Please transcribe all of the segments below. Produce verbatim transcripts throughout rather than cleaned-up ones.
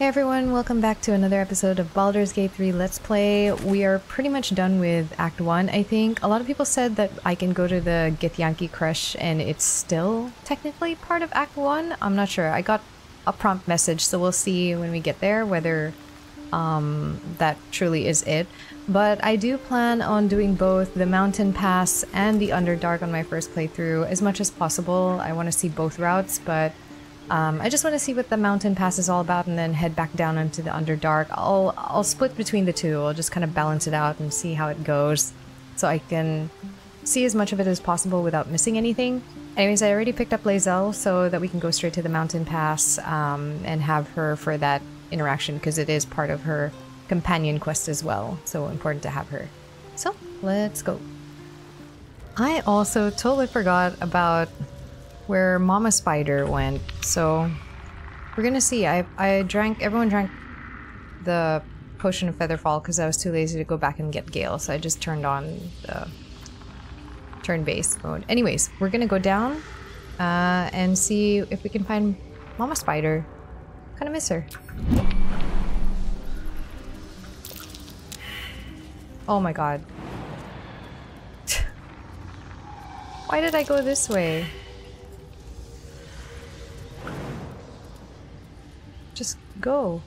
Hey everyone, welcome back to another episode of Baldur's Gate three Let's Play. We are pretty much done with Act one, I think. A lot of people said that I can go to the Githyanki Crèche and it's still technically part of Act one? I'm not sure. I got a prompt message, so we'll see when we get there whether um, that truly is it. But I do plan on doing both the Mountain Pass and the Underdark on my first playthrough as much as possible. I want to see both routes, but Um, I just want to see what the Mountain Pass is all about and then head back down into the Underdark. I'll, I'll split between the two. I'll just kind of balance it out and see how it goes so I can see as much of it as possible without missing anything. Anyways, I already picked up Lae'zel so that we can go straight to the Mountain Pass um, and have her for that interaction because it is part of her companion quest as well. So important to have her. So, let's go. I also totally forgot about where Mama Spider went, so we're gonna see. I, I drank, everyone drank the potion of Featherfall because I was too lazy to go back and get Gale, so I just turned on the turn-based mode. Anyways, we're gonna go down uh, and see if we can find Mama Spider. Kinda miss her. Oh my god. Why did I go this way? Just go.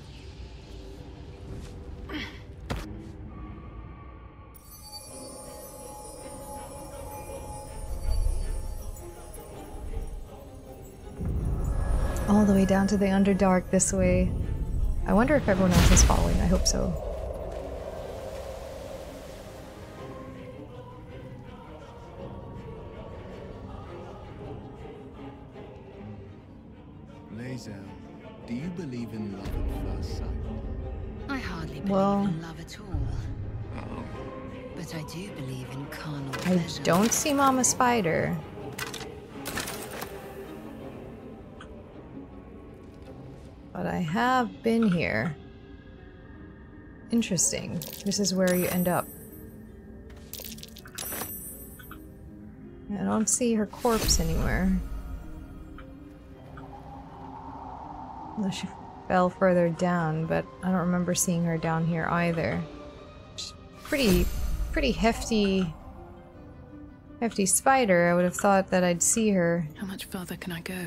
All the way down to the Underdark this way. I wonder if everyone else is following. I hope so. Lae'zel. Do you believe in love at first sight? I hardly believe well, in love at all. Oh. But I do believe in carnal I pleasure. Don't see Mama Spider. But I have been here. Interesting. This is where you end up. I don't see her corpse anywhere. Unless she fell further down, but I don't remember seeing her down here either. She's pretty, pretty hefty, hefty spider. I would have thought that I'd see her. How much further can I go?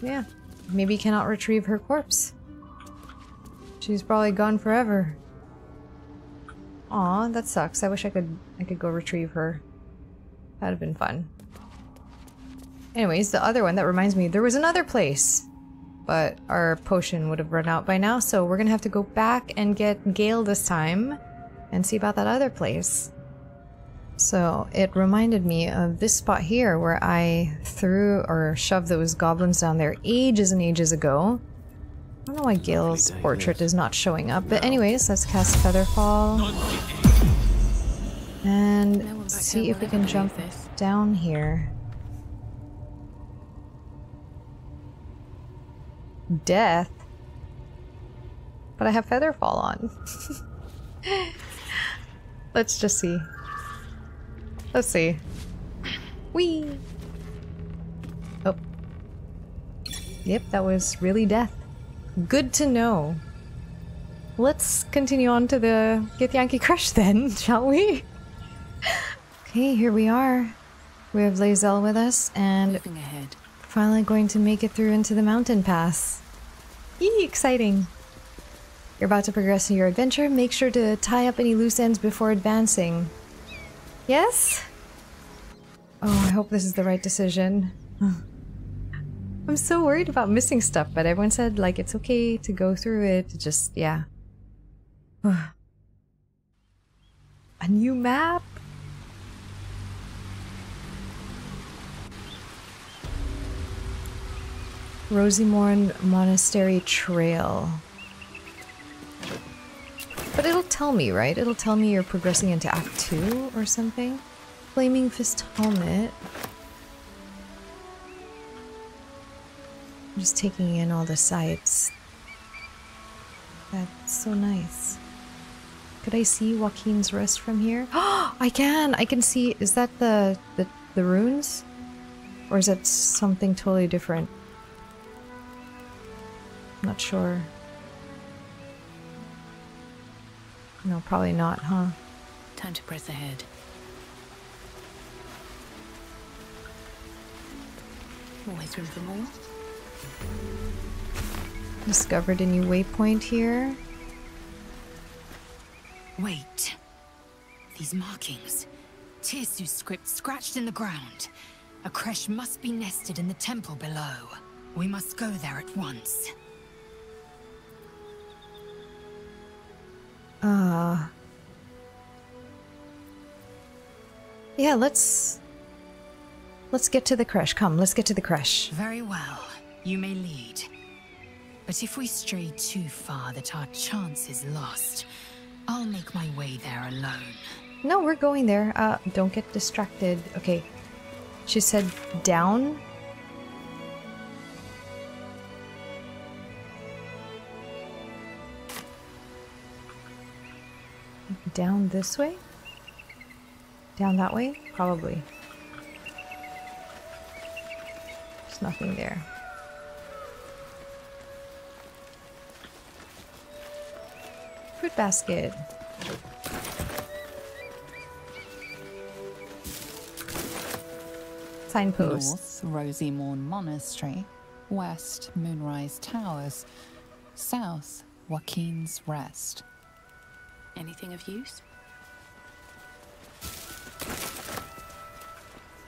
Yeah, maybe cannot retrieve her corpse. She's probably gone forever. Aw, that sucks. I wish I could, I could go retrieve her. That'd have been fun. Anyways, the other one, that reminds me, there was another place! But our potion would have run out by now, so we're gonna have to go back and get Gale this time and see about that other place. So, it reminded me of this spot here where I threw or shoved those goblins down there ages and ages ago. I don't know why Gale's portrait is not showing up, but anyways, let's cast Featherfall. And see if we can jump down here. Death, but I have Featherfall on. Let's just see. Let's see. Whee! Oh. Yep, that was really death. Good to know. Let's continue on to the Githyanki Crèche then, shall we? Okay, here we are. We have Lae'zel with us and moving ahead. Finally going to make it through into the Mountain Pass. Yee, exciting! You're about to progress in your adventure. Make sure to tie up any loose ends before advancing. Yes? Oh, I hope this is the right decision. I'm so worried about missing stuff, but everyone said, like, it's okay to go through it. Just, yeah. A new map? Rosymorn Monastery Trail. But it'll tell me, right? It'll tell me you're progressing into Act two or something? Flaming Fist Helmet. I'm just taking in all the sights. That's so nice. Could I see Waukeen's Rest from here? Oh, I can! I can see... Is that the, the, the runes? Or is that something totally different? Not sure. No, probably not, huh? Time to press ahead. Always room for more. Discovered a new waypoint here. Wait. These markings. Tirsu script scratched in the ground. A creche must be nested in the temple below. We must go there at once. Uh... Yeah, let's... Let's get to the creche. Come, let's get to the creche. Very well. You may lead. But if we stray too far, that our chance is lost. I'll make my way there alone. No, we're going there. Uh, don't get distracted. Okay. She said down. Down this way? Down that way? Probably. There's nothing there. Fruit basket. Signposts. North, Rosymorn Monastery. West, Moonrise Towers. South, Waukeen's Rest. Anything of use?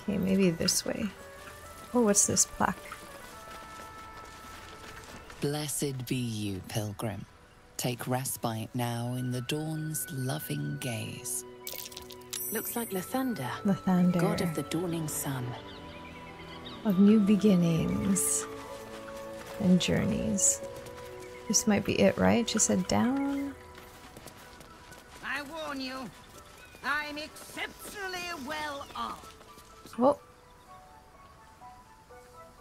Okay, maybe this way. Oh, what's this plaque? Blessed be you, pilgrim. Take respite now in the dawn's loving gaze. Looks like Lathander, Lathander, god of the dawning sun. Of new beginnings and journeys. This might be it, right? She said down. I warn you, I'm exceptionally well off. Whoa.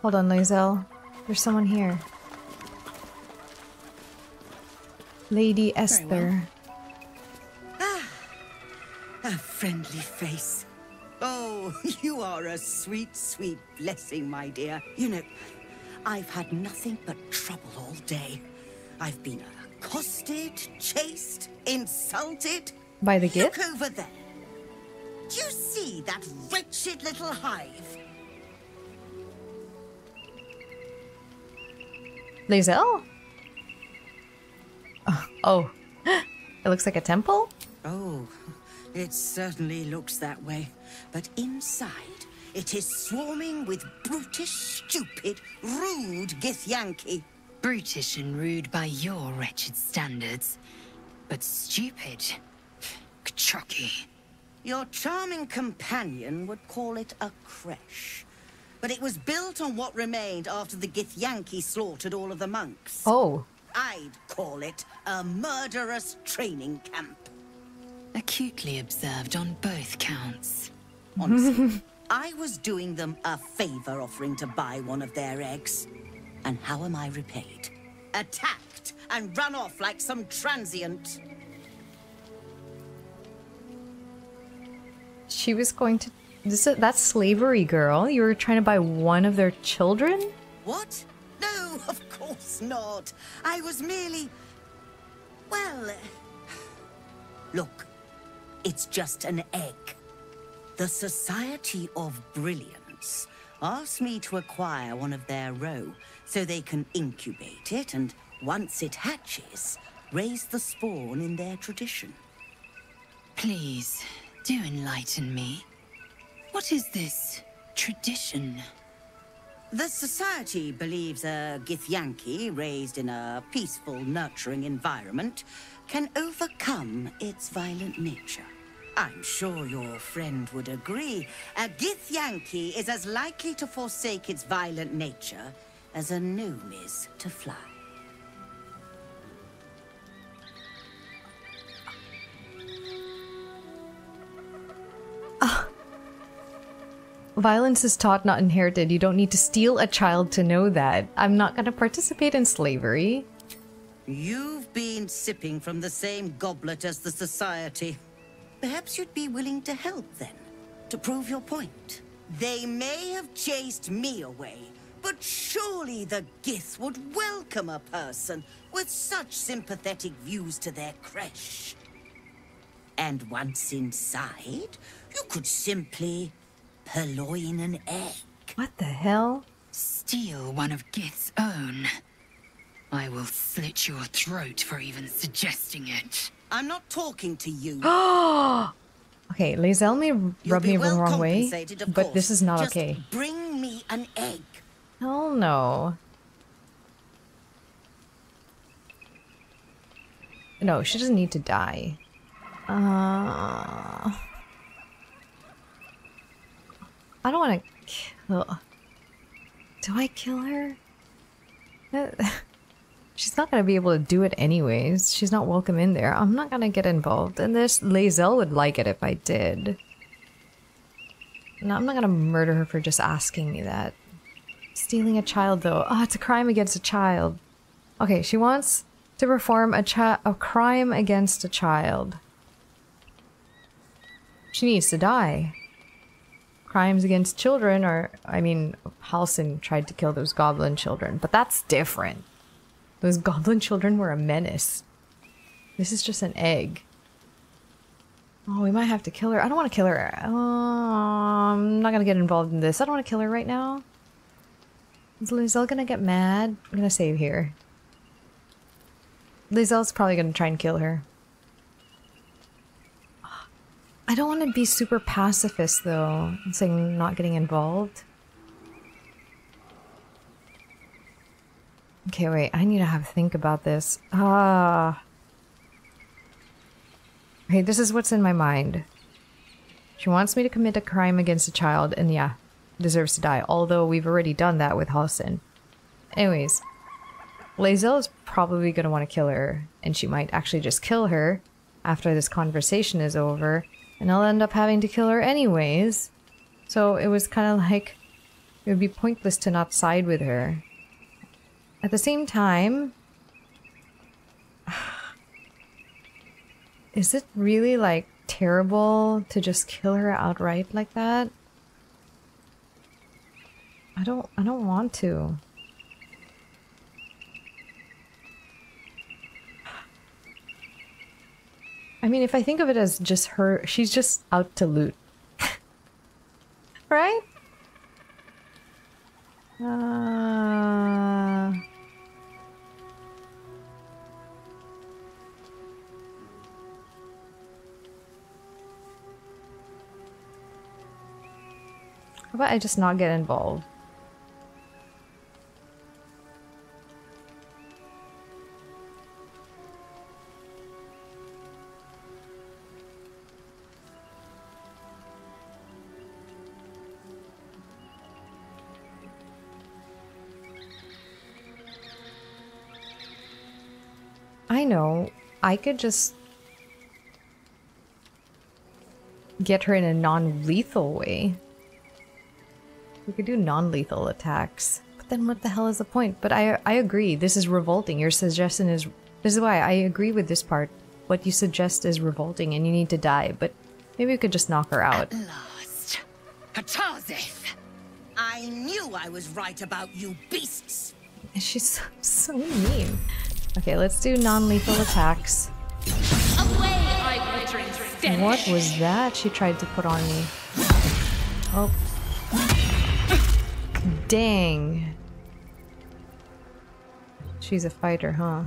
Hold on, Lae'zel. There's someone here. Lady Esther. Well. Ah, a friendly face. Oh, you are a sweet, sweet blessing, my dear. You know, I've had nothing but trouble all day. I've been accosted, chased, insulted. By the gift? Look over there. Do you see that wretched little hive? Lae'zel? Oh, it looks like a temple? Oh, it certainly looks that way. But inside, it is swarming with brutish, stupid, rude Githyanki. Brutish and rude by your wretched standards. But stupid, Kithrak. Your charming companion would call it a creche. But it was built on what remained after the Githyanki slaughtered all of the monks. Oh. I'd call it a murderous training camp. Acutely observed on both counts. Honestly, I was doing them a favor offering to buy one of their eggs. And how am I repaid? Attacked and run off like some transient. She was going to... This is, that's slavery, girl. You were trying to buy one of their children? What? No, of course not. I was merely... Well... Look, it's just an egg. The Society of Brilliance asked me to acquire one of their roe so they can incubate it and, once it hatches, raise the spawn in their tradition. Please, do enlighten me. What is this tradition? The Society believes a Githyanki raised in a peaceful, nurturing environment can overcome its violent nature. I'm sure your friend would agree. A Githyanki is as likely to forsake its violent nature as a gnome is to fly. Ah. Violence is taught, not inherited. You don't need to steal a child to know that. I'm not going to participate in slavery. You've been sipping from the same goblet as the Society. Perhaps you'd be willing to help, then, to prove your point. They may have chased me away, But surely the Gith would welcome a person with such sympathetic views to their creche. And once inside, you could simply purloin an egg. What the hell? Steal one of Gith's own. I will slit your throat for even suggesting it. I'm not talking to you. Okay, Lae'zel may rub me well the wrong way, but course. This is not Just okay. Bring me an egg. Hell no. No, she doesn't need to die. Uh, I don't want to kill. Do I kill her? She's not going to be able to do it anyways. She's not welcome in there. I'm not going to get involved in this. Lae'zel would like it if I did. No, I'm not going to murder her for just asking me that. Stealing a child, though. Oh, it's a crime against a child. Okay, she wants to perform a, chi a crime against a child. She needs to die. Crimes against children are... I mean, Halcyon tried to kill those goblin children, but that's different. Those goblin children were a menace. This is just an egg. Oh, we might have to kill her. I don't want to kill her. Uh, I'm not going to get involved in this. I don't want to kill her right now. Is Lae'zel going to get mad? I'm going to save here. Lae'zel's probably going to try and kill her. I don't want to be super pacifist, though. It's like not getting involved. Okay, wait, I need to have a think about this. Ah. Okay, this is what's in my mind. She wants me to commit a crime against a child, and yeah, deserves to die. Although we've already done that with Halcyon. Anyways, Lae'zel is probably going to want to kill her, and she might actually just kill her after this conversation is over, and I'll end up having to kill her anyways. So it was kind of like, it would be pointless to not side with her. At the same time, is it really, like, terrible to just kill her outright like that? I don't, I don't want to. I mean, if I think of it as just her, she's just out to loot. Right? Uh... How about I just not get involved? I know, I could just get her in a non-lethal way. We could do non-lethal attacks, but then what the hell is the point? But I I agree, this is revolting. Your suggestion is... This is why I agree with this part. What you suggest is revolting and you need to die, but maybe we could just knock her out. At last. Catharsis! I knew I was right about you beasts! She's so, so mean. Okay, let's do non-lethal attacks. Away, I glittering what was that she tried to put on me? Oh. Dang. She's a fighter, huh?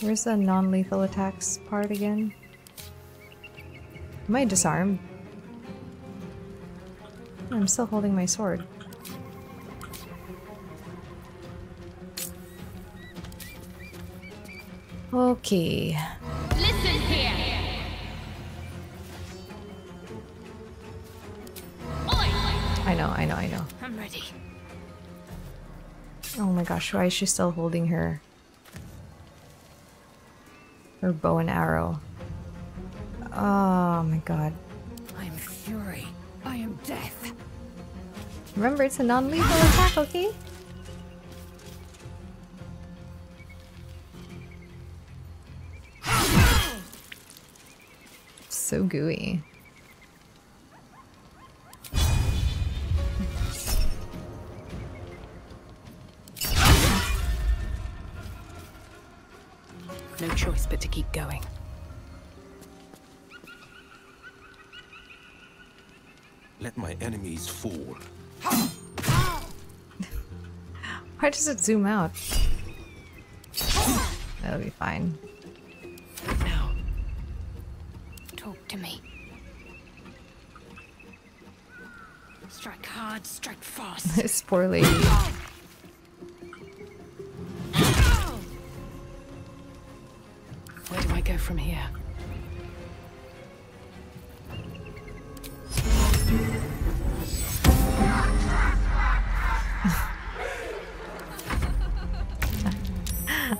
Where's the non-lethal attacks part again? Am I disarmed? I'm still holding my sword. Okay. Listen here. I know, I know, I know. I'm ready. Oh my gosh, why is she still holding her her bow and arrow? Oh my god. I am fury. I am death. Remember, it's a non-lethal attack, okay? So gooey. No choice but to keep going. Let my enemies fall. Why does it zoom out? That'll be fine. Now, talk to me. Strike hard, strike fast. This poor lady. Where do I go from here?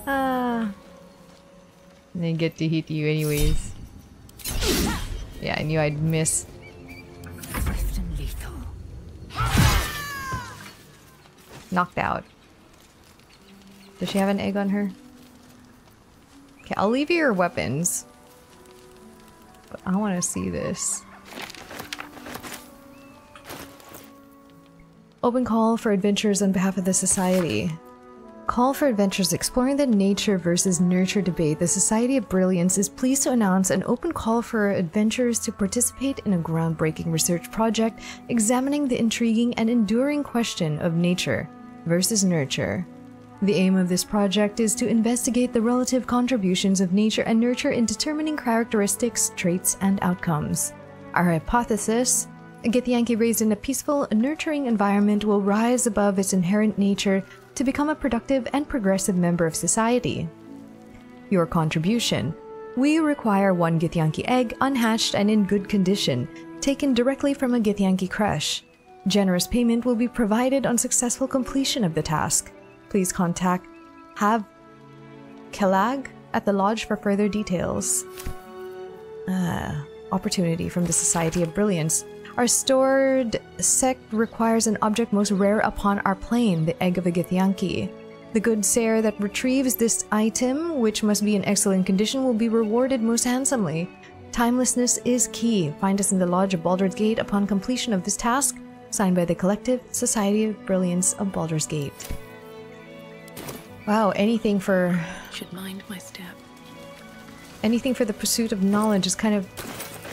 Ah. They get to hit you anyways. Yeah, I knew I'd miss. Knocked out. Does she have an egg on her? Okay, I'll leave you your weapons. But I want to see this. Open call for adventures on behalf of the Society. Call for adventures exploring the nature versus nurture debate. The Society of Brilliance is pleased to announce an open call for adventurers to participate in a groundbreaking research project examining the intriguing and enduring question of nature versus nurture. The aim of this project is to investigate the relative contributions of nature and nurture in determining characteristics, traits, and outcomes. Our hypothesis: Githyanki raised in a peaceful, nurturing environment will rise above its inherent nature to become a productive and progressive member of society. Your contribution: we require one Githyanki egg, unhatched and in good condition, taken directly from a Githyanki creche. Generous payment will be provided on successful completion of the task. Please contact Hav Kelag at the lodge for further details. Uh, opportunity from the Society of Brilliance. Our stored sect requires an object most rare upon our plane, the egg of a Githyanki. The good seer that retrieves this item, which must be in excellent condition, will be rewarded most handsomely. Timelessness is key. Find us in the lodge of Baldur's Gate upon completion of this task. Signed by the collective Society of Brilliance of Baldur's Gate. Wow, anything for... Should mind my step. Anything for the pursuit of knowledge is kind of...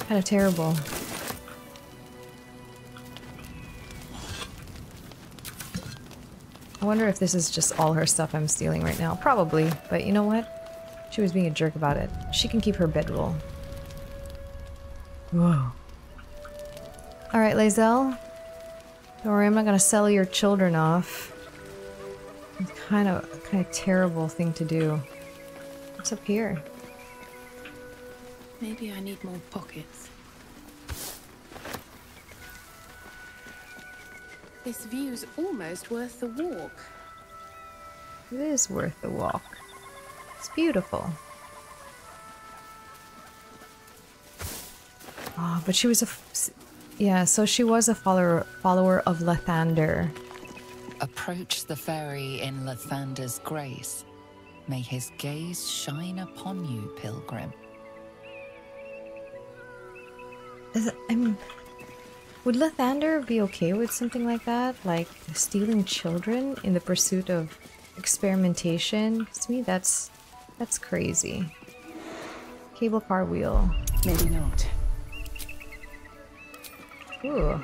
kind of terrible. I wonder if this is just all her stuff I'm stealing right now. Probably, but you know what? She was being a jerk about it. She can keep her bedroll. Whoa. Alright, Lae'zel. Don't worry, I'm not gonna sell your children off. It's kind of a kind of terrible thing to do. What's up here? Maybe I need more pockets. This view's almost worth the walk. It is worth the walk. It's beautiful. Oh, but she was a... F yeah, so she was a follower, follower of Lathander. Approach the ferry in Lathander's grace. May his gaze shine upon you, pilgrim. Is it, I mean... Would Lathander be okay with something like that? Like, stealing children in the pursuit of experimentation? To me, that's... that's crazy. Cable car wheel. Maybe not. Ooh. Well,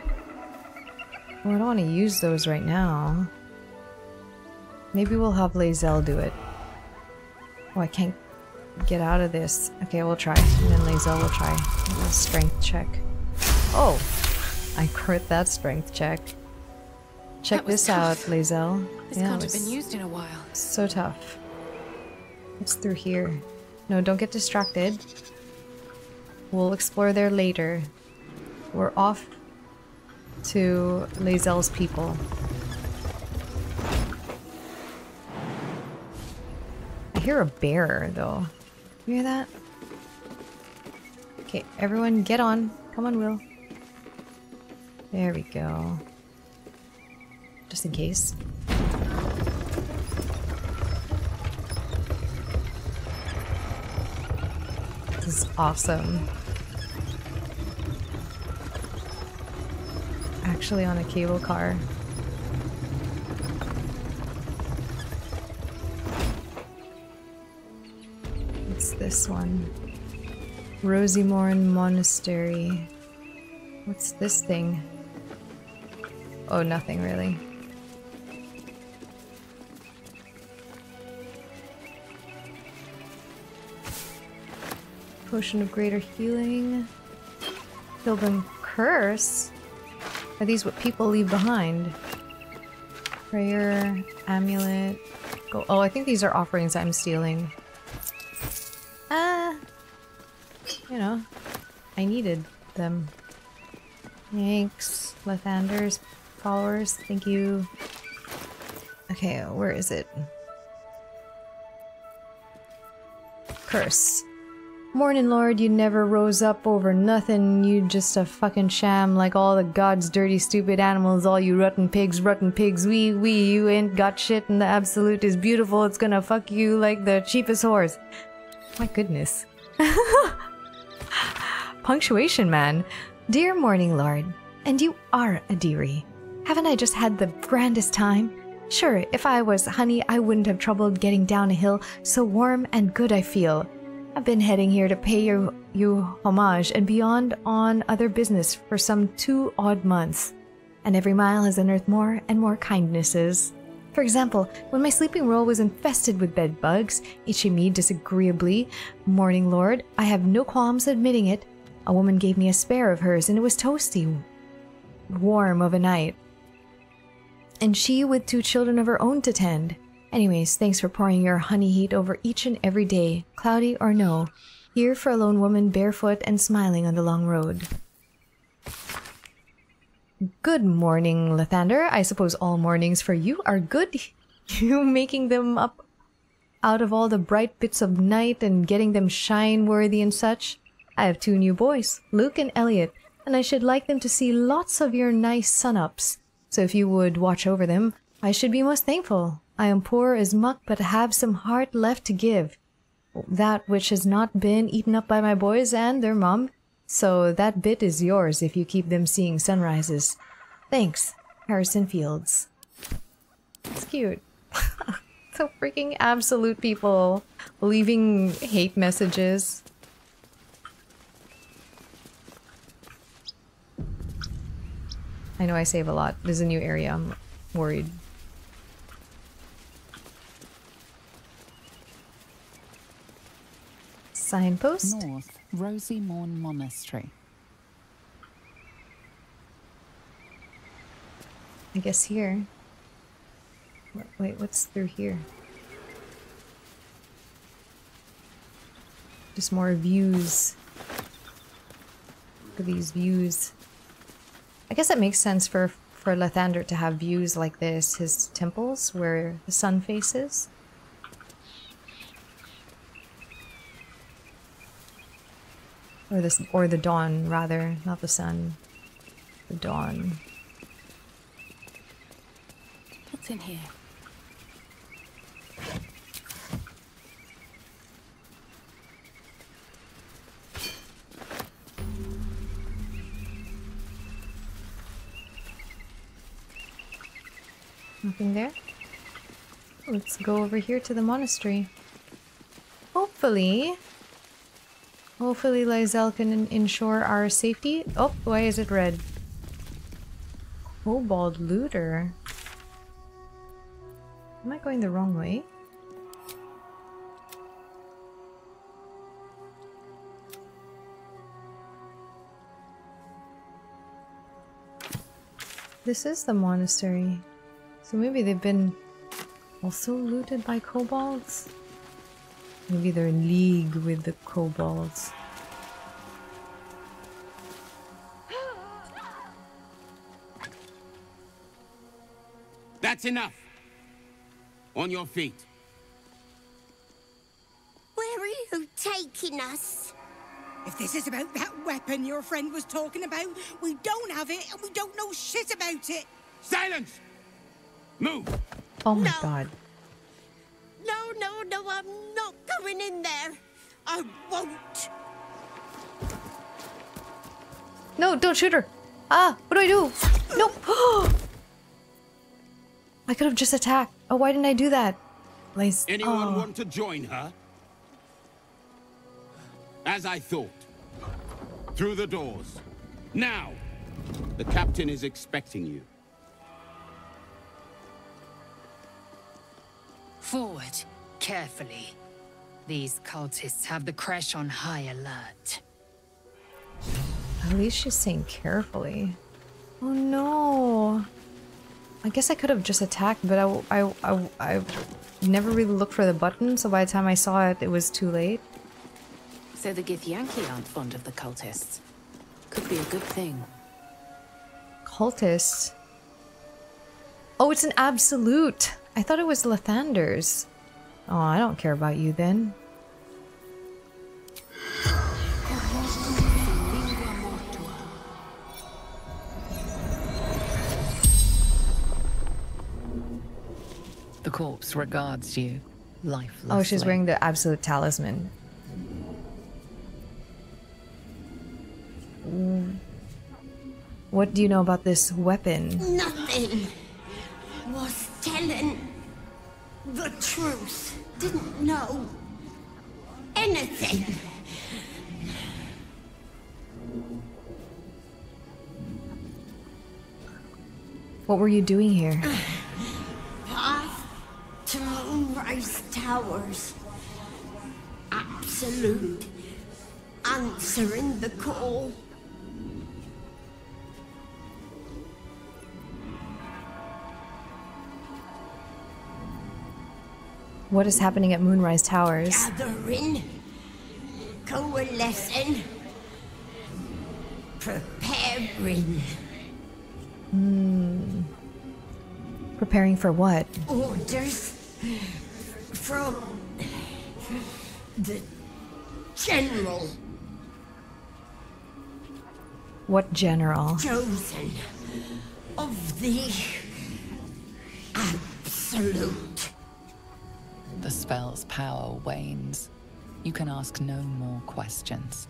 I don't want to use those right now. Maybe we'll have Lae'zel do it. Oh, I can't get out of this. Okay, we'll try. And then Lae'zel will try. A strength check. Oh! I crit that strength check. Check this tough. out, Lae'zel. This yeah, can't have been used in a while. So tough. It's through here. No, don't get distracted. We'll explore there later. We're off to Lae'zel's people. I hear a bear, though. You hear that? Okay, everyone, get on. Come on, Will. There we go. Just in case. This is awesome. Actually on a cable car. this one? Rosymorn Monastery. What's this thing? Oh, nothing really. Potion of Greater Healing. Pilgrim Curse? Are these what people leave behind? Prayer, amulet. Go oh, I think these are offerings I'm stealing. Ah, you know, I needed them. Thanks, Lathander's followers. Thank you. Okay, where is it? Curse. Morning, Lord, you never rose up over nothing, you just a fucking sham like all the gods, dirty, stupid animals, all you rotten pigs, rotten pigs, wee wee, you ain't got shit and the absolute is beautiful, it's gonna fuck you like the cheapest horse. My goodness. Punctuation, man. Dear Morning Lord, and you are a dearie. Haven't I just had the grandest time? Sure, if I was honey, I wouldn't have trouble getting down a hill, so warm and good I feel. I've been heading here to pay you, you homage and beyond on other business for some two odd months, and every mile has unearthed more and more kindnesses. For example, when my sleeping roll was infested with bed bugs, itching me disagreeably, Morning Lord, I have no qualms admitting it, a woman gave me a spare of hers and it was toasty, warm of a night, and she with two children of her own to tend. Anyways, thanks for pouring your honey heat over each and every day, cloudy or no. Here for a lone woman, barefoot and smiling on the long road. Good morning, Lathander. I suppose all mornings for you are good. You making them up out of all the bright bits of night and getting them shine-worthy and such. I have two new boys, Luke and Elliot, and I should like them to see lots of your nice sun-ups. So if you would watch over them, I should be most thankful. I am poor as muck, but have some heart left to give. That which has not been eaten up by my boys and their mum. So that bit is yours if you keep them seeing sunrises. Thanks, Harrison Fields. It's cute. So freaking absolute people leaving hate messages. I know I save a lot. There's a new area. I'm worried. Signpost. North, Rosymorn Monastery. I guess here. Wait, what's through here? Just more views. Look at these views. I guess it makes sense for, for Lathander to have views like this. His temples, where the sun faces. Or this, or the dawn, rather, not the sun. The dawn. What's in here? Nothing there? Let's go over here to the monastery. Hopefully... Hopefully Lae'zel can ensure our safety. Oh, why is it red? Kobold looter. Am I going the wrong way? This is the monastery. So maybe they've been also looted by kobolds? Maybe they're in league with the kobolds. That's enough! On your feet. Where are you taking us? If this is about that weapon your friend was talking about, we don't have it and we don't know shit about it! Silence! Move! Oh my no. God. No, no, no, I'm not going in there. I won't. No, don't shoot her. Ah, what do I do? No. I could have just attacked. Oh, why didn't I do that? Anyone oh. want to join her? As I thought. Through the doors. Now! The captain is expecting you. Forward. Carefully. These cultists have the Crèche on high alert. At least she's saying carefully. Oh no! I guess I could have just attacked, but I, I, I, I never really looked for the button, so by the time I saw it, it was too late. So the Githyanki aren't fond of the cultists. Could be a good thing. Cultists? Oh, it's an absolute! I thought it was Lathander's. Oh, I don't care about you then. The corpse regards you lifelessly. Oh, she's wearing the absolute talisman. Mm. What do you know about this weapon? Nothing. Was telling the truth. Didn't know anything. What were you doing here? Path to Moonrise Towers. Absolute. Answering the call. What is happening at Moonrise Towers? Gathering, coalescing, preparing. Hmm. Preparing for what? Orders from the general. What general? Chosen of the absolute. The spell's power wanes. You can ask no more questions.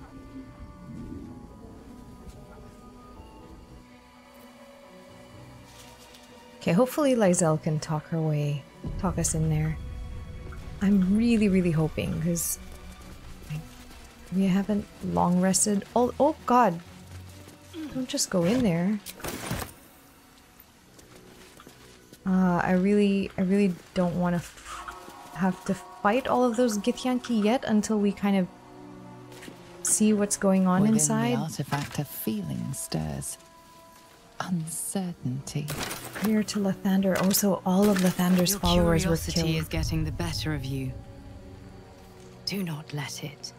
Okay, hopefully Lae'zel can talk her way, talk us in there. I'm really, really hoping, because we haven't long rested. Oh, oh god. Don't just go in there. Uh, I really, I really don't want to have to fight all of those Githyanki yet until we kind of see what's going on within inside. The artifact of feeling stirs. Uncertainty. Clear to Lathander. Also, all of Lathander's Your followers were killed. Curiosity is getting the better of you. Do not let it.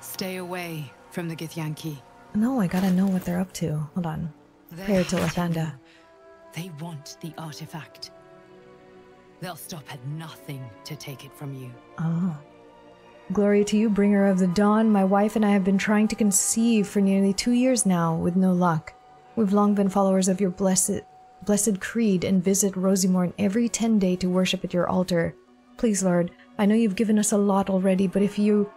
Stay away from the Githyanki. No, I gotta know what they're up to. Hold on. They're Prayer to Lathander. They want the artifact. They'll stop at nothing to take it from you. Oh. Glory to you, bringer of the dawn. My wife and I have been trying to conceive for nearly two years now, with no luck. We've long been followers of your blessed, blessed creed and visit Rosymorn every ten day to worship at your altar. Please, Lord, I know you've given us a lot already, but if you...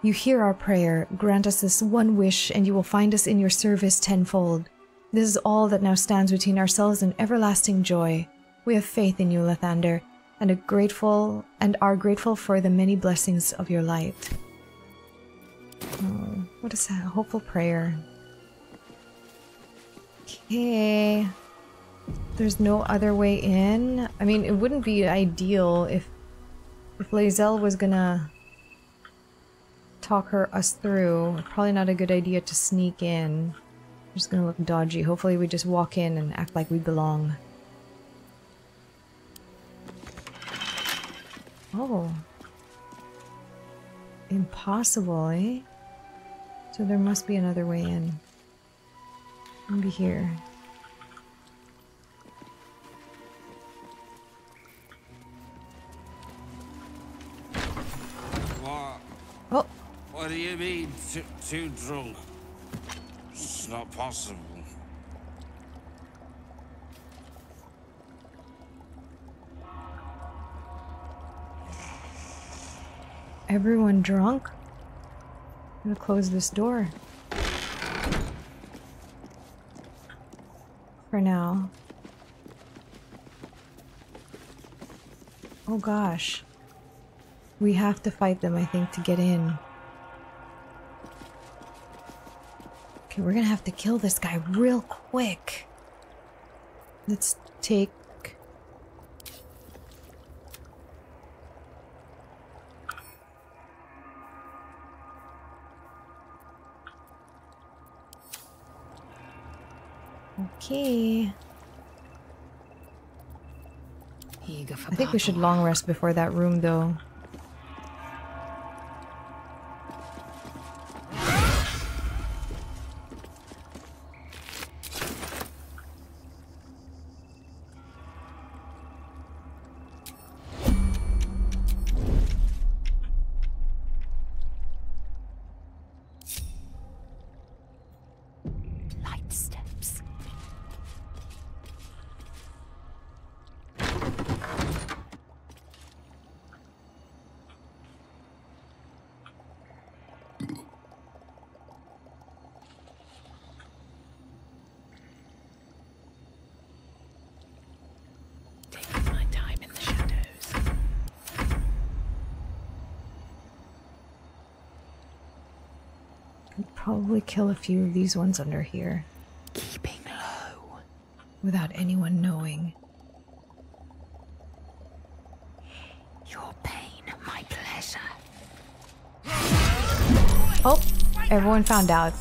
You hear our prayer, grant us this one wish, and you will find us in your service tenfold. This is all that now stands between ourselves and everlasting joy. We have faith in you, Lathander, and, a grateful, and are grateful for the many blessings of your light. Oh, what is that? Hopeful prayer. Okay. There's no other way in. I mean, it wouldn't be ideal if, if Lae'zel was gonna... talk her us through. Probably not a good idea to sneak in. I'm just gonna look dodgy. Hopefully we just walk in and act like we belong. Oh. Impossible, eh? So there must be another way in. Maybe here. Oh. What do you mean, too, too drunk? It's not possible. Everyone drunk? I'm gonna close this door. For now. Oh gosh. We have to fight them, I think, to get in. Okay, we're gonna have to kill this guy real quick. Let's take... Okay. I think we should long rest before that room, though. Probably kill a few of these ones under here. Keeping low. Without anyone knowing. Your pain, my pleasure. Oh, everyone found out.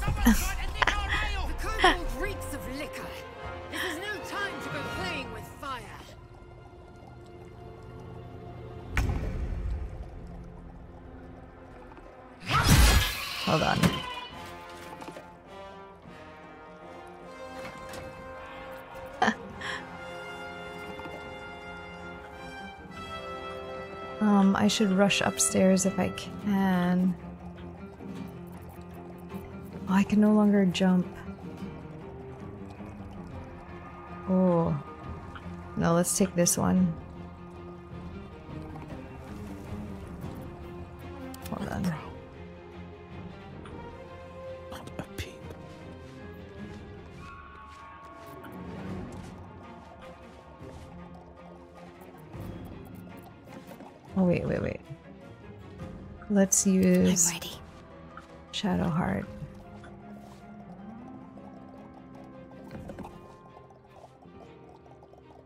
Hold on. I should rush upstairs if I can. Oh, I can no longer jump. Oh. No, let's take this one. Hold on. Not a peep. Oh, wait, wait, wait. Let's use Shadowheart.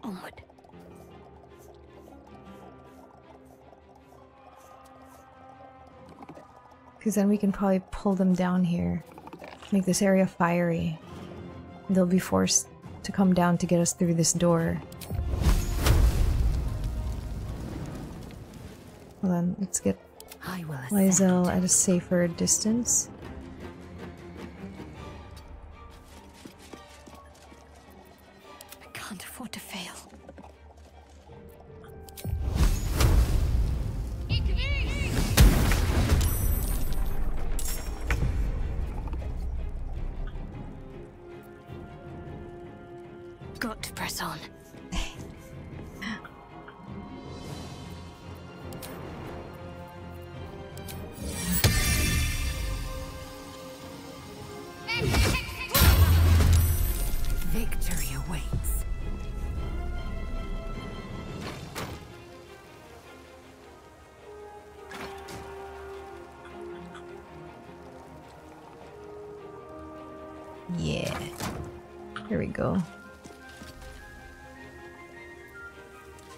Onward. Because then we can probably pull them down here. Make this area fiery. They'll be forced to come down to get us through this door. Hold on, let's get Lae'zel at a safer distance. I can't afford to fail. Got to press on.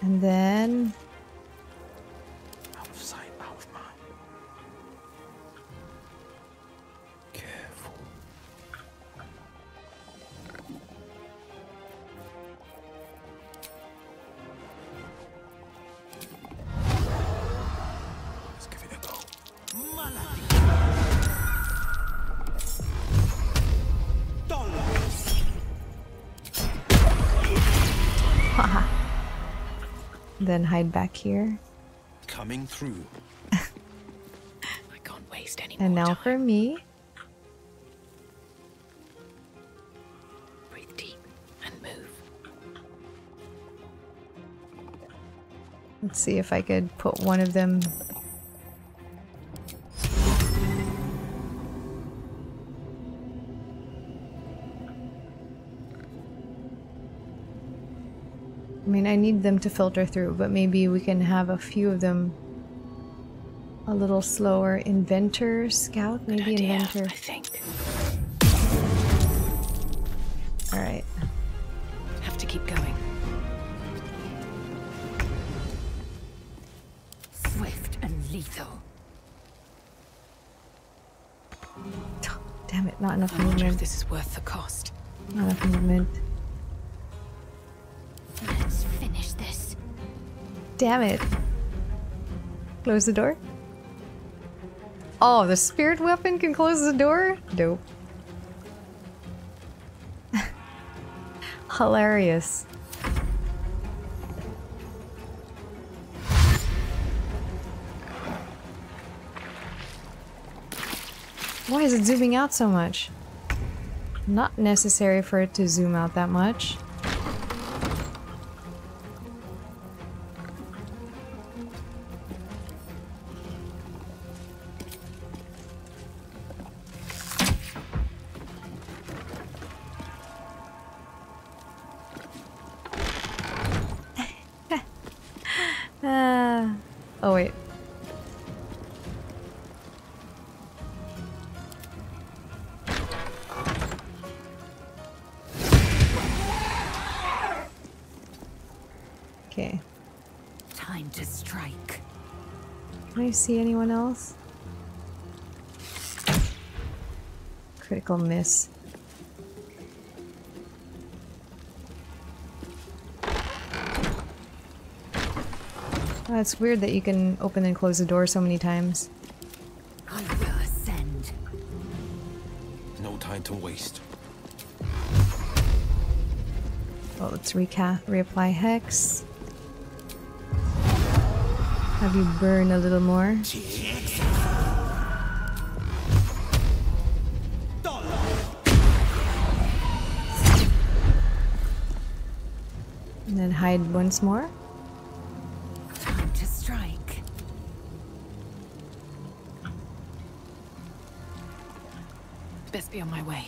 And then out of sight, out of mind. Careful. Let's give it a go. Haha. Then hide back here. Coming through. I can't waste any more. And now time. For me. Breathe deep and move. Let's see if I could put one of them. I mean, I need them to filter through, but maybe we can have a few of them a little slower. Inventor, scout, maybe inventor. I think. All right. Have to keep going. Swift and lethal. Damn it! Not enough movement. I wonder if this is worth the cost. Not enough movement. Let's finish this. Damn it! Close the door. Oh, the spirit weapon can close the door? Dope. Hilarious. Why is it zooming out so much? Not necessary for it to zoom out that much. See anyone else? Critical miss. Oh, it's weird that you can open and close the door so many times. I will ascend. No time to waste. Well, let's recap, reapply Hex. Have you burn a little more? And then hide once more. Time to strike. Best be on my way.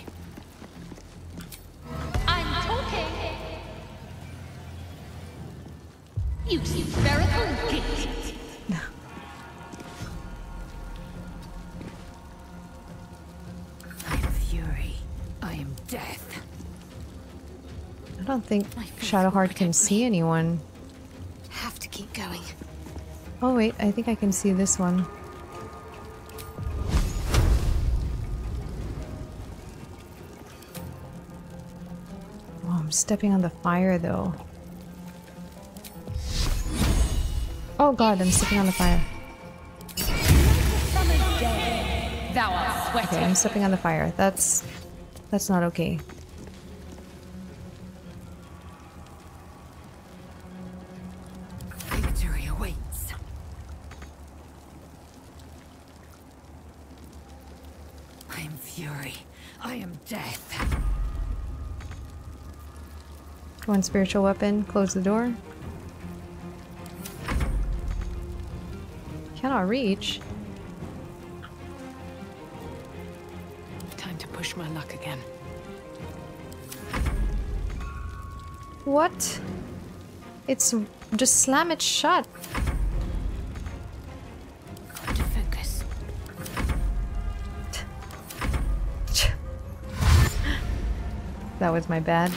I'm talking. You spherical git. I don't think Shadowheart can see anyone. Have to keep going. Oh wait, I think I can see this one. Oh, I'm stepping on the fire though. Oh god, I'm stepping on the fire. Okay, I'm stepping on the fire. That's that's not okay. One spiritual weapon, close the door. Cannot reach. Time to push my luck again. What? It's just slam it shut. Got to focus. That was my bad.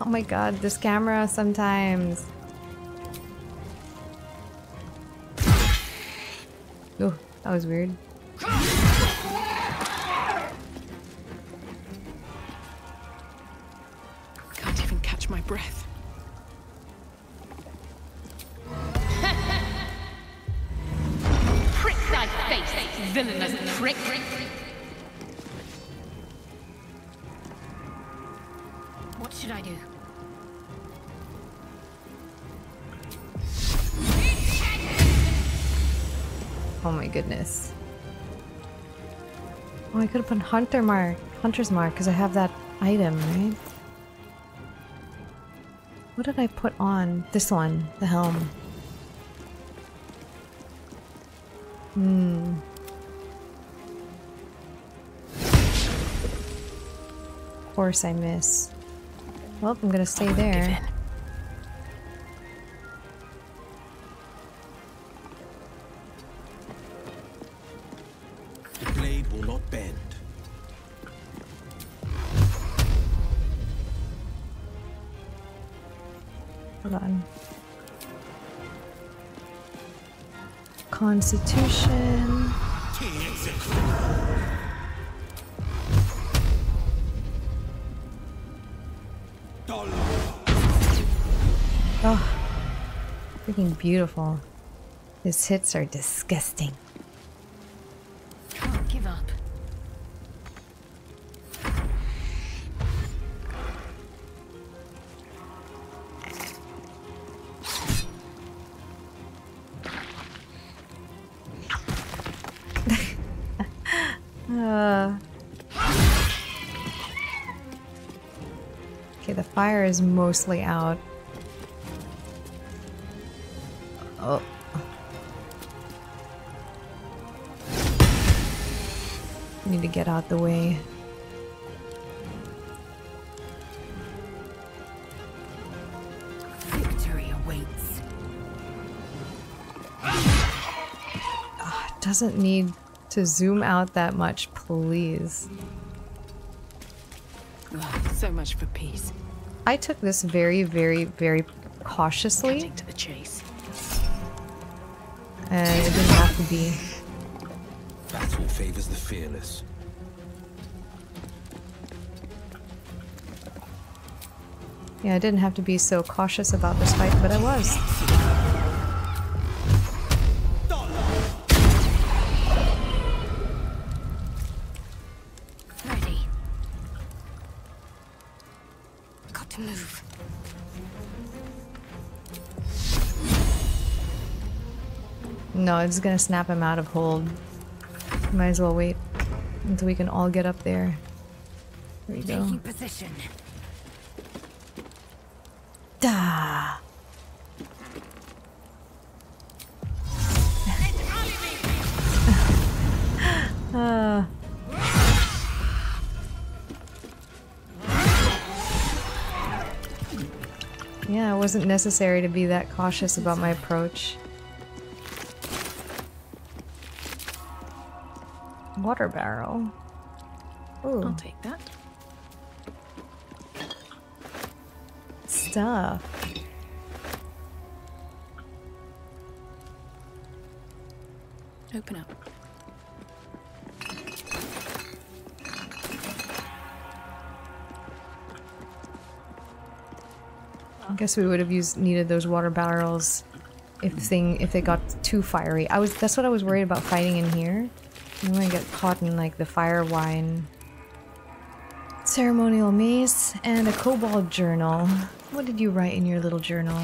Oh my god, this camera sometimes. Oh, that was weird. Can't even catch my breath. Prick thy face, villainous prick. What should I do? Oh my goodness. Oh, I could have put Hunter Mark, Hunter's Mark, because I have that item, right? What did I put on? This one, the helm. Hmm. course I miss. Well, I'm gonna stay there. The blade will not bend. Hold on. Constitution. Oh, freaking beautiful. His hits are disgusting. Can't give up. uh. Okay, the fire is mostly out. Oh. Need to get out the way. Victory awaits. Oh, it doesn't need to zoom out that much, please. Oh, so much for peace. I took this very, very, very cautiously. Cutting to the chase. And it didn't have to be. Battle favors the fearless. Yeah, I didn't have to be so cautious about this fight, but I was. Ready. Got to move. No, it's gonna snap him out of hold. Might as well wait until we can all get up there. There we go. Taking position. Da. uh. Yeah, it wasn't necessary to be that cautious about my approach. Water barrel. Ooh. I'll take that. Stuff. Open up. I guess we would have used needed those water barrels if thing if they got too fiery. I was that's what I was worried about fighting in here. I'm gonna get caught in like the fire wine. Ceremonial mace and a kobold journal. What did you write in your little journal?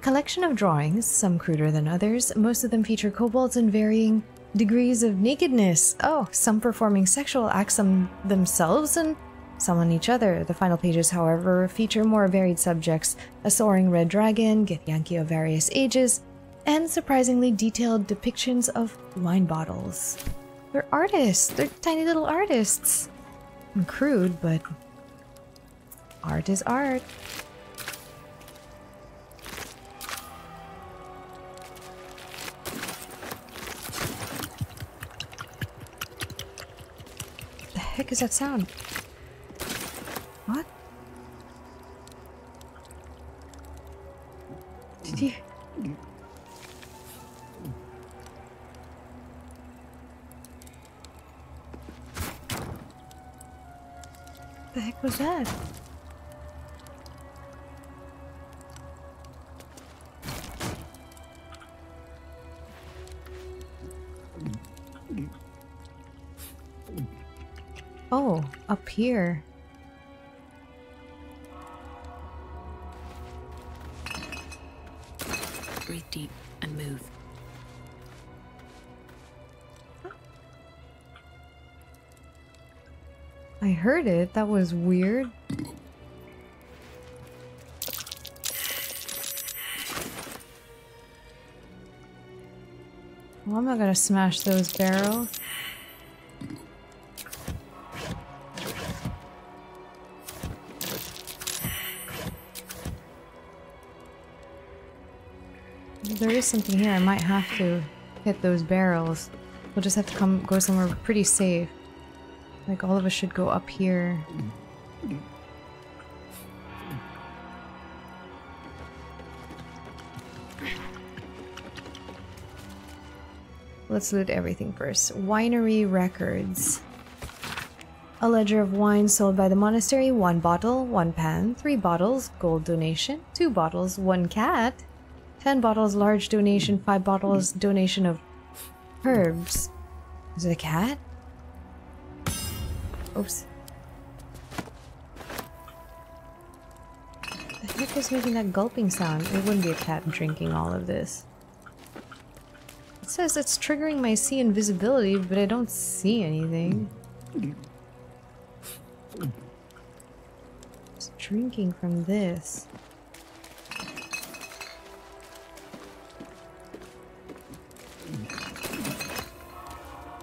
Collection of drawings, some cruder than others. Most of them feature kobolds in varying degrees of nakedness. Oh, some performing sexual acts on themselves and some on each other. The final pages, however, feature more varied subjects. A soaring red dragon, Githyanki of various ages, and surprisingly detailed depictions of wine bottles. They're artists! They're tiny little artists! I'm crude, but art is art. The heck is that sound? What? Did you... What the heck was that? Oh, up here. Breathe deep and move. I heard it. That was weird. Well, I'm not gonna smash those barrels. There is something here. I might have to hit those barrels. We'll just have to come go somewhere pretty safe. Like, all of us should go up here. Let's loot everything first. Winery records. A ledger of wine sold by the monastery. One bottle, one pan, three bottles, gold donation, two bottles, one cat, ten bottles, large donation, five bottles, donation of herbs. Is it a cat? Oops. The heck was making that gulping sound? It wouldn't be a cat drinking all of this. It says it's triggering my see invisibility, but I don't see anything. It's drinking from this.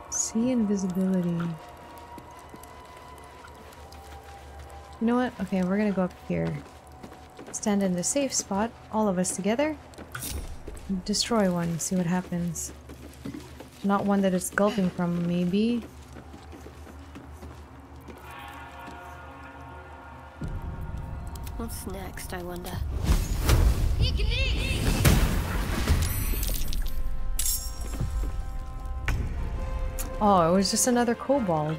See invisibility. You know what? Okay, we're gonna go up here. Stand in the safe spot, all of us together. Destroy one, see what happens. Not one that it's gulping from, maybe. What's next, I wonder? Oh, it was just another kobold.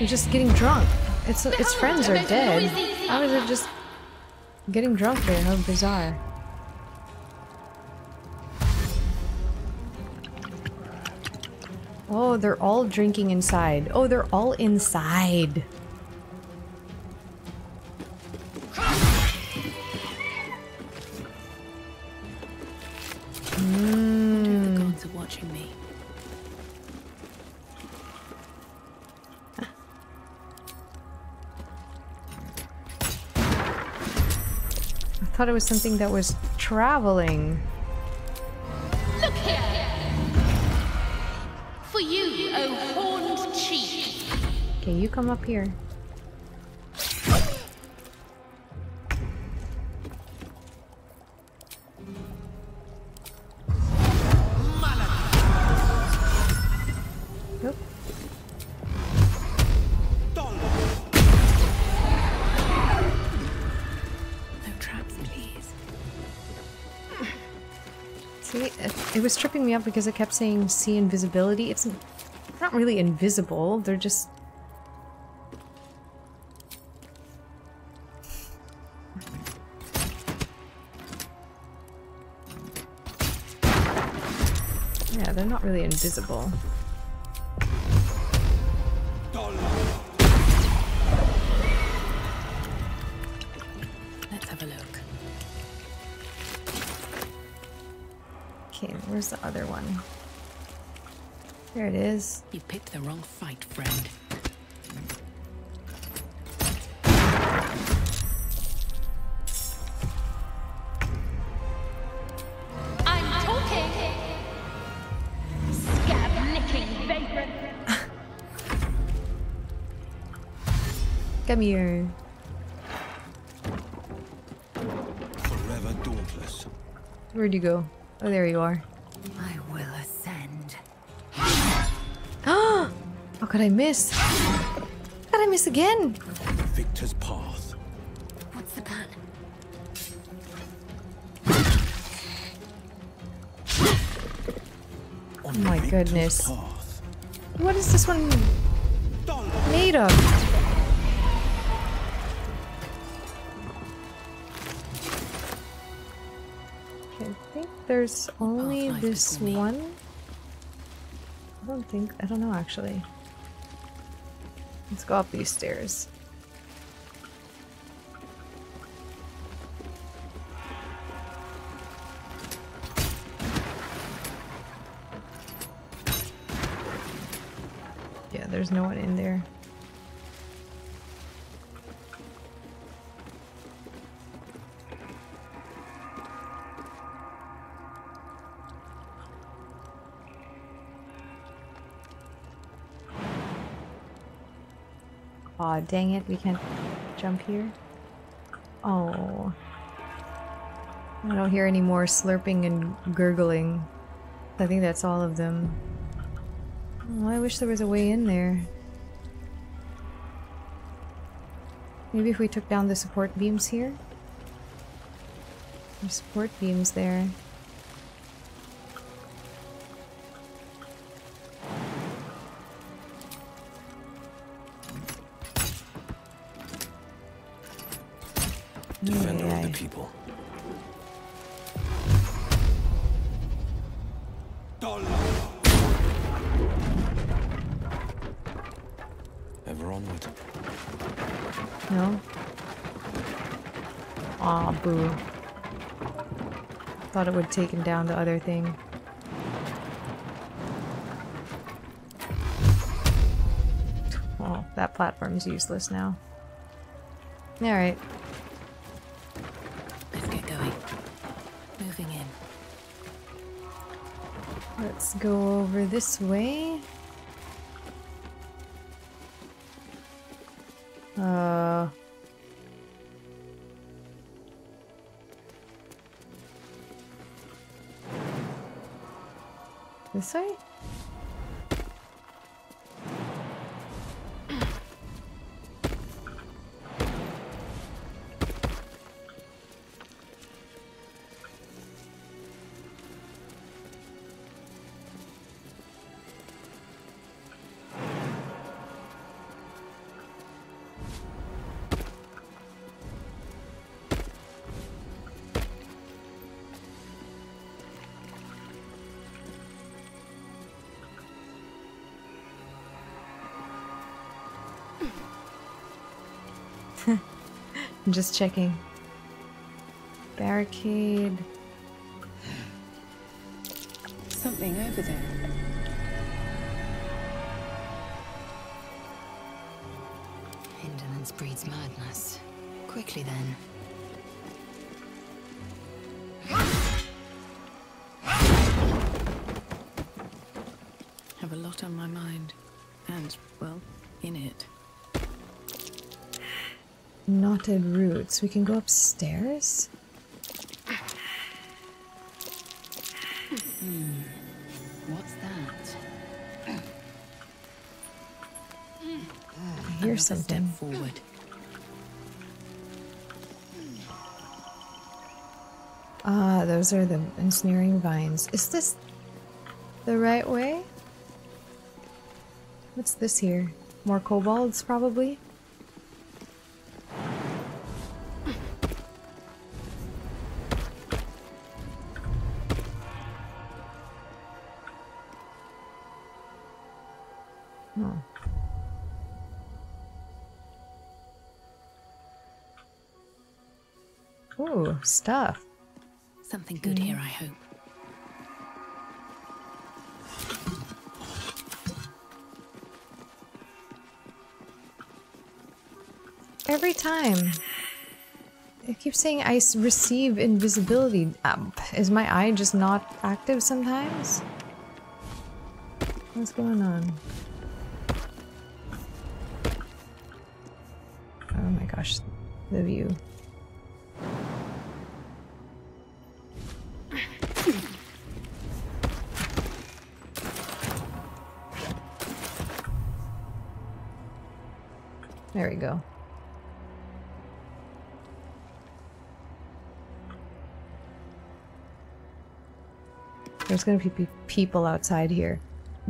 You're just getting drunk. Its its friends are dead. How is it just getting drunk there? How bizarre. Oh, they're all drinking inside. Oh, they're all inside. Mm. The gods are watching me. I thought it was something that was traveling. Look here. For you, oh horned chief. Okay, you come up here. It was tripping me up because it kept saying see invisibility. It's not really invisible, they're just... Yeah, they're not really invisible. Where's the other one? There it is. You picked the wrong fight, friend. I'm talking. Scab-nicking vagrant. Come here. Forever dauntless. Where'd you go? Oh, there you are. I will ascend. Oh! How could I miss? How could I miss again? Victor's path. What's the plan? Oh my Victor's goodness! Path. What is this one made of? I think there's only this one. I don't think, I don't know actually. Let's go up these stairs. Yeah, there's no one in there. Aw, oh, dang it, we can't jump here. Oh. I don't hear any more slurping and gurgling. I think that's all of them. Oh, I wish there was a way in there. Maybe if we took down the support beams here? There's support beams there. Defender of the people. Ever onward. No. Aw, boo. Thought it would take him down the other thing. Well, that platform's useless now. Alright. Let's go over this way. Uh. This way? I'm just checking. Barricade. Something over there. Indolence breeds madness. Quickly then. Have a lot on my mind. And, well, in it. Knotted roots. We can go upstairs? Mm. What's that? I hear Another something. Step forward. Ah, those are the ensnaring vines. Is this the right way? What's this here? More kobolds, probably? Stuff. Something good mm. here, I hope. Every time. I keep saying I receive invisibility. Um, is my eye just not active sometimes? What's going on? Oh my gosh, the view. There we go. There's gonna be people outside here.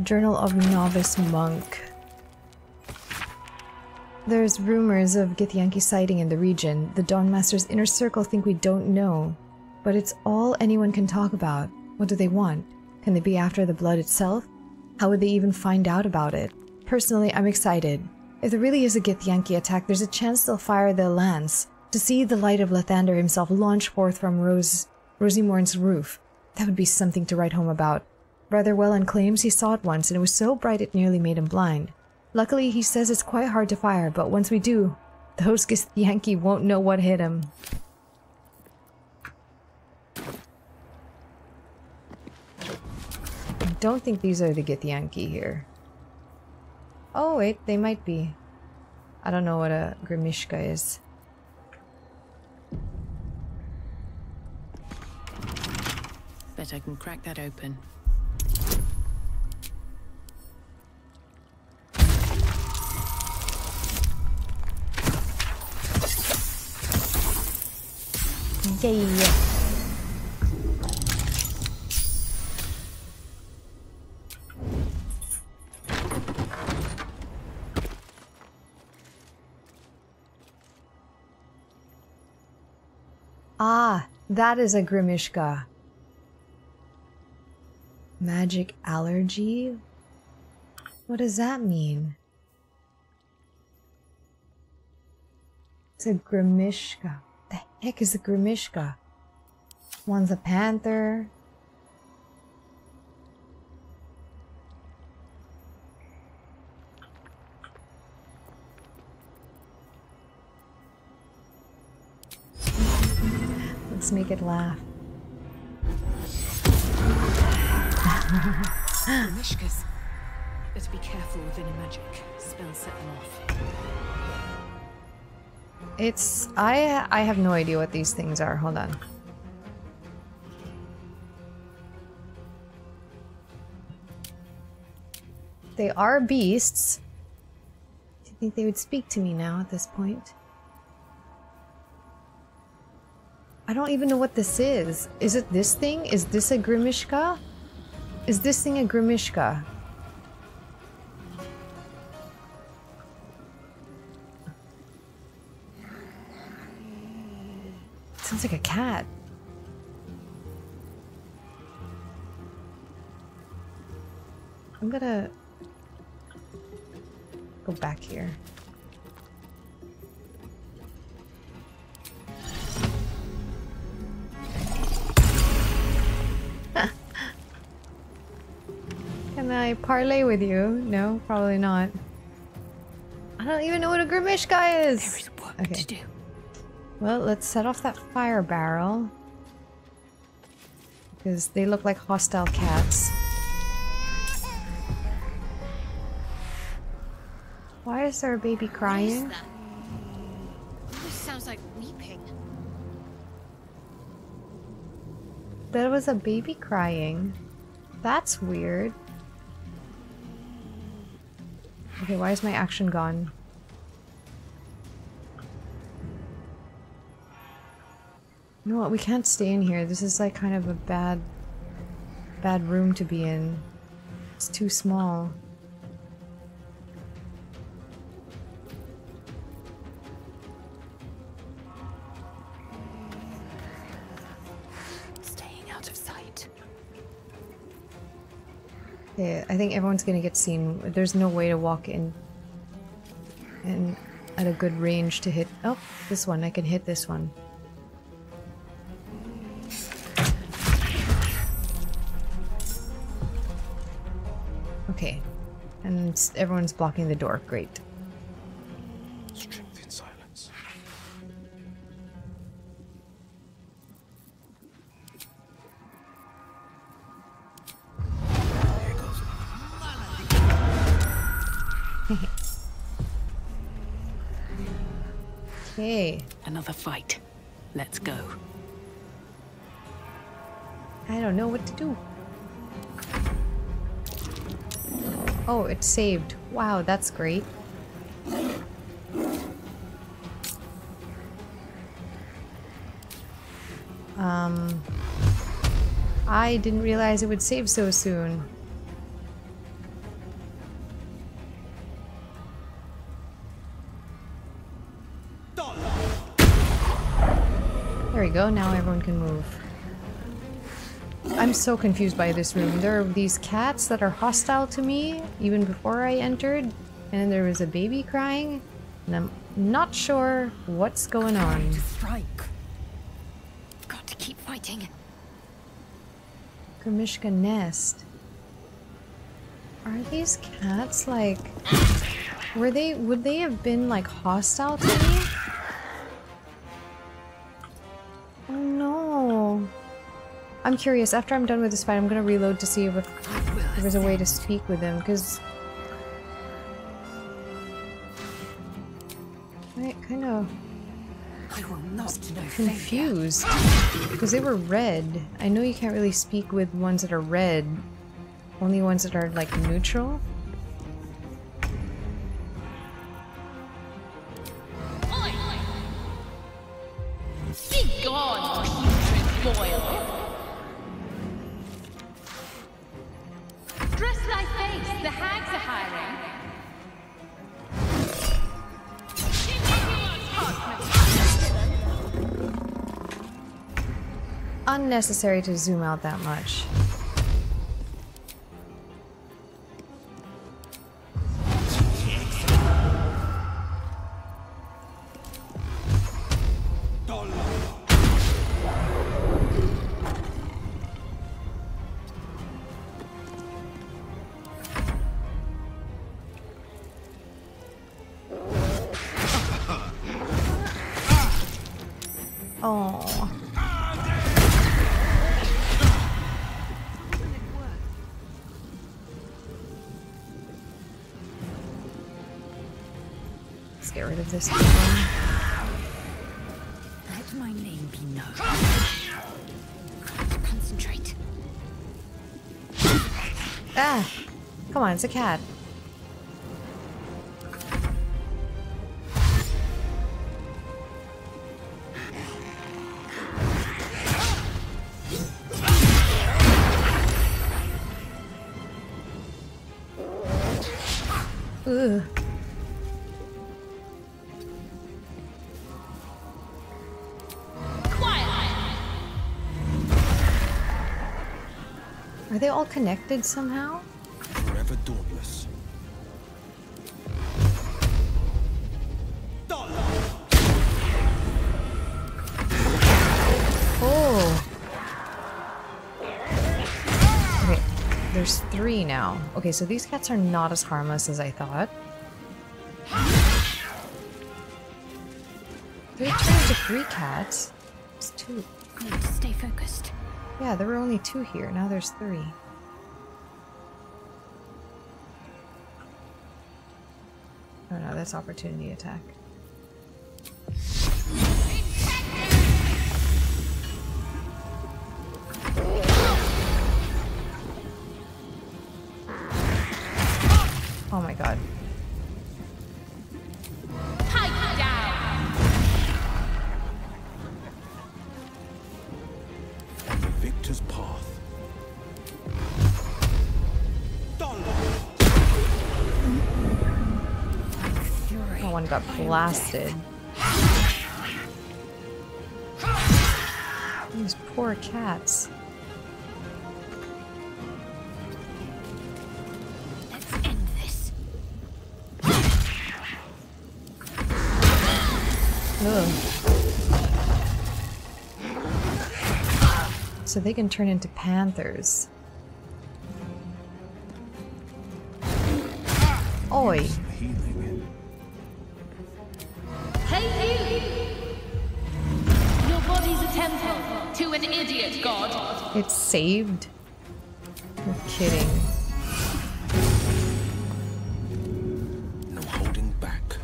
Journal of Novice Monk. There's rumors of Githyanki sighting in the region. The Dawnmaster's inner circle think we don't know. But it's all anyone can talk about. What do they want? Can they be after the blood itself? How would they even find out about it? Personally, I'm excited. If there really is a Githyanki attack, there's a chance they'll fire their lance to see the light of Lathander himself launch forth from Rose Rosymorn's roof. That would be something to write home about. Brotherwellan claims he saw it once, and it was so bright it nearly made him blind. Luckily, he says it's quite hard to fire, but once we do, those Githyanki won't know what hit him. I don't think these are the Githyanki here. Oh wait, they might be. I don't know what a Grimishka is. Bet I can crack that open. Yeah. Ah, that is a Grimishka. Magic allergy? What does that mean? It's a Grimishka. The heck is a Grimishka? One's a panther. Let's make it laugh. Grimishkas. Let's be careful with any magic. Spells set them off. It's... I, I have no idea what these things are. Hold on. They are beasts. Do you think they would speak to me now at this point? I don't even know what this is. Is it this thing? Is this a Grimishka? Is this thing a Grimishka? Sounds like a cat. I'm gonna go back here. Can I parlay with you? No, probably not. I don't even know what a Grimishka is! There is work okay. to do. Well, let's set off that fire barrel. Because they look like hostile cats. Why is there a baby crying? This sounds like weeping. There was a baby crying. That's weird. Okay, why is my action gone? You know what, we can't stay in here. This is like kind of a bad... bad room to be in. It's too small. Staying out of sight. Yeah, I think everyone's gonna get seen. There's no way to walk in... and at a good range to hit... Oh, this one. I can hit this one. Okay, and everyone's blocking the door. Great. Strength in silence. Here goes. Hey. Another fight. Let's go. I don't know what to do. Oh, it's saved. Wow, that's great. Um... I didn't realize it would save so soon. There we go, now everyone can move. I'm so confused by this room. There are these cats that are hostile to me, even before I entered, and there was a baby crying, and I'm not sure what's going on. Strike. Got to keep fighting. Grimishka nest. Are these cats like... were they... would they have been like hostile to me? Oh no. I'm curious, after I'm done with this fight, I'm gonna reload to see if, if there's a way to speak with him, because kind of confused because they were red. I know you can't really speak with ones that are red, only ones that are like neutral. Necessary to zoom out that much. This one. Let my name be known. Concentrate. Ah, come on, it's a cat. Ooh. Are they all connected somehow? Forever dauntless. Oh. Okay, there's three now. Okay, so these cats are not as harmless as I thought. Three turns to three cats. It's two. I need to stay focused. Yeah, there were only two here. Now there's three. Oh no, that's opportunity attack. Oh my god. Got blasted. These poor cats. Let's end this. Ugh. So they can turn into panthers. Oi. To an idiot god. It's saved? You're kidding. No holding back.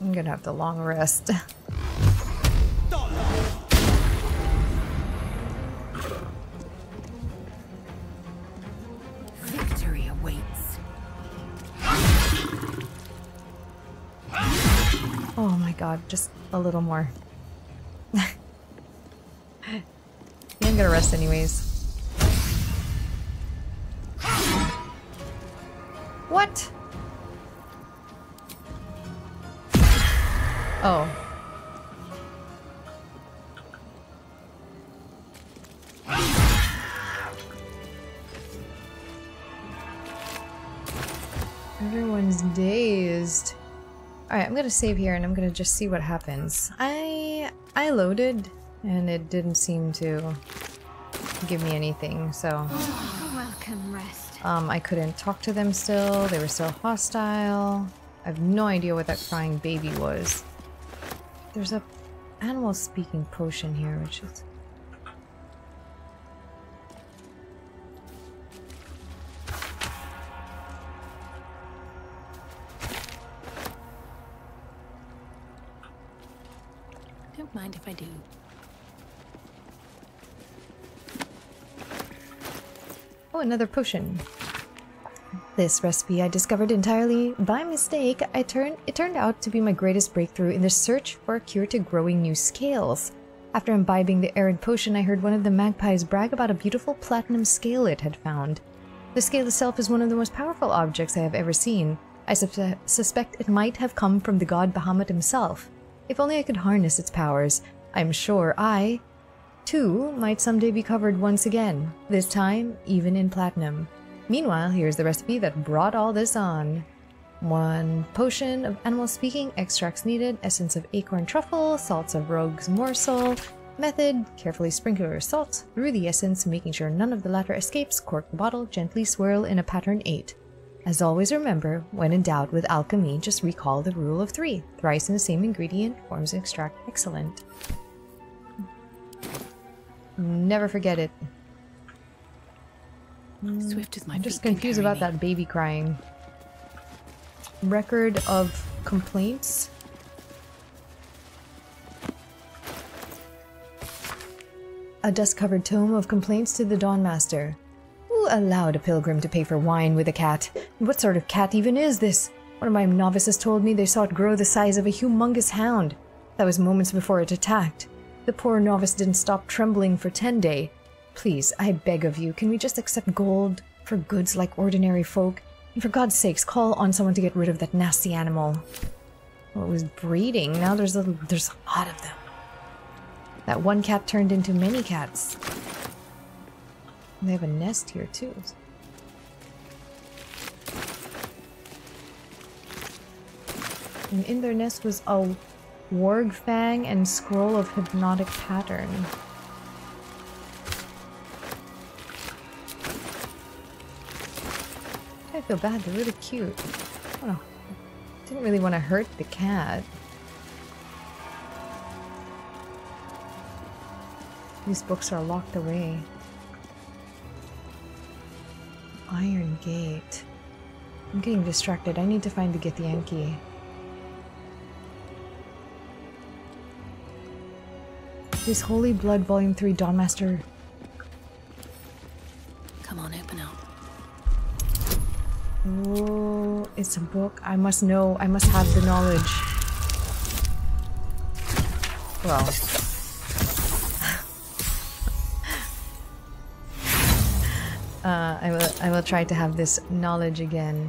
I'm gonna have the long rest. Victory awaits. Oh my god, just a little more. I'm gonna rest anyways. What? Oh. Everyone's dazed. Alright, I'm gonna save here and I'm gonna just see what happens. I... I loaded and it didn't seem to give me anything, so welcome rest. Um, I couldn't talk to them still. They were still hostile. I have no idea what that crying baby was. There's a animal speaking potion here, which is mind if I do. Oh, another potion. This recipe I discovered entirely by mistake. I turned it turned out to be my greatest breakthrough in the search for a cure to growing new scales. After imbibing the arid potion, I heard one of the magpies brag about a beautiful platinum scale it had found. The scale itself is one of the most powerful objects I have ever seen. I su- suspect it might have come from the god Bahamut himself. If only I could harness its powers. I'm sure I, too, might someday be covered once again, this time even in platinum. Meanwhile, here's the recipe that brought all this on. One potion of animal speaking, extracts needed, essence of acorn truffle, salts of rogue's morsel. Method, carefully sprinkle your salts through the essence, making sure none of the latter escapes, cork the bottle, gently swirl in a pattern eight. As always, remember, when in doubt with alchemy, just recall the rule of three. Thrice in the same ingredient, forms an extract excellent. Never forget it. Swift is my I'm just confused about me. That baby crying. Record of complaints. A dust-covered tome of complaints to the Dawnmaster. Who allowed a pilgrim to pay for wine with a cat? What sort of cat even is this? One of my novices told me they saw it grow the size of a humongous hound. That was moments before it attacked. The poor novice didn't stop trembling for ten days. Please, I beg of you, can we just accept gold for goods like ordinary folk? And for God's sakes, call on someone to get rid of that nasty animal. Well, it was breeding. Now there's a, there's a lot of them. That one cat turned into many cats. They have a nest here, too. And in their nest was a warg fang and scroll of hypnotic pattern. I feel bad, they're really cute. Oh, didn't really want to hurt the cat. These books are locked away. Iron Gate. I'm getting distracted. I need to find the Githyanki. This Holy Blood Volume three Dawnmaster. Come on, open up. Oh, it's a book. I must know. I must have the knowledge. Well. uh, I will, I will try to have this knowledge again.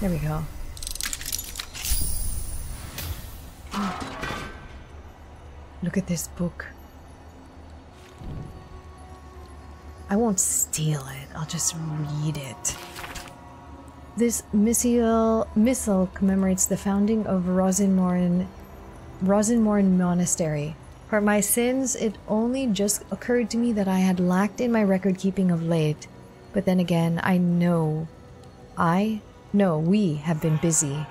There we go. Look at this book. I won't steal it, I'll just read it. This missile, missile commemorates the founding of Rosymorn, Rosymorn Monastery. For my sins, it only just occurred to me that I had lacked in my record-keeping of late. But then again, I know... I? No, we have been busy.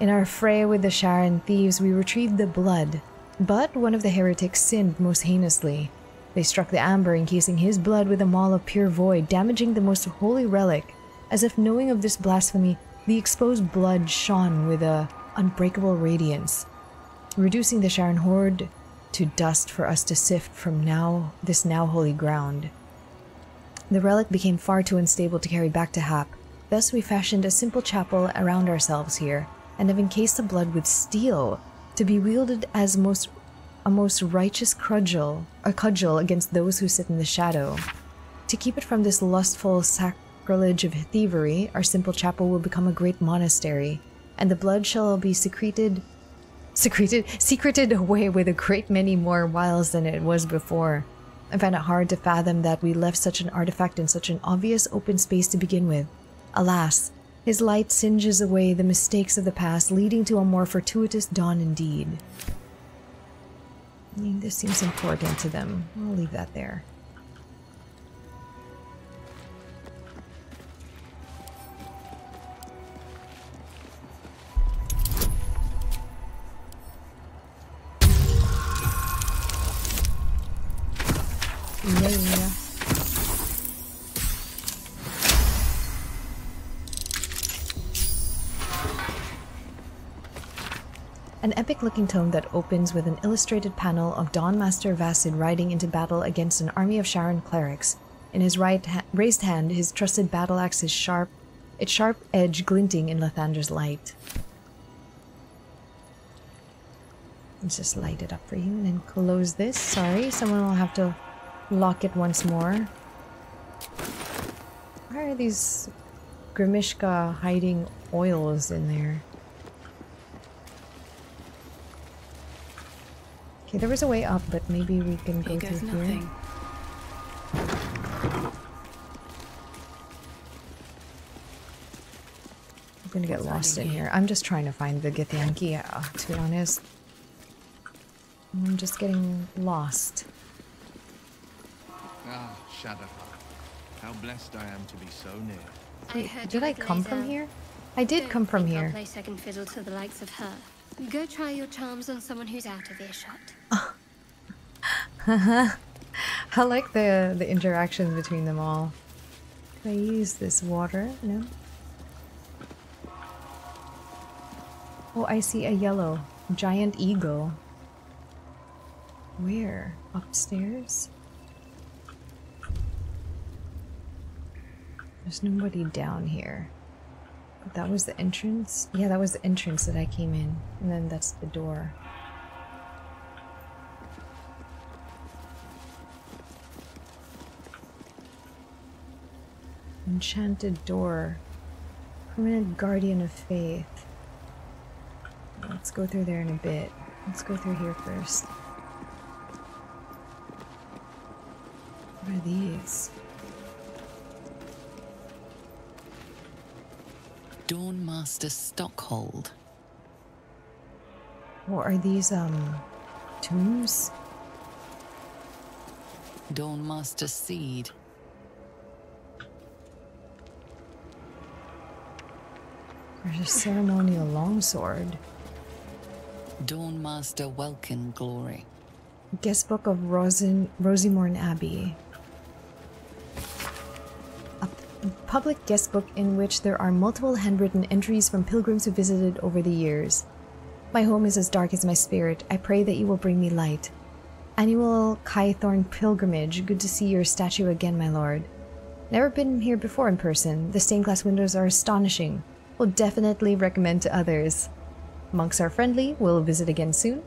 In our fray with the Sharran thieves, we retrieved the blood. But one of the heretics sinned most heinously. They struck the amber, encasing his blood with a maul of pure void, damaging the most holy relic. As if knowing of this blasphemy, the exposed blood shone with a unbreakable radiance, reducing the Sharran horde to dust for us to sift from now this now holy ground. The relic became far too unstable to carry back to Hap. Thus we fashioned a simple chapel around ourselves here, and have encased the blood with steel, to be wielded as most, a most righteous cudgel, a cudgel against those who sit in the shadow. To keep it from this lustful sacrilege of thievery, our simple chapel will become a great monastery, and the blood shall be secreted, secreted, secreted away with a great many more wiles than it was before. I found it hard to fathom that we left such an artifact in such an obvious open space to begin with. Alas, his light singes away the mistakes of the past, leading to a more fortuitous dawn indeed. I mean, this seems important to them. I'll leave that there. Yeah. an epic-looking tome that opens with an illustrated panel of Dawnmaster Vassid riding into battle against an army of Sharran clerics. In his right ha raised hand, his trusted battle axe is sharp, its sharp edge glinting in Lathander's light. Let's just light it up for you and then close this. Sorry, someone will have to lock it once more. Why are these Grimishka hiding oils in there? Okay, there was a way up, but maybe we can go through here. I'm gonna get lost in here. I'm just trying to find the Githyanki, yeah, to be honest. I'm just getting lost. Ah, Shadowheart. How blessed I am to be so near. Wait, I did I come Lae'zel. from here? I did Don't come from here. Play second fiddle to the likes of her. Go try your charms on someone who's out of earshot. I like the the interaction between them all. Can I use this water? No. Oh, I see a yellow giant eagle. Where? Upstairs? There's nobody down here. But that was the entrance? Yeah, that was the entrance that I came in. And then that's the door. Enchanted door. Permanent guardian of faith. Let's go through there in a bit. Let's go through here first. What are these? Dawnmaster Stockhold. What are these, um, tombs? Dawnmaster Seed. There's a ceremonial longsword. Dawnmaster Welkin Glory. Guestbook of Rosin Rosymorn Abbey. Public guestbook in which there are multiple handwritten entries from pilgrims who visited over the years. My home is as dark as my spirit. I pray that you will bring me light. Annual Kaithorn pilgrimage. Good to see your statue again, my lord. Never been here before in person. The stained glass windows are astonishing. Will definitely recommend to others. Monks are friendly. Will visit again soon.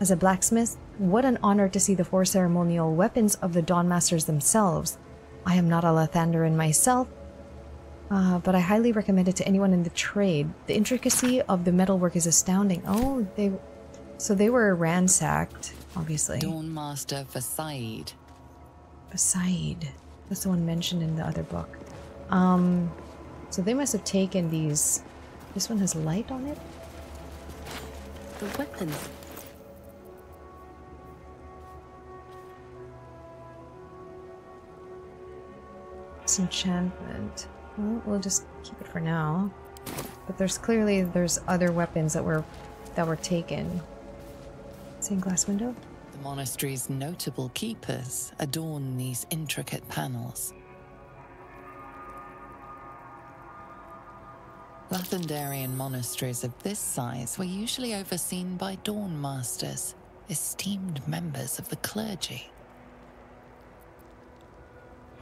As a blacksmith, what an honor to see the four ceremonial weapons of the Dawnmasters themselves. I am not a Lathanderan myself, uh, but I highly recommend it to anyone in the trade. The intricacy of the metalwork is astounding. Oh, they... So they were ransacked, obviously. Dawnmaster Vasaid. Vasaid. That's the one mentioned in the other book. Um, so they must have taken these... This one has light on it? The weapons... Enchantment. Well, we'll just keep it for now. But there's clearly there's other weapons that were that were taken. Stained glass window. The monastery's notable keepers adorn these intricate panels. Lathanderian monasteries of this size were usually overseen by Dawn Masters, esteemed members of the clergy.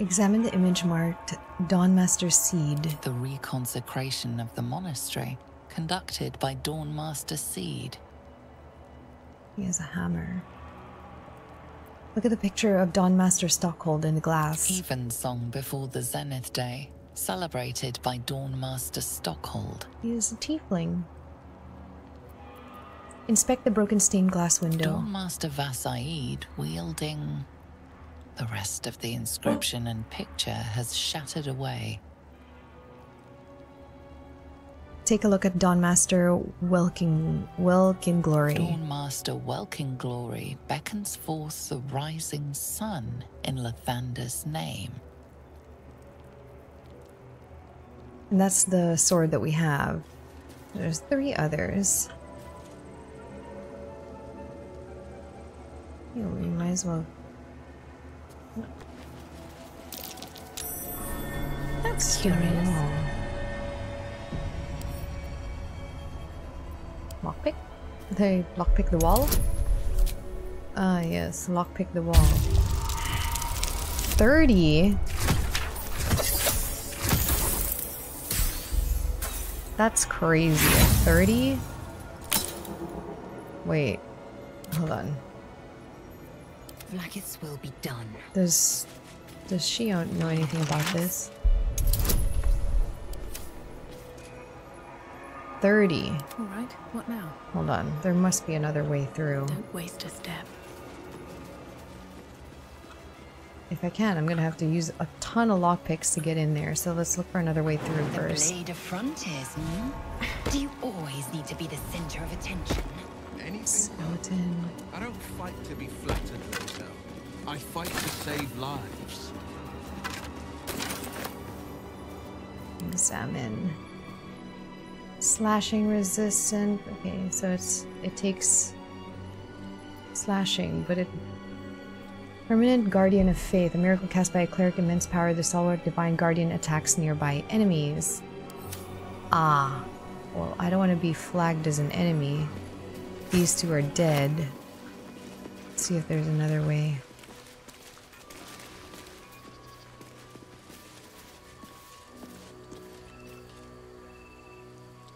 Examine the image marked Dawnmaster Seed. The reconsecration of the monastery, conducted by Dawnmaster Seed. He has a hammer. Look at the picture of Dawnmaster Stockhold in the glass. Evensong before the Zenith Day, celebrated by Dawnmaster Stockhold. He is a tiefling. Inspect the broken stained glass window. Dawnmaster Vasaid wielding... The rest of the inscription and picture has shattered away. Take a look at Dawnmaster Welkin, Welkin Glory. Dawnmaster Welkin Glory beckons forth the rising sun in Lathander's name. And that's the sword that we have. There's three others. Yeah, we might as well... That's curious. Lockpick? They lockpick the wall? Ah, yes, lockpick the wall. thirty? That's crazy. thirty? Wait, hold on. Vlaakith's will be done. Does does she don't know anything about this? Thirty. All right. What now? Hold on. There must be another way through. Don't waste a step. If I can, I'm gonna have to use a ton of lockpicks to get in there. So let's look for another way through the first. The blade of frontiers. Hmm? Do you always need to be the center of attention? Snowden. I don't fight to be flattered myself. I fight to save lives. Examine. Slashing resistant. Okay, so it's it takes slashing, but it permanent guardian of faith. A miracle cast by a cleric, immense power. The stalwart divine guardian attacks nearby enemies. Ah, well, I don't want to be flagged as an enemy. These two are dead. Let's see if there's another way.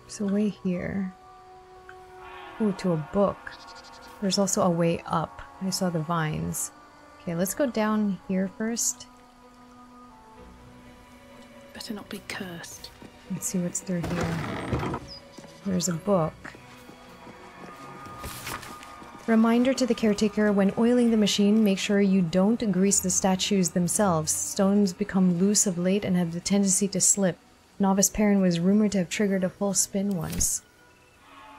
There's a way here. Ooh, to a book. There's also a way up. I saw the vines. Okay, let's go down here first. Better not be cursed. Let's see what's through here. There's a book. Reminder to the caretaker, when oiling the machine, make sure you don't grease the statues themselves. Stones become loose of late and have the tendency to slip. Novice Perrin was rumored to have triggered a full spin once.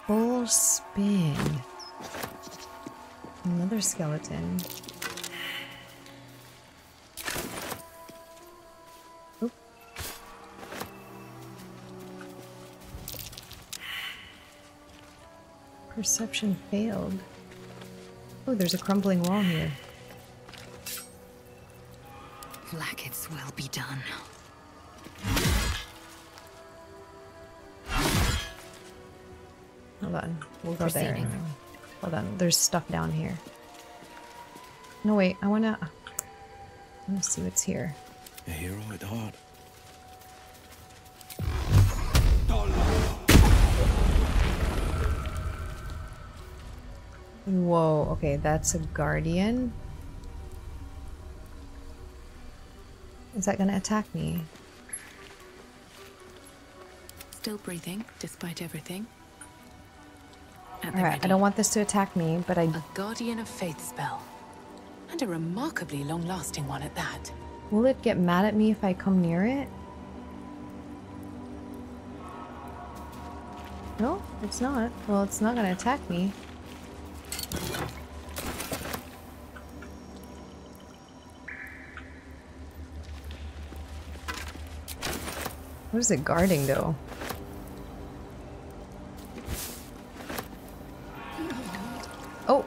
Full spin. Another skeleton. Oop. Perception failed. Oh, there's a crumbling wall here. Vlaakith's will be done. Hold on, we'll go there. Hold on, there's stuff down here. No, wait, I wanna... I wanna see what's here. A hero at heart. Whoa, okay, that's a guardian. Is that gonna attack me? Still breathing, despite everything. Alright, I don't want this to attack me, but I... A guardian of faith spell. And a remarkably long-lasting one at that. Will it get mad at me if I come near it? No, it's not. Well, it's not gonna attack me. What is it guarding, though? Oh!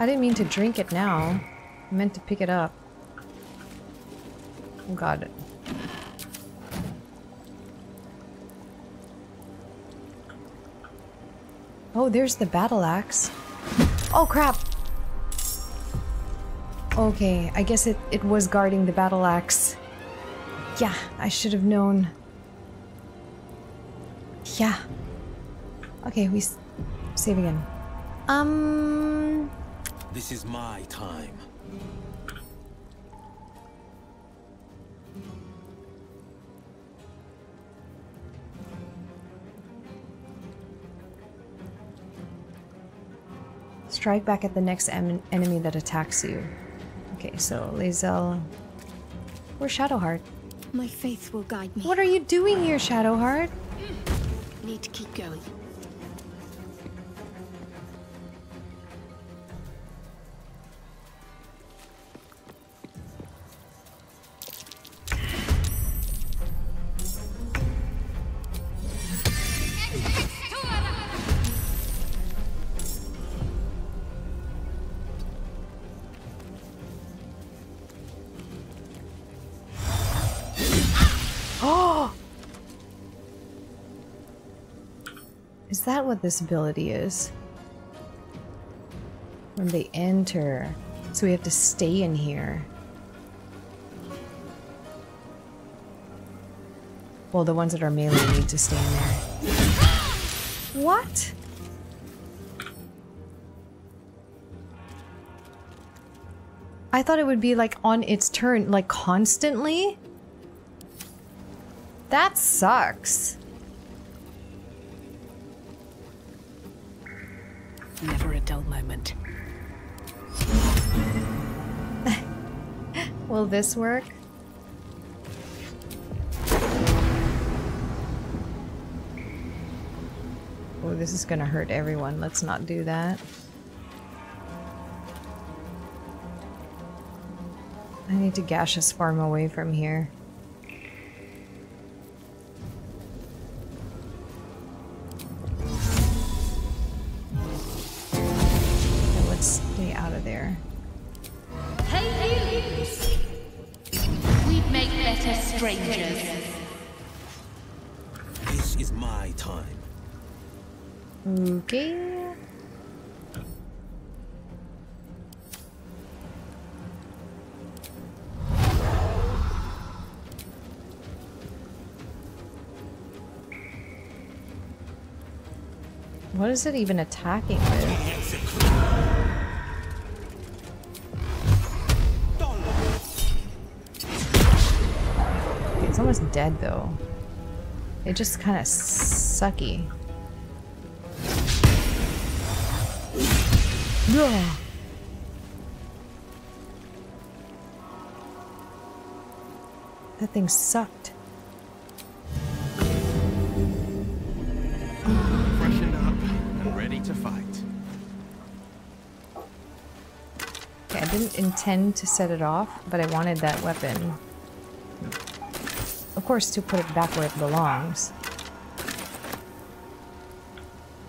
I didn't mean to drink it now. I meant to pick it up. Oh god. Oh, there's the battle axe. Oh crap! Okay, I guess it, it was guarding the battle axe. Yeah, I should have known. Yeah. Okay, we s save again. Um. This is my time. Strike back at the next en enemy that attacks you. Okay, so Lae'zel or Shadowheart. My faith will guide me. What are you doing here, Shadowheart? Need to keep going. Is that what this ability is? when they enter. So we have to stay in here. Well, the ones that are melee need to stay in there. What? I thought it would be like on its turn, like constantly? That sucks. Never a dull moment. Will this work? Oh, this is gonna hurt everyone. Let's not do that. I need to gaseous farm away from here. Okay, let's stay out of there. Hey, we'd make better strangers. This is my time. Okay. What is it even attacking with? Okay, it's almost dead though. It just kind of sucky. Yeah. That thing sucked. Freshened up and ready to fight. Okay, I didn't intend to set it off, but I wanted that weapon. Of course, to put it back where it belongs.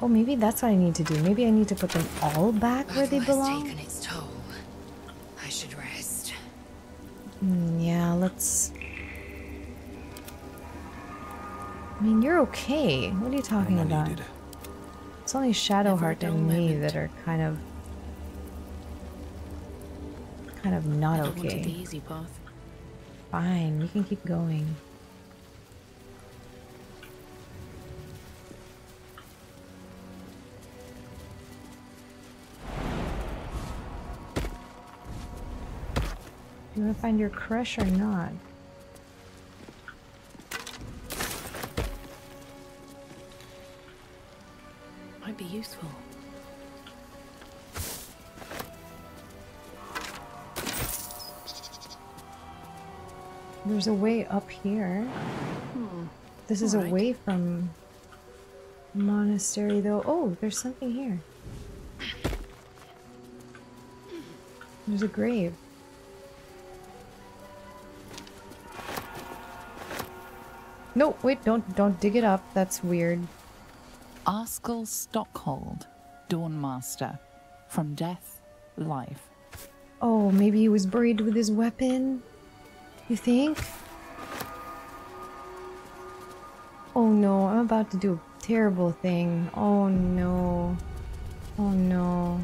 Oh, maybe that's what I need to do. Maybe I need to put them all back where they belong. Taken its toll. I should rest. Mm, yeah, let's. I mean, you're okay. What are you talking I'm about? Needed. It's only Shadowheart and me that are kind of, kind of not okay. The easy path. Fine, we can keep going. You want to find your crush or not? Might be useful. There's a way up here. Hmm. This is right. away from monastery though. Oh, there's something here. There's a grave. No, wait, don't don't dig it up. That's weird. Askel Stockhold, Dawnmaster. From death, life. Oh, maybe he was buried with his weapon? You think? Oh no, I'm about to do a terrible thing. Oh no. Oh no.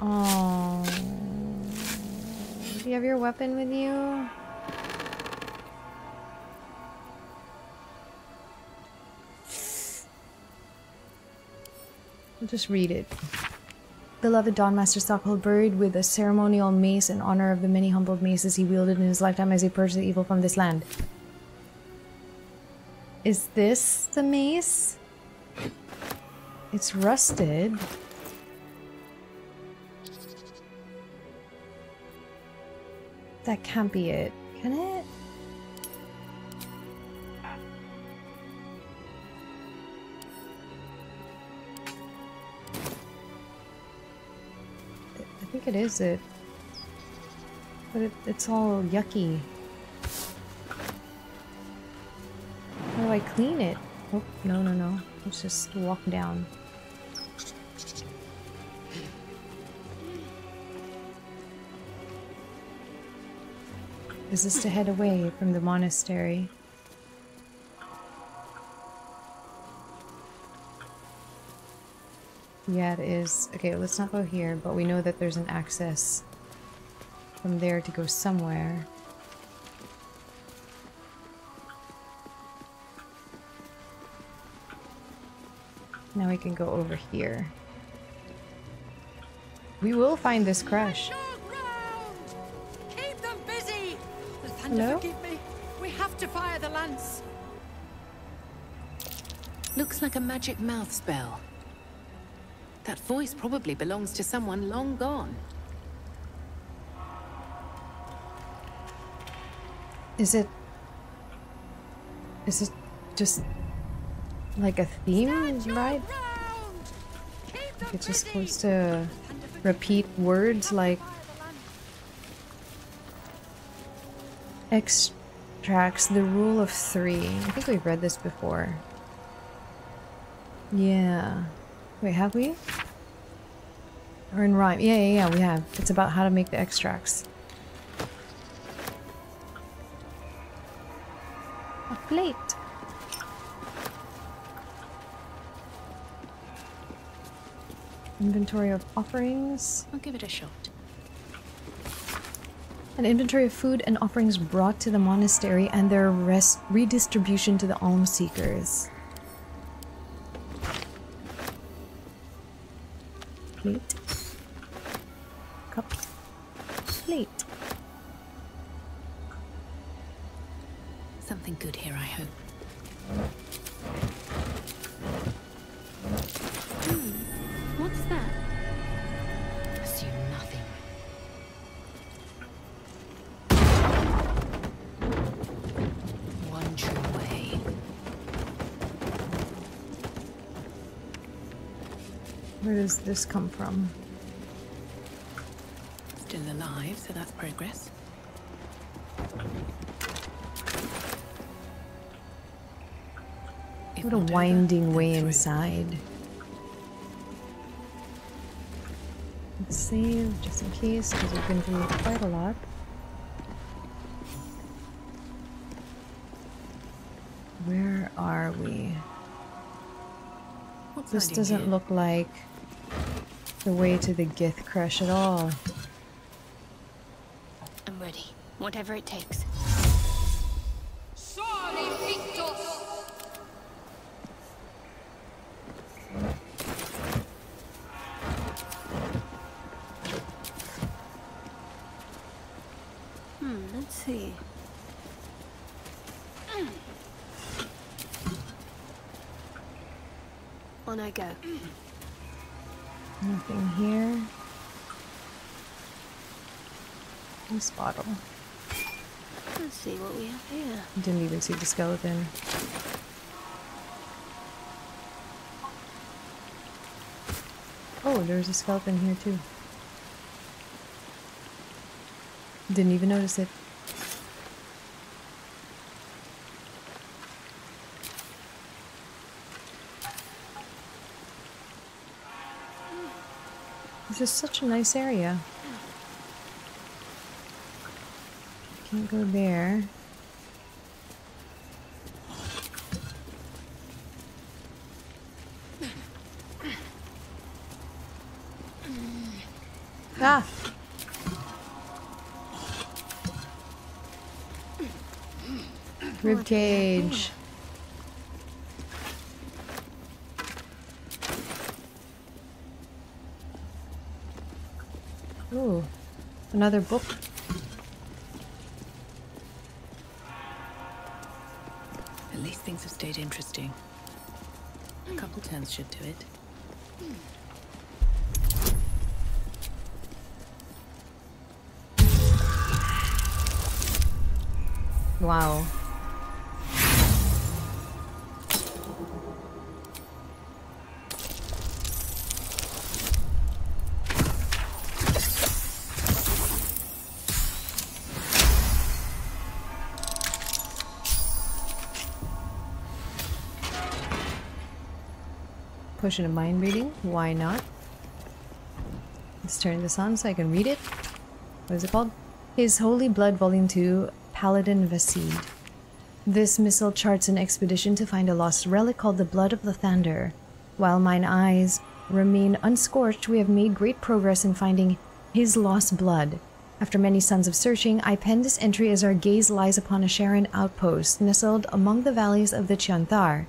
Oh. Do you have your weapon with you? Just read it. Beloved Dawnmaster Stockhold, buried with a ceremonial mace in honor of the many humbled maces he wielded in his lifetime as he purged the evil from this land. Is this the mace? It's rusted. That can't be it, can it? I think it is it, but it, it's all yucky. How do I clean it? Oh, no, no, no. Let's just walk down. Is this to head away from the monastery? Yeah, it is. Okay, well, let's not go here, but we know that there's an access from there to go somewhere. Now we can go over here. We will find this crash. Keep them busy. Hello? Forgive me. We have to fire the lance. Looks like a magic mouth spell. That voice probably belongs to someone long gone. Is it... Is it just... like a theme, right? Like it's just supposed to repeat words like... Extracts the rule of three. I think we've read this before. Yeah. Wait, have we? Or in rhyme. Yeah, yeah, yeah, we have. It's about how to make the extracts. A plate. Inventory of offerings. I'll give it a shot. An inventory of food and offerings brought to the monastery and their rest redistribution to the alms seekers. Plate. Cup. Plate. Something good here, I hope. Hmm. What's that? Assume nothing. One true way. Where does this come from? Still alive, so that's progress. What a winding way inside. Let's save just in case, because we've been through quite a lot. Where are we? This doesn't look like the way to the Gith Crèche at all. I'm ready. Whatever it takes. I go. Nothing here. This bottle. Let's see what we have here. Didn't even see the skeleton. Oh, there's a skeleton here too. Didn't even notice it. This is such a nice area. Can't go there. Ah! Rib cage. Another book. At least things have stayed interesting. A couple turns should do it. Wow. Potion of mind reading, why not? Let's turn this on so I can read it. What is it called? His Holy Blood Volume two, Paladin Vasid. This missal charts an expedition to find a lost relic called the Blood of Lathander. While mine eyes remain unscorched, we have made great progress in finding his lost blood. After many suns of searching, I pen this entry as our gaze lies upon a Sharran outpost nestled among the valleys of the Chiantar.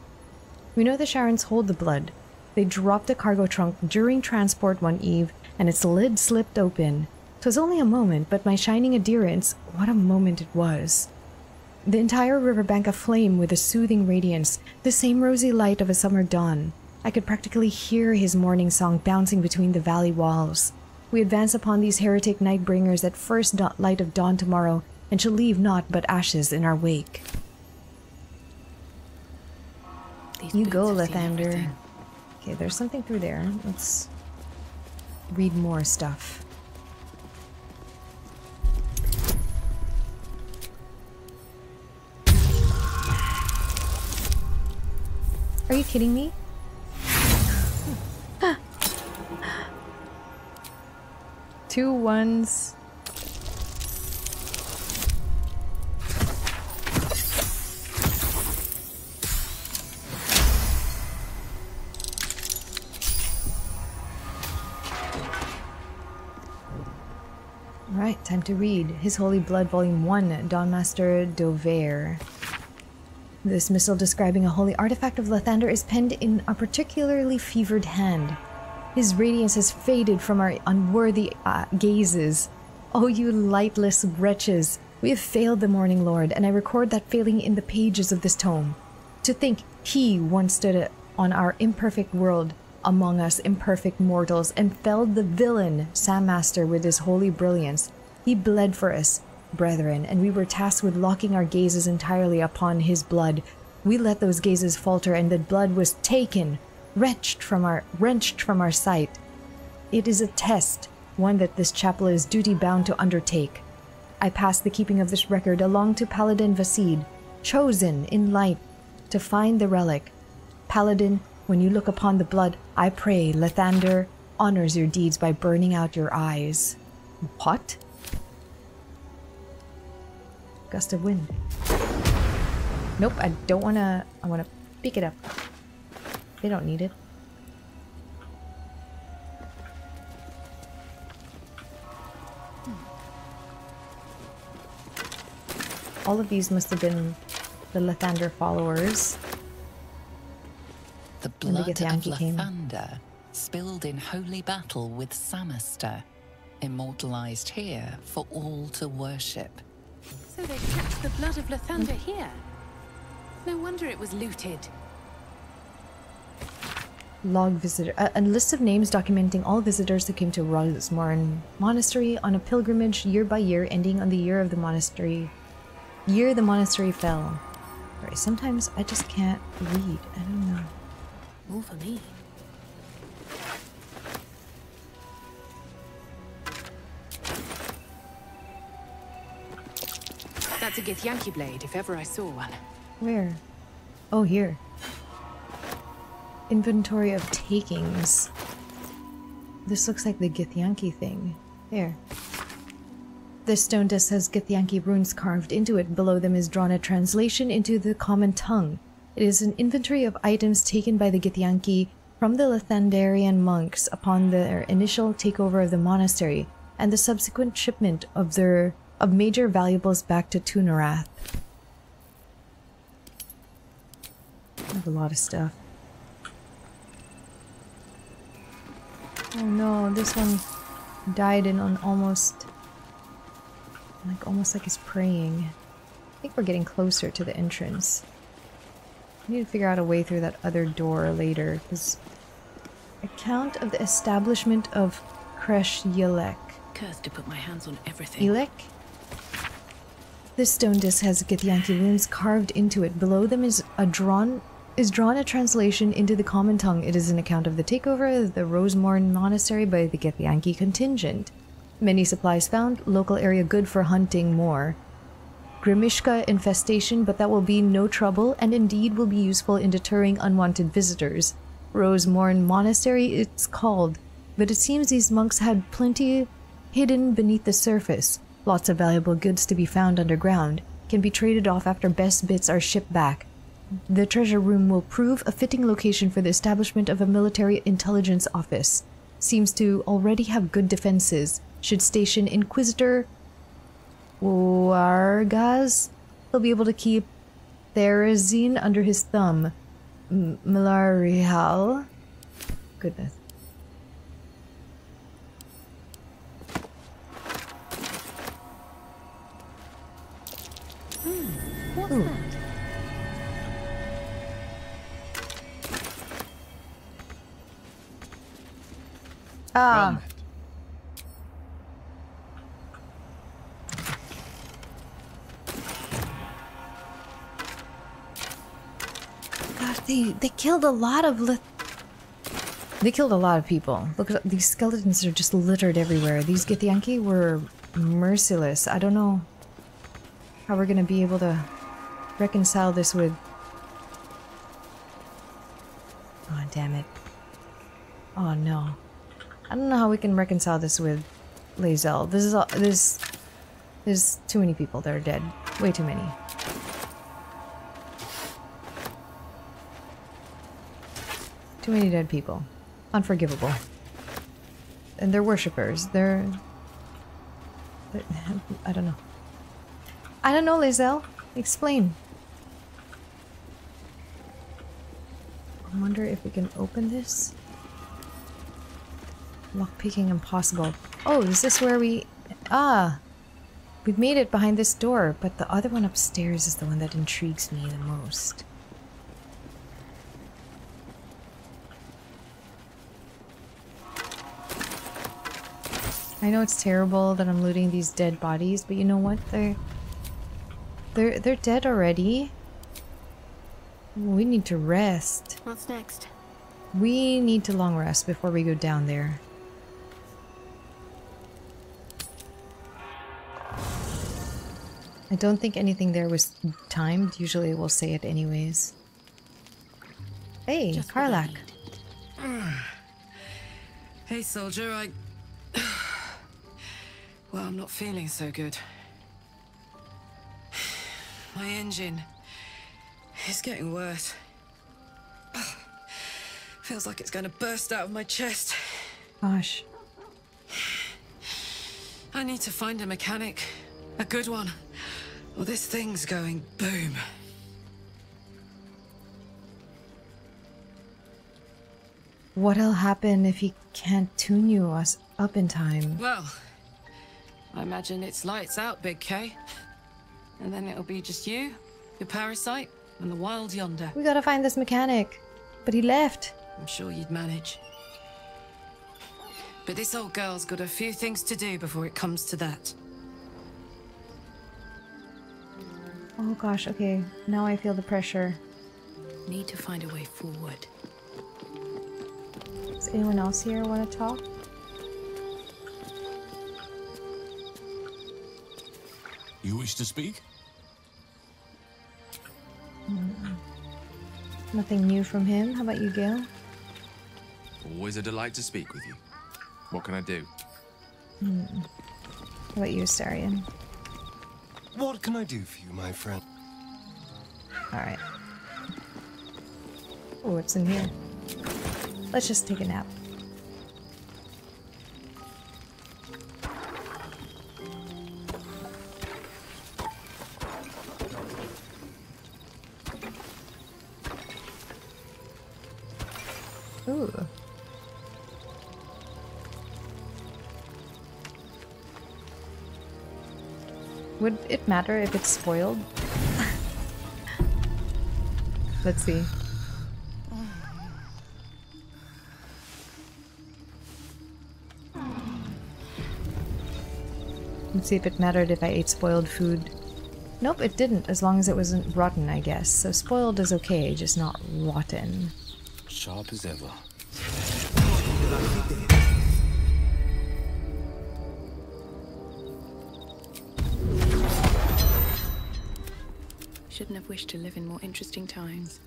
We know the Sharrans hold the blood. They dropped a cargo trunk during transport one eve, and its lid slipped open. 'Twas only a moment, but my shining adherence, what a moment it was. The entire riverbank aflame with a soothing radiance, the same rosy light of a summer dawn. I could practically hear his morning song bouncing between the valley walls. We advance upon these heretic night-bringers at first light of dawn tomorrow, and shall leave naught but ashes in our wake. These you go, Lathander. Okay, there's something through there. Let's read more stuff. Are you kidding me? Two ones. Alright, time to read. His Holy Blood, Volume one, Dawnmaster Dovair. This missal describing a holy artifact of Lathander is penned in a particularly fevered hand. His radiance has faded from our unworthy uh, gazes. Oh, you lightless wretches! We have failed the Morning Lord, and I record that failing in the pages of this tome. To think he once stood on our imperfect world, among us imperfect mortals, and felled the villain Sammaster with his holy brilliance. He bled for us, brethren, and we were tasked with locking our gazes entirely upon his blood. We let those gazes falter, and the blood was taken, wrenched from our wrenched from our sight. It is a test, one that this chapel is duty bound to undertake. I pass the keeping of this record along to Paladin Vasid, chosen in light to find the relic. Paladin, when you look upon the blood, I pray Lathander honors your deeds by burning out your eyes. What? Gust of wind. Nope, I don't want to... I want to pick it up. They don't need it. Hmm. All of these must have been the Lathander followers. The blood of Lathander spilled in holy battle with Sammaster, immortalized here for all to worship. So they kept the blood of Lathander here. No wonder it was looted. Log visitor. A, a list of names documenting all visitors who came to Rosymorn Monastery on a pilgrimage year by year, ending on the year of the monastery. Year the monastery fell. Right, sometimes I just can't read. I don't know. More for me. That's a Githyanki blade, if ever I saw one. Where? Oh, here. Inventory of takings. This looks like the Githyanki thing. There. This stone disk has Githyanki runes carved into it. Below them is drawn a translation into the common tongue. It is an inventory of items taken by the Githyanki from the Lathanderian monks upon their initial takeover of the monastery, and the subsequent shipment of their of major valuables back to Tu'narath. I have a lot of stuff. Oh no, this one died in on almost, like almost like he's praying. I think we're getting closer to the entrance. I need to figure out a way through that other door later, because account of the establishment of Crèche Y'llek. Cursed to put my hands on everything. Y'llek? This stone disc has Githyanki runes carved into it. Below them is a drawn is drawn a translation into the common tongue. It is an account of the takeover of the Rosymorn Monastery by the Githyanki contingent. Many supplies found, local area good for hunting more. Grimishka infestation, but that will be no trouble, and indeed will be useful in deterring unwanted visitors. Rosymorn Monastery it's called, but it seems these monks had plenty hidden beneath the surface. Lots of valuable goods to be found underground, can be traded off after best bits are shipped back. the treasure room will prove a fitting location for the establishment of a military intelligence office. Seems to already have good defenses. Should station Inquisitor Uargaz. He'll be able to keep Therizin under his thumb. M Milarihal. Goodness. Hmm. What's Ooh. that? Ah. Gosh, they they killed a lot of li they killed a lot of people. Look, these skeletons are just littered everywhere. These Githyanki were merciless. I don't know how we're gonna be able to reconcile this with. Oh, damn it! Oh no. I don't know how we can reconcile this with Lae'zel. This is all, this. There's too many people that are dead. Way too many. Too many dead people. Unforgivable. And they're worshippers. They're, they're. I don't know. I don't know, Lae'zel. Explain. I wonder if we can open this. Lockpicking impossible. Oh, is this where we... Ah! We've made it behind this door, but the other one upstairs is the one that intrigues me the most. I know it's terrible that I'm looting these dead bodies, but you know what? They're... They're, they're dead already. We need to rest. What's next? We need to long rest before we go down there. I don't think anything there was timed. Usually we'll say it anyways. Hey, just Karlak. Hey, soldier, I... Well, I'm not feeling so good. My engine... It's getting worse. Feels like it's going to burst out of my chest. Gosh. I need to find a mechanic. A good one. Well, this thing's going boom. What'll happen if he can't tune you us up in time? Well, I imagine it's lights out, Big K. And then it'll be just you, your parasite, and the wild yonder. We gotta find this mechanic. But he left. I'm sure you'd manage. But this old girl's got a few things to do before it comes to that. Oh gosh, okay. Now I feel the pressure. Need to find a way forward. Does anyone else here want to talk? You wish to speak? Mm-mm. Nothing new from him. How about you, Gale? Always a delight to speak with you. What can I do? Mm. How about you, Astarion? What can I do for you, my friend? Alright. Oh, what's in here? Let's just take a nap. Ooh. Would it matter if it's spoiled? Let's see. Let's see if it mattered if I ate spoiled food. Nope, it didn't, as long as it wasn't rotten, I guess. So spoiled is okay, just not rotten. Sharp as ever. Shouldn't have wished to live in more interesting times.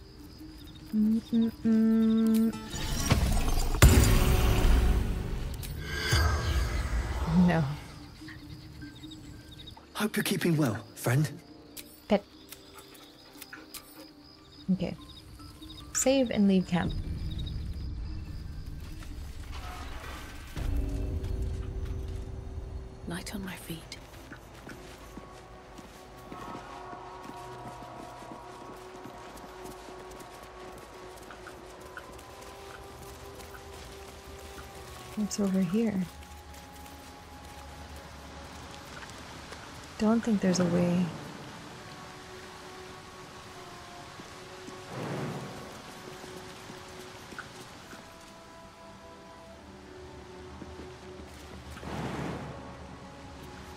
Mm-mm-mm. No. Hope you're keeping well, friend. Pet. Okay. Save and leave camp. Light on my feet. What's over here? Don't think there's a way.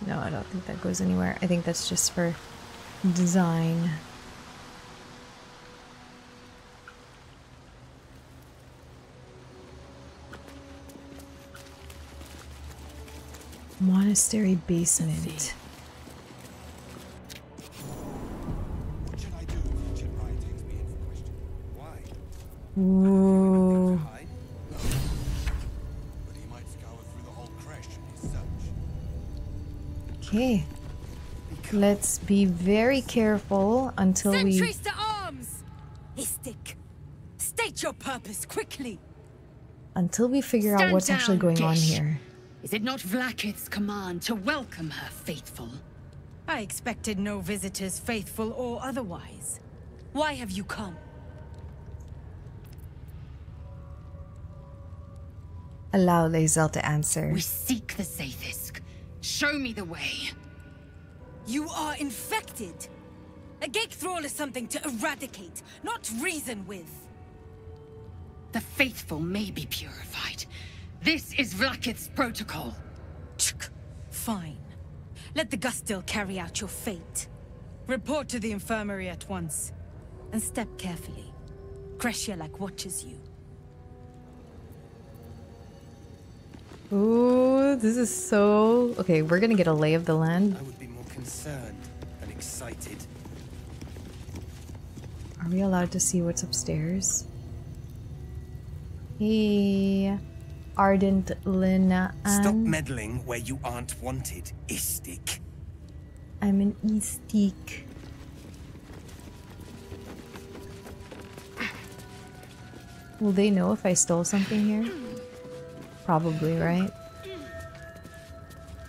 No, I don't think that goes anywhere. I think that's just for design. Monastery basement. Ooh. Okay. Let's be very careful until we. Sentries to arms! Istik, state your purpose quickly. Until we figure out what's actually going on here. Is it not Vlaakith's command to welcome her faithful? I expected no visitors, faithful or otherwise. Why have you come? Allow Lae'zel to answer. We seek the Zaith'isk. Show me the way. You are infected. A Gate-thrall is something to eradicate, not reason with. The faithful may be purified. This is Vlaakith's protocol. Fine. Let the Gustil carry out your fate. Report to the infirmary at once. And step carefully. Crèche Y'llek watches you. Ooh, this is so... Okay, we're gonna get a lay of the land. I would be more concerned than excited. Are we allowed to see what's upstairs? Hey... Ardent Lina. Stop meddling where you aren't wanted, Istik. I'm an Istik. Will they know if I stole something here? Probably, right?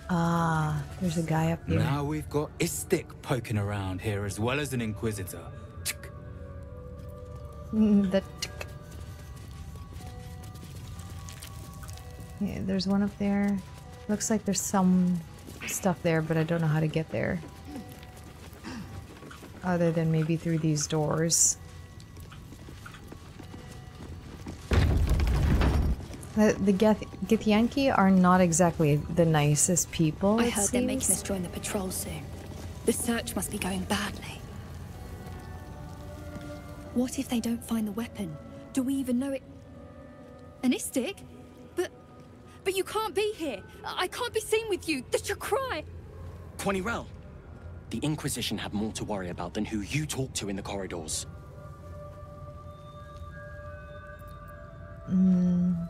Ah, there's a guy up here. Now we've got Istik poking around here as well as an Inquisitor. The Yeah, there's one up there. Looks like there's some stuff there, but I don't know how to get there. Other than maybe through these doors. The, the Githyanki are not exactly the nicest people. I heard they're making us join the patrol soon. The search must be going badly. What if they don't find the weapon? Do we even know it? An Istik? But you can't be here. I can't be seen with you. That's your cry. Quanirel, the Inquisition have more to worry about than who you talk to in the corridors. Mm.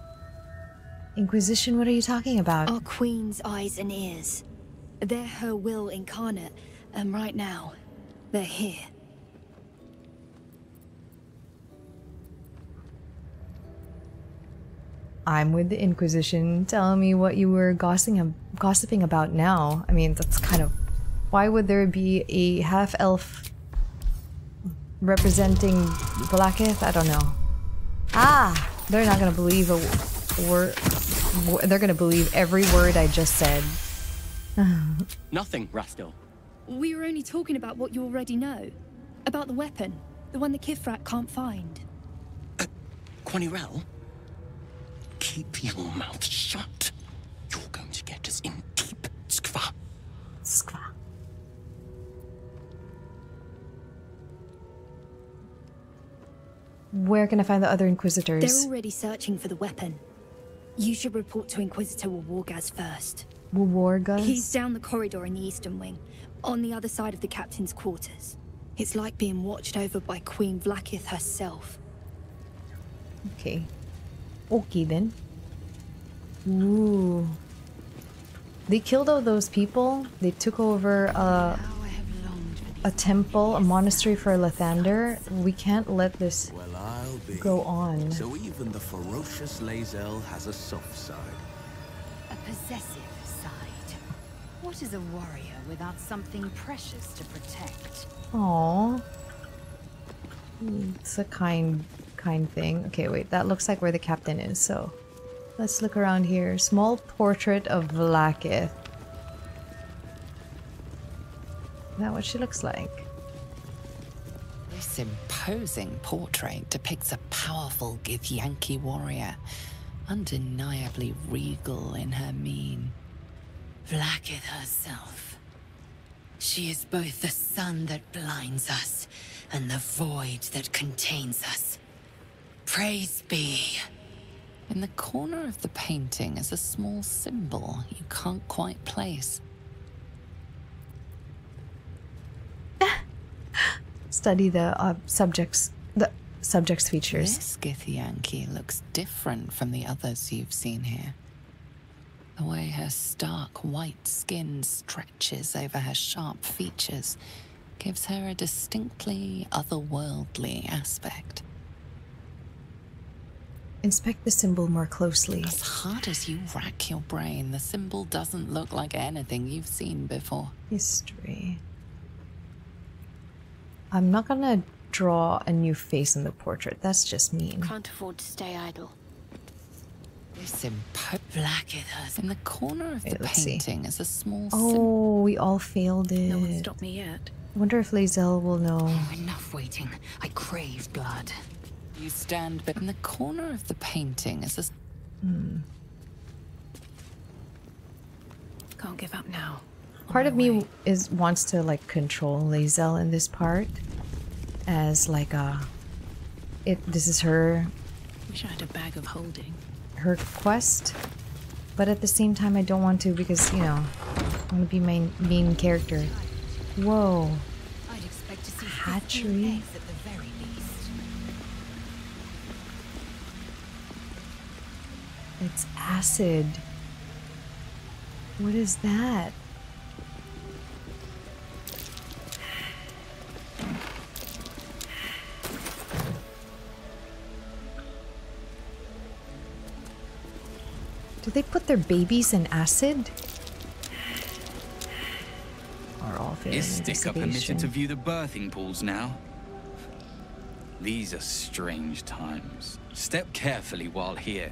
Inquisition, what are you talking about? Our Queen's eyes and ears. They're her will incarnate, and right now, they're here. I'm with the Inquisition. Tell me what you were gossiping, gossiping about now. I mean, that's kind of... Why would there be a half-elf representing Vlaakith? I don't know. Ah! They're not gonna believe a word... They're gonna believe every word I just said. Nothing, Rastil. We were only talking about what you already know. About the weapon. The one the Kithrak can't find. Uh, Quanirel? Keep your mouth shut. You're going to get us in deep, Skva. Skva. Where can I find the other Inquisitors? They're already searching for the weapon. You should report to Inquisitor Uargaz first. Uargaz? He's down the corridor in the eastern wing, on the other side of the captain's quarters. It's like being watched over by Queen Vlaakith herself. Okay. Okay then. Ooh. They killed all those people. They took over uh a temple, a monastery for Lathander. We can't let this well, I'll be. go on. So even the ferocious Lae'zel has a soft side. A possessive side. What is a warrior without something precious to protect? Aww. It's a kind, kind thing. Okay, wait, that looks like where the captain is, so... let's look around here. Small portrait of Vlaakith. Is that what she looks like? This imposing portrait depicts a powerful Githyanki warrior, undeniably regal in her mien. Vlaakith herself. She is both the sun that blinds us and the void that contains us. Praise be. In the corner of the painting is a small symbol you can't quite place. Study the uh, subjects, the subject's features. This Githyanki looks different from the others you've seen here. The way her stark white skin stretches over her sharp features gives her a distinctly otherworldly aspect. Inspect the symbol more closely. As hard as you rack your brain, the symbol doesn't look like anything you've seen before. History. I'm not gonna draw a new face in the portrait. That's just mean. Can't afford to stay idle. This Vlaakith. In the corner of Wait, the painting see. is a small. Oh, we all failed it. No one stopped me yet. Wonder if Lae'zel will know. Oh, enough waiting. I crave blood. You stand, but in the corner of the painting is a... Mm. Can't give up now. Part of me is wants to like control Lae'zel in this part, as like a... It. This is her. Wish I had a bag of holding. Her quest, but at the same time I don't want to because you know I want to be my main character. Whoa. I'd expect to see hatchery. It's acid. What is that? Do they put their babies in acid? Are all Is Stickup permitted to view the birthing pools now? These are strange times. Step carefully while here.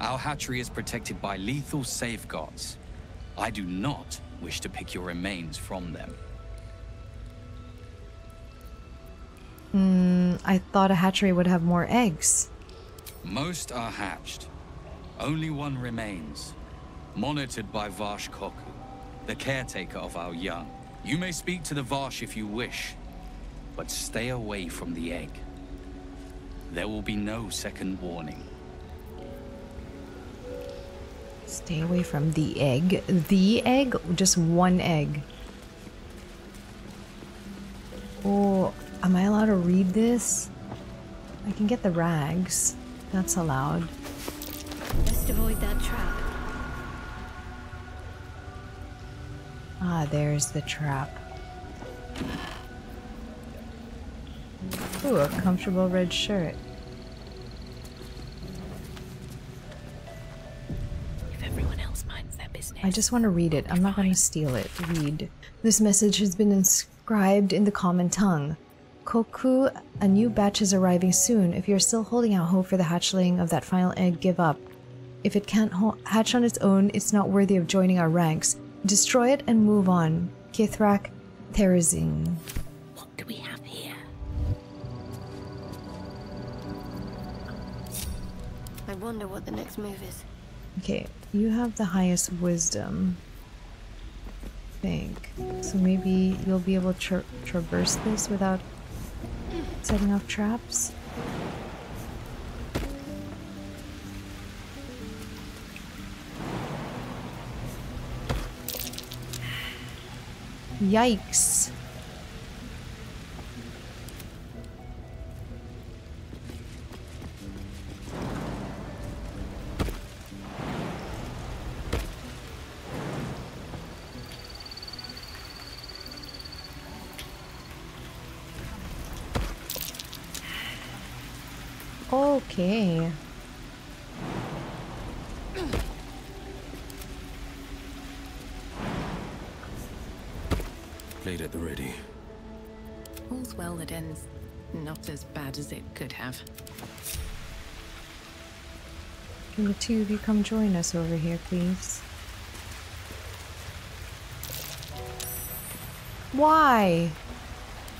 Our hatchery is protected by lethal safeguards. I do not wish to pick your remains from them. Mm, I thought a hatchery would have more eggs. Most are hatched. Only one remains, monitored by Vash Koku, the caretaker of our young. You may speak to the Vash if you wish, but stay away from the egg. There will be no second warning. Stay away from the egg. The egg? Just one egg. Oh, am I allowed to read this? I can get the rags. That's allowed. Just avoid that trap. Ah, there's the trap. Ooh, a comfortable red shirt. I just want to read it. I'm not going to steal it. Read. This message has been inscribed in the common tongue. Koku, a new batch is arriving soon. If you're still holding out hope for the hatchling of that final egg, give up. If it can't hatch on its own, it's not worthy of joining our ranks. Destroy it and move on. Kithrak Therizin. What do we have here? I wonder what the next move is. Okay, you have the highest wisdom, I think. So maybe you'll be able to tra traverse this without setting off traps. Yikes! Okay. Blade at the ready. All's well that ends. Not as bad as it could have. Can the two of you come join us over here, please? Why?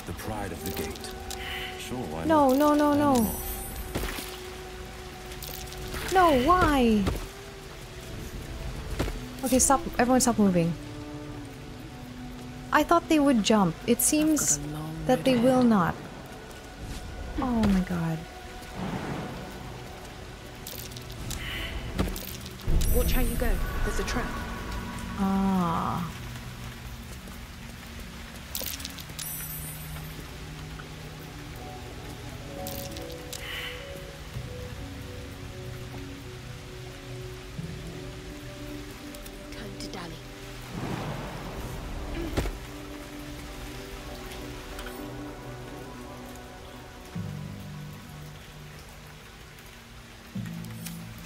The pride of the gate. Sure, why no, not? no, no, no. No, why? Okay, stop. Everyone stop moving. I thought they would jump. It seems that they will not. Oh my god. Watch how you go. There's a trap. Ah.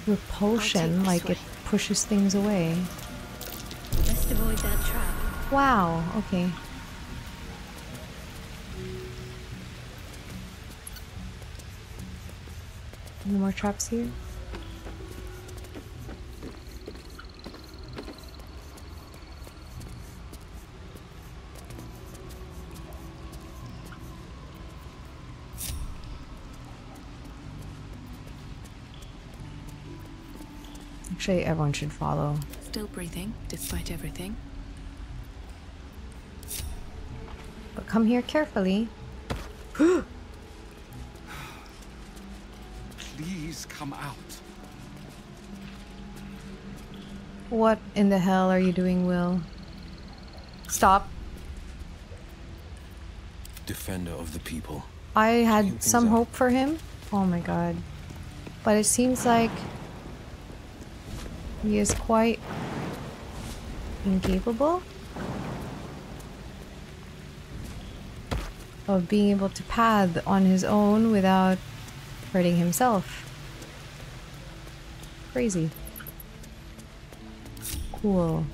Repulsion, like it pushes things away. Just avoid that trap. Wow, okay. Any more traps here? Actually, everyone should follow. Still breathing, despite everything. But come here carefully. Please come out. What in the hell are you doing, Will? Stop. Defender of the people. I had some hope for him. Oh my god. But it seems like he is quite incapable of being able to path on his own without hurting himself. Crazy. Cool.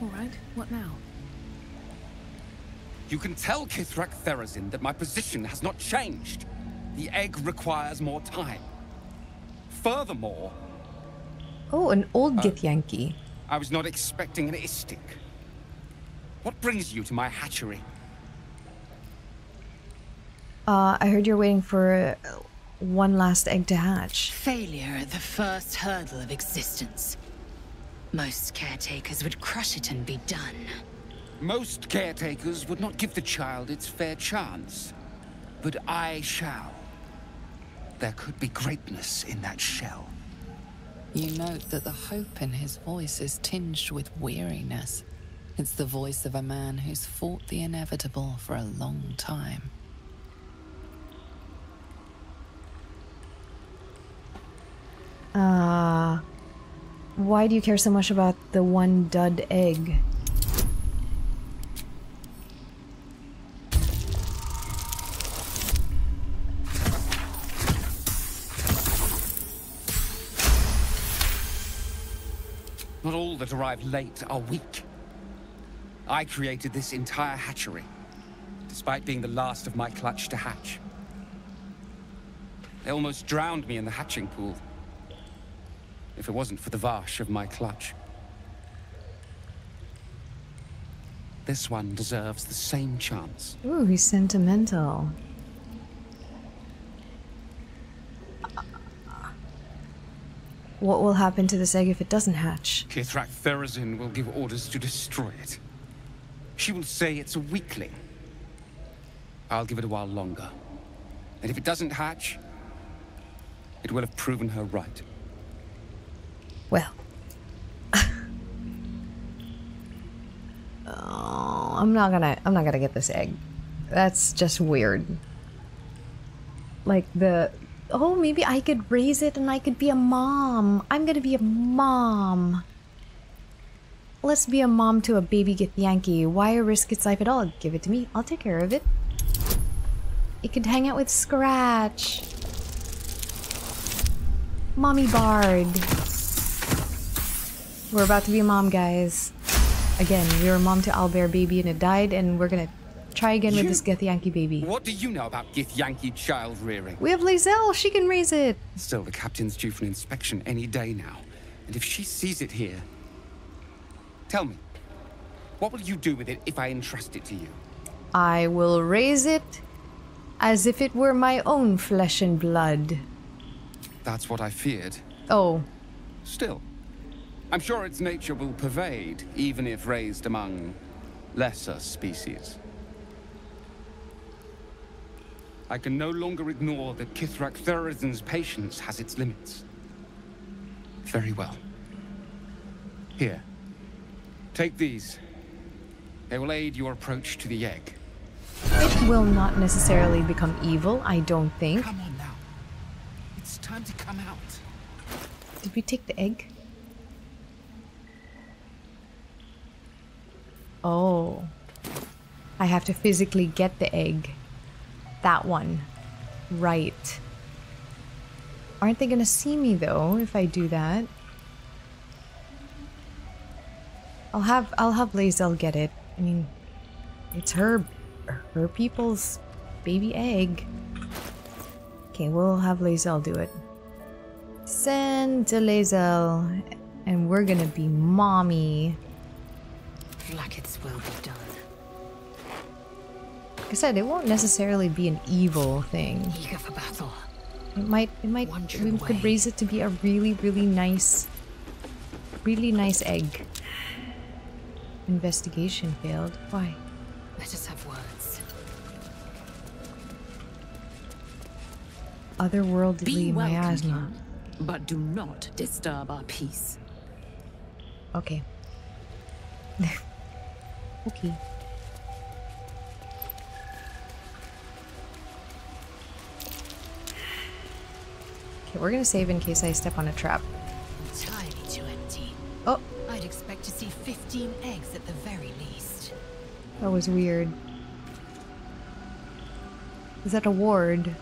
All right, what now? You can tell Kithrak Therizin that my position has not changed. The egg requires more time. Furthermore, oh, an old uh, Githyanki. I was not expecting an istik. What brings you to my hatchery? Uh, I heard you're waiting for one last egg to hatch. Failure at the first hurdle of existence. Most caretakers would crush it and be done. Most caretakers would not give the child its fair chance. But I shall. There could be greatness in that shell. You note that the hope in his voice is tinged with weariness. It's the voice of a man who's fought the inevitable for a long time. Uh, why do you care so much about the one dud egg? Not all that arrive late are weak. I created this entire hatchery, despite being the last of my clutch to hatch. They almost drowned me in the hatching pool, if it wasn't for the Vash of my clutch. This one deserves the same chance. Ooh, he's sentimental. What will happen to this egg if it doesn't hatch? Kithrak Therizin will give orders to destroy it. She will say it's a weakling. I'll give it a while longer. And if it doesn't hatch, it will have proven her right. Well. oh, I'm not gonna I'm not gonna get this egg. That's just weird. Like the Oh, maybe I could raise it and I could be a mom. I'm gonna be a mom. Let's be a mom to a baby Githyanki. Why risk its life at all? Give it to me. I'll take care of it. It could hang out with Scratch. Mommy Bard. We're about to be a mom, guys. Again, we were a mom to Albert baby and it died, and we're gonna try again you, with this Githyanki baby. What do you know about Githyanki child rearing? We have Lae'zel, she can raise it. Still, the captain's due for an inspection any day now. And if she sees it here, tell me, what will you do with it if I entrust it to you? I will raise it as if it were my own flesh and blood. That's what I feared. Oh. Still, I'm sure its nature will pervade, even if raised among lesser species. I can no longer ignore that Kithrak Therizin's patience has its limits. Very well. Here. Take these. They will aid your approach to the egg. It will not necessarily become evil, I don't think. Come on now. It's time to come out. Did we take the egg? Oh. I have to physically get the egg. That one. Right. Aren't they gonna see me though if I do that? I'll have I'll have Lae'zel get it. I mean, it's her her people's baby egg. Okay, we'll have Lae'zel do it. Send to Lae'zel, and we're gonna be mommy. Vlaakith's will be done. Like I said, it won't necessarily be an evil thing. Eager for battle. It might. It might. We way. could raise it to be a really, really nice, really nice egg. Investigation failed. Why? Let us have words. Otherworldly miasma. But do not disturb our peace. Okay. Okay. Okay, we're gonna save in case I step on a trap. Entirely too empty. Oh. I'd expect to see fifteen eggs at the very least. That was weird. Is that a ward?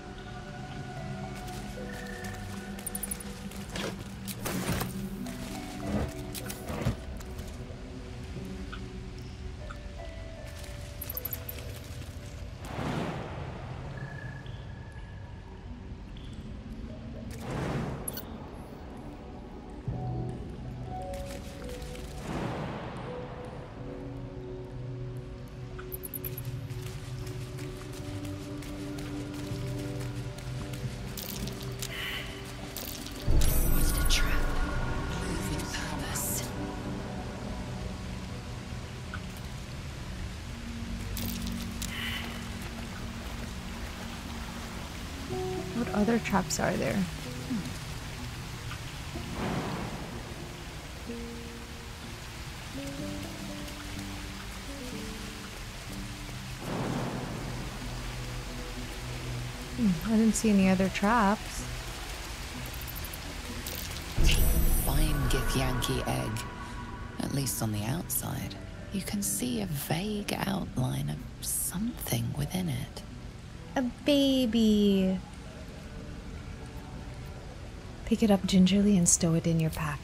What other traps are there? Hmm. Hmm, I didn't see any other traps. Fine Githyanki egg, at least on the outside. You can see a vague outline of something within it. A baby. Pick it up gingerly and stow it in your pack.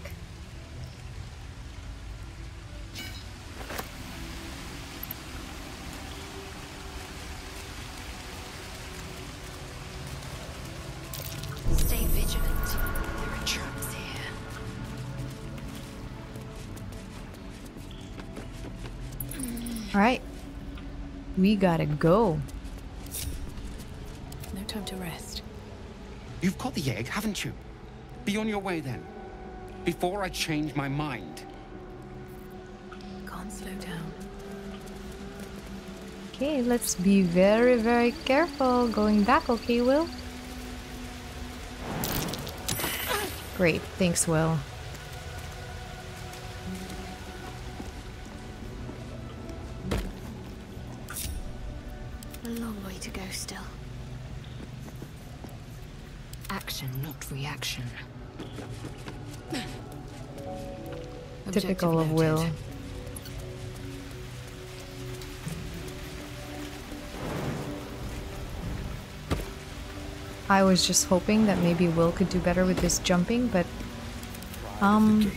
Stay vigilant. There are traps here. All right. We gotta go. No time to rest. You've caught the egg, haven't you? Be on your way then, before I change my mind. Can't slow down. Okay, let's be very, very careful going back, okay, Will? Great, thanks, Will. A long way to go still. Action, not reaction. Typical of Will. I was just hoping that maybe Will could do better with this jumping, but um,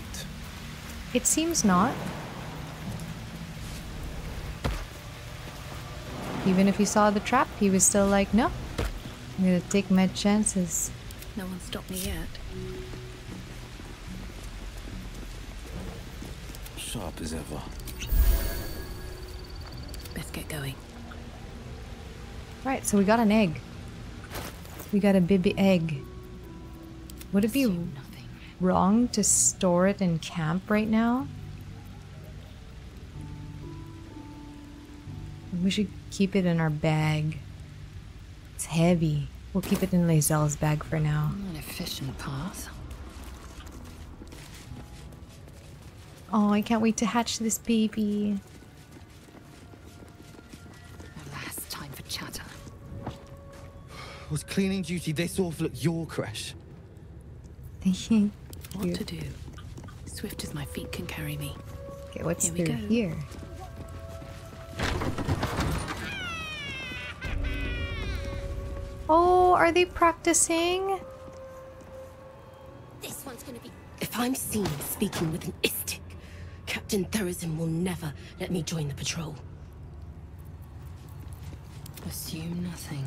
it seems not. Even if he saw the trap, he was still like, no, I'm gonna take my chances. No one stopped me yet. Sharp as ever. Let's get going. Right, so we got an egg. We got a baby egg. Would it be nothing wrong to store it in camp right now? We should keep it in our bag. It's heavy. We'll keep it in Lae'zel's bag for now. An efficient path. Oh, I can't wait to hatch this baby. Alas, time for chatter. Was cleaning duty this awful at your creche? What to do? Swift as my feet can carry me. Okay, what's here through here? Oh, are they practicing? This one's gonna be. If I'm seen speaking with an istic, Captain Therizin will never let me join the patrol. Assume nothing.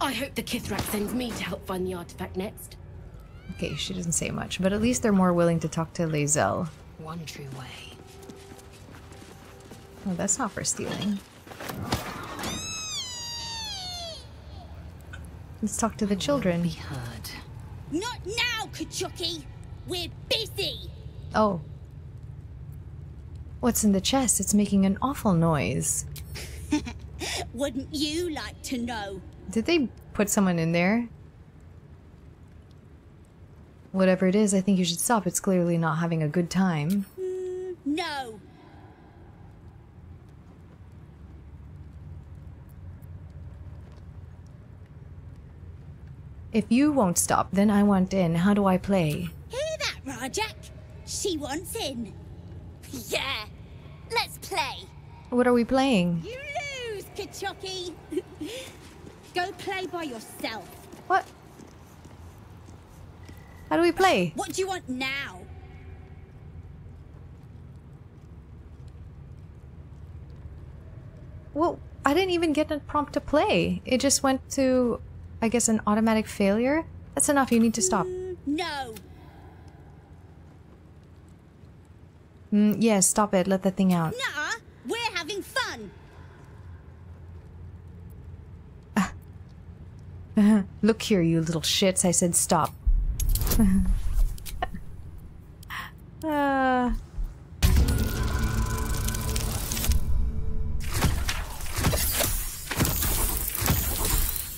I hope the Kithrak sends me to help find the artifact next. Okay, she doesn't say much, but at least they're more willing to talk to Lae'zel. One true way. Well, that's not for stealing. Let's talk to the children. Be heard. Not now, Kachuki! We're busy! Oh. What's in the chest? It's making an awful noise. Wouldn't you like to know? Did they put someone in there? Whatever it is, I think you should stop. It's clearly not having a good time. Mm, no. If you won't stop, then I want in. How do I play? Hear that, Rajak? She wants in. Yeah, let's play. What are we playing? You lose, Kachuki. Go play by yourself. What? How do we play? What do you want now? Well, I didn't even get a prompt to play. It just went to... I guess an automatic failure? That's enough, you need to stop. Mm, no. Mm, yes, yeah, stop it, let that thing out. Nah, we're having fun. Look here, you little shits, I said stop. uh...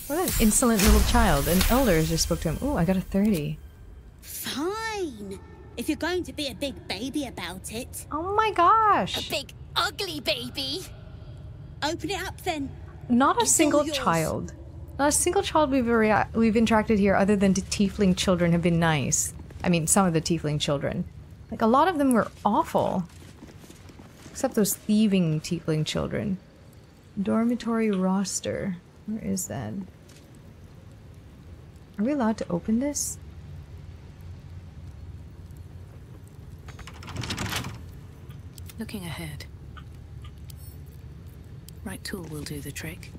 What an insolent little child. An elder just spoke to him. Ooh, I got a thirty. Fine. If you're going to be a big baby about it. Oh my gosh. A big ugly baby. Open it up then. Not a single child. Not a single child we've we've interacted here other than the tiefling children have been nice. I mean, some of the tiefling children. Like, a lot of them were awful. Except those thieving tiefling children. Dormitory roster. Where is that? Are we allowed to open this? Looking ahead. Right tool will do the trick.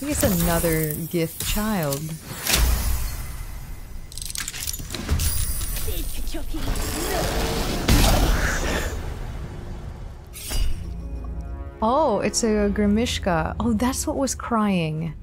I think it's another Gith child. Oh, it's a Grimishka. Oh, that's what was crying.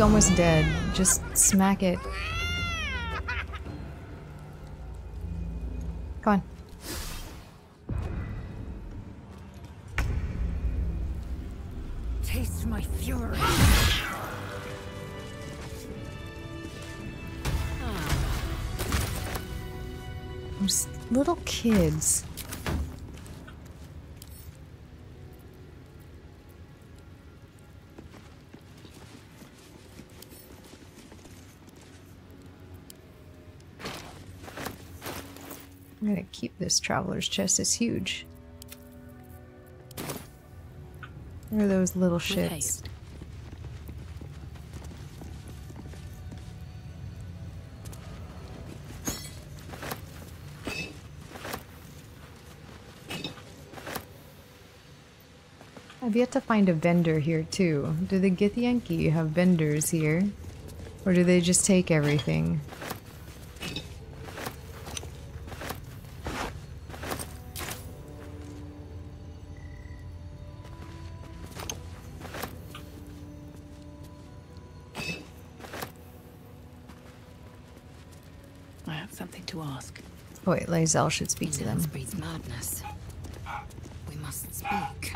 Almost dead. Just smack it. Come on. Taste my fury. There's little kids. I'm gonna keep this traveler's chest, it's huge. Where are those little shits? I've yet to find a vendor here too. Do the Githyanki have vendors here? Or do they just take everything? I have something to ask. Oh wait, Lae'zel should speak to them. Breeds madness. We must speak.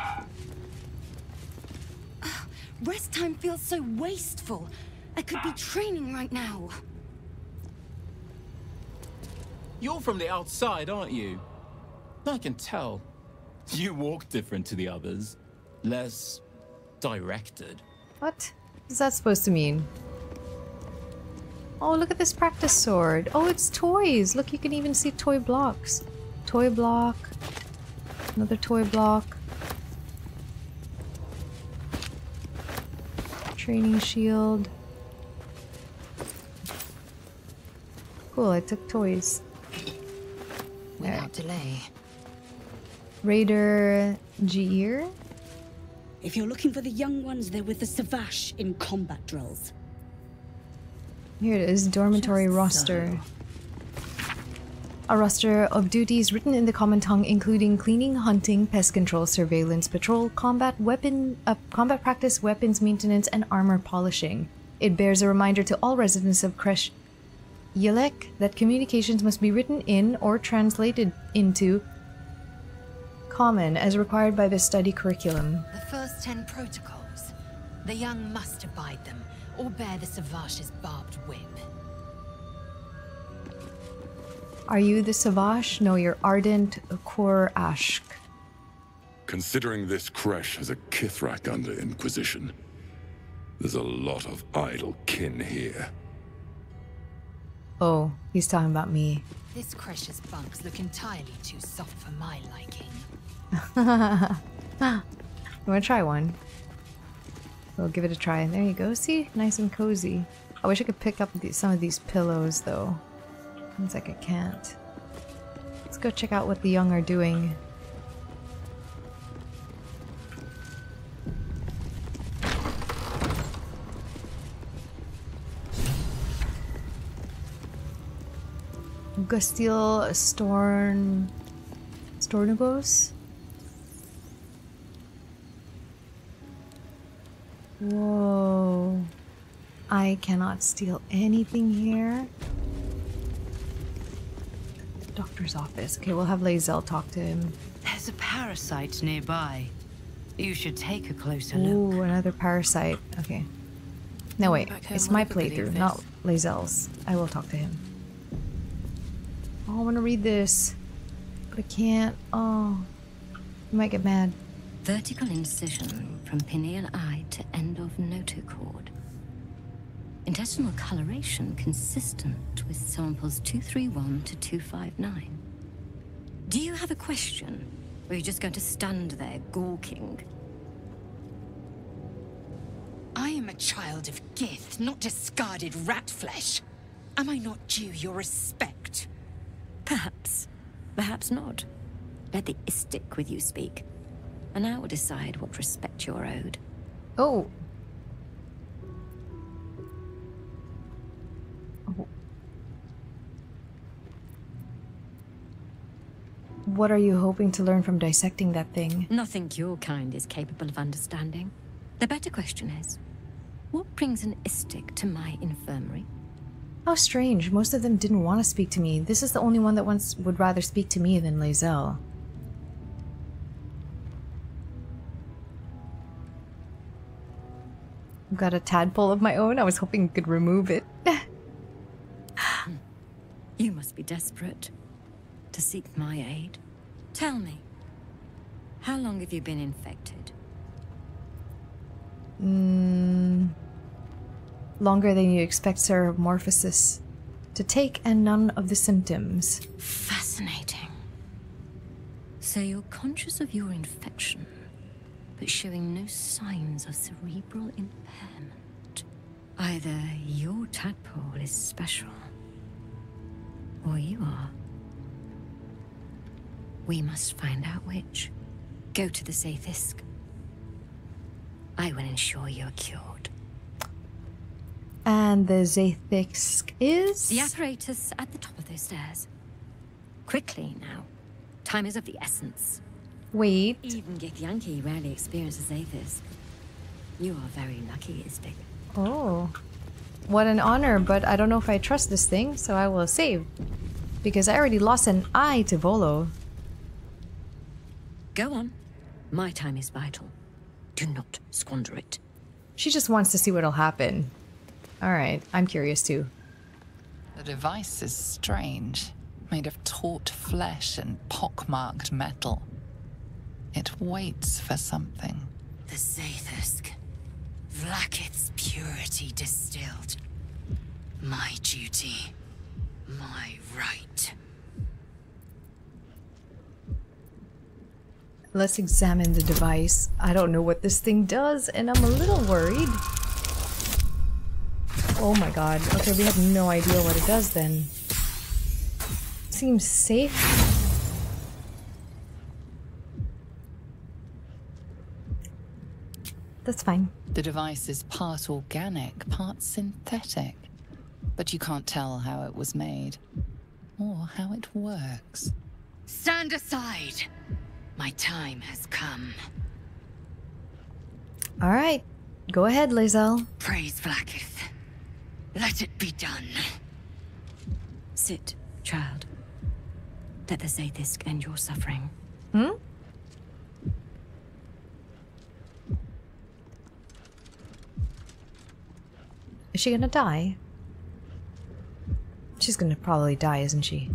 Rest time feels so wasteful. I could be training right now. You're from the outside, aren't you? I can tell. You walk different to the others. Less directed. What is that supposed to mean? Oh, look at this practice sword. Oh, it's toys. Look, you can even see toy blocks. Toy block. Another toy block. Training shield. Cool, I took toys. Without right. delay. Raider Geir? If you're looking for the young ones, they're with the Savash in combat drills. Here it is, dormitory Just roster. So. A roster of duties written in the common tongue, including cleaning, hunting, pest control, surveillance, patrol, combat, weapon, uh, combat practice, weapons maintenance, and armor polishing. It bears a reminder to all residents of Crèche Y'llek that communications must be written in or translated into common as required by the study curriculum. The first ten protocols. The young must abide them. Or bear the Savash's barbed whip. Are you the Savash? No, you're Ardent Korashk. Considering this Crèche has a Kithrak under Inquisition, there's a lot of idle kin here. Oh, he's talking about me. This Crèche's bunks look entirely too soft for my liking. I'm gonna try one. We'll give it a try. There you go. See? Nice and cozy. I wish I could pick up the, some of these pillows, though. Seems like I can't. Let's go check out what the young are doing. Gustil Storn... Stornugos? Whoa, I cannot steal anything here. Doctor's office. Okay, we'll have Lae'zel talk to him. There's a parasite nearby. You should take a closer look. Ooh, another parasite. Okay. No, wait. It's my playthrough, not Lae'zel's. I will talk to him. Oh, I want to read this. But I can't. Oh, I might get mad. Vertical incision from pineal eye to end of notochord. Intestinal coloration consistent with samples two three one to two five nine. Do you have a question? Or are you just going to stand there gawking? I am a child of Gith, not discarded rat flesh. Am I not due your respect? Perhaps. Perhaps not. Let the istic with you speak. And I will decide what respect you're owed. Oh. oh. What are you hoping to learn from dissecting that thing? Nothing your kind is capable of understanding. The better question is, what brings an istic to my infirmary? How strange. Most of them didn't want to speak to me. This is the only one that once would rather speak to me than Lae'zel. I've got a tadpole of my own. I was hoping you could remove it. You must be desperate. to seek my aid. Tell me, how long have you been infected? Mm, longer than you expect Morphosis to take, and none of the symptoms. Fascinating. So you're conscious of your infection, but showing no signs of cerebral impairment. Either your tadpole is special, or you are. We must find out which. Go to the Zaith'isk. I will ensure you're cured. And the Zaith'isk is? The apparatus at the top of those stairs. Quickly now. Time is of the essence. Wait. Even Githyanki rarely experiences Zaith'isk. You are very lucky, Istik. Oh. What an honor, but I don't know if I trust this thing, so I will save. Because I already lost an eye to Volo. Go on. My time is vital. Do not squander it. She just wants to see what'll happen. Alright, I'm curious too. The device is strange. Made of taut flesh and pockmarked metal. It waits for something. The Zaith'isk. Vlaakith's purity distilled. My duty. My right. Let's examine the device. I don't know what this thing does, and I'm a little worried. Oh my god. Okay, we have no idea what it does then. Seems safe. That's fine. The device is part organic, part synthetic. But you can't tell how it was made, or how it works. Stand aside! My time has come. All right, go ahead, Lae'zel. Praise Vlaakith. Let it be done. Sit, child. Let the Zaith'isk end your suffering. Hmm? Is she gonna die? She's gonna probably die, isn't she?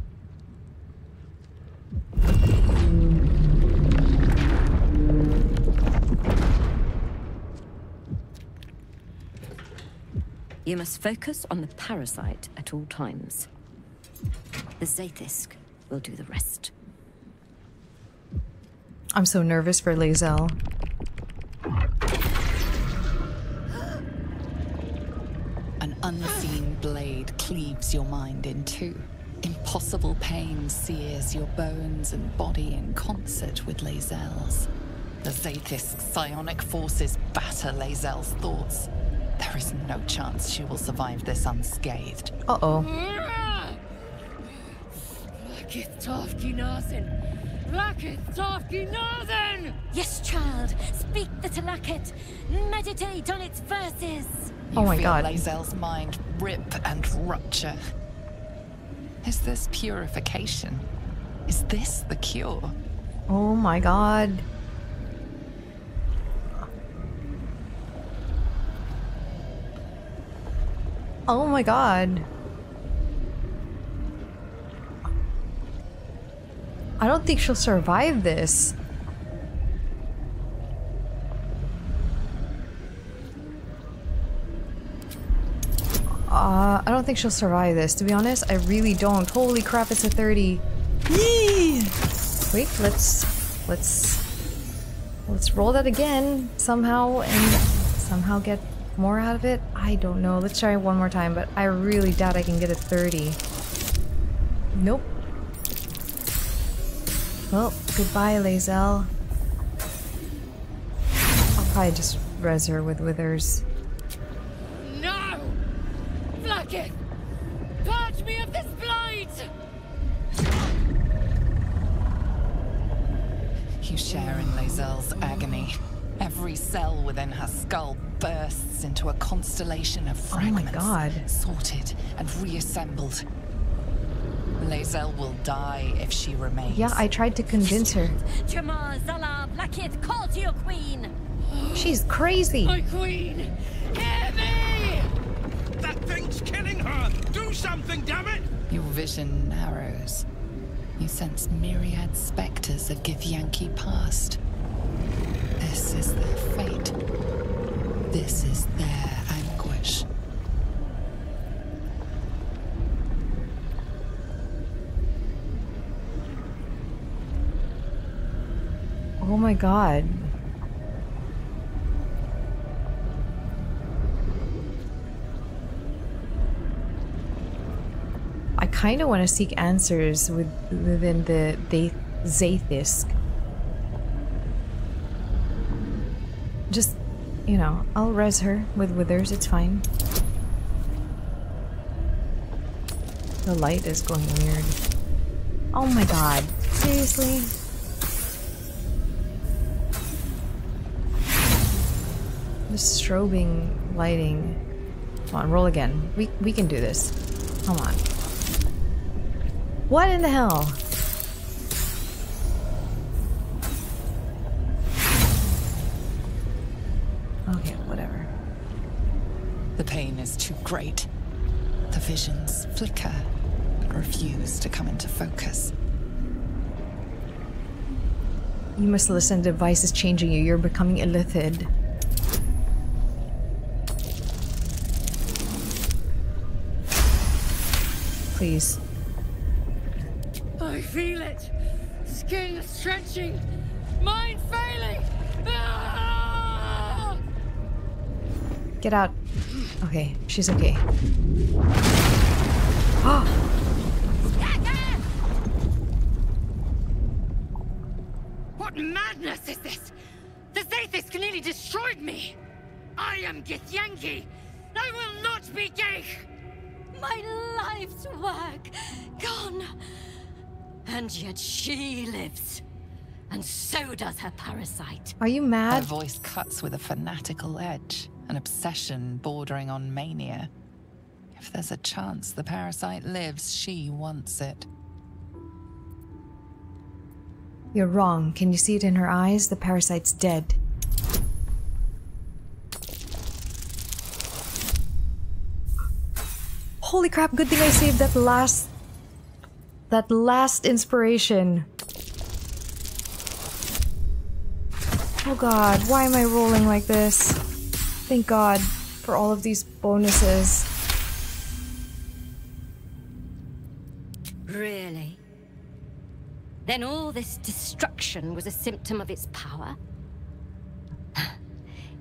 You must focus on the parasite at all times. The Zaith'isk will do the rest. I'm so nervous for Lae'zel. An unseen blade cleaves your mind in two. Impossible pain sears your bones and body in concert with Lae'zel's. The Zaith'isk's psionic forces batter Lae'zel's thoughts. There is no chance she will survive this unscathed. Uh-oh. Yes, child. Speak the Tu'narath. Meditate on its verses. You oh my feel god. Lae'zel's mind rip and rupture. Is this purification? Is this the cure? Oh my god. Oh my god. I don't think she'll survive this. Uh, I don't think she'll survive this, to be honest. I really don't. Holy crap, it's a thirty. Yee! Wait, let's... Let's... Let's roll that again somehow and somehow get more out of it? I don't know. Let's try it one more time, but I really doubt I can get a thirty. Nope. Well, goodbye, Lae'zel. I'll probably just res her with withers. No! Vlaakith! Purge me of this blight! You share in Lae'zel's agony. Every cell within her skull bursts into a constellation of fragments, oh my god, sorted and reassembled. Lae'zel will die if she remains. Yeah, I tried to convince her. Call to your queen. She's crazy. My queen, hear me! That thing's killing her. Do something, damn it! Your vision narrows. You sense myriad specters of Githyanki past. This is their fate. This is their anguish. Oh my god. I kind of want to seek answers with, within the, the Zaith'isk. Just, you know, I'll res her with withers, it's fine. The light is going weird. Oh my god, seriously? The strobing lighting. Come on, roll again. We we can do this. Come on. What in the hell? Okay, whatever. The pain is too great. The visions flicker, but refuse to come into focus. You must listen. The device is changing you. You're becoming Illithid. Please. I feel it. Skin stretching. Mind failing. Ah! Get out. Okay, she's okay. Oh. What madness is this? The Zaith'isk nearly destroyed me. I am Githyanki. I will not be gay. My life's work, gone. And yet she lives. And so does her parasite. Are you mad? Her voice cuts with a fanatical edge, an obsession bordering on mania. If there's a chance the parasite lives, she wants it. You're wrong. Can you see it in her eyes? The parasite's dead. Holy crap, good thing I saved that last... that last inspiration. Oh god, why am I rolling like this? Thank god for all of these bonuses. Really? Then all this destruction was a symptom of its power?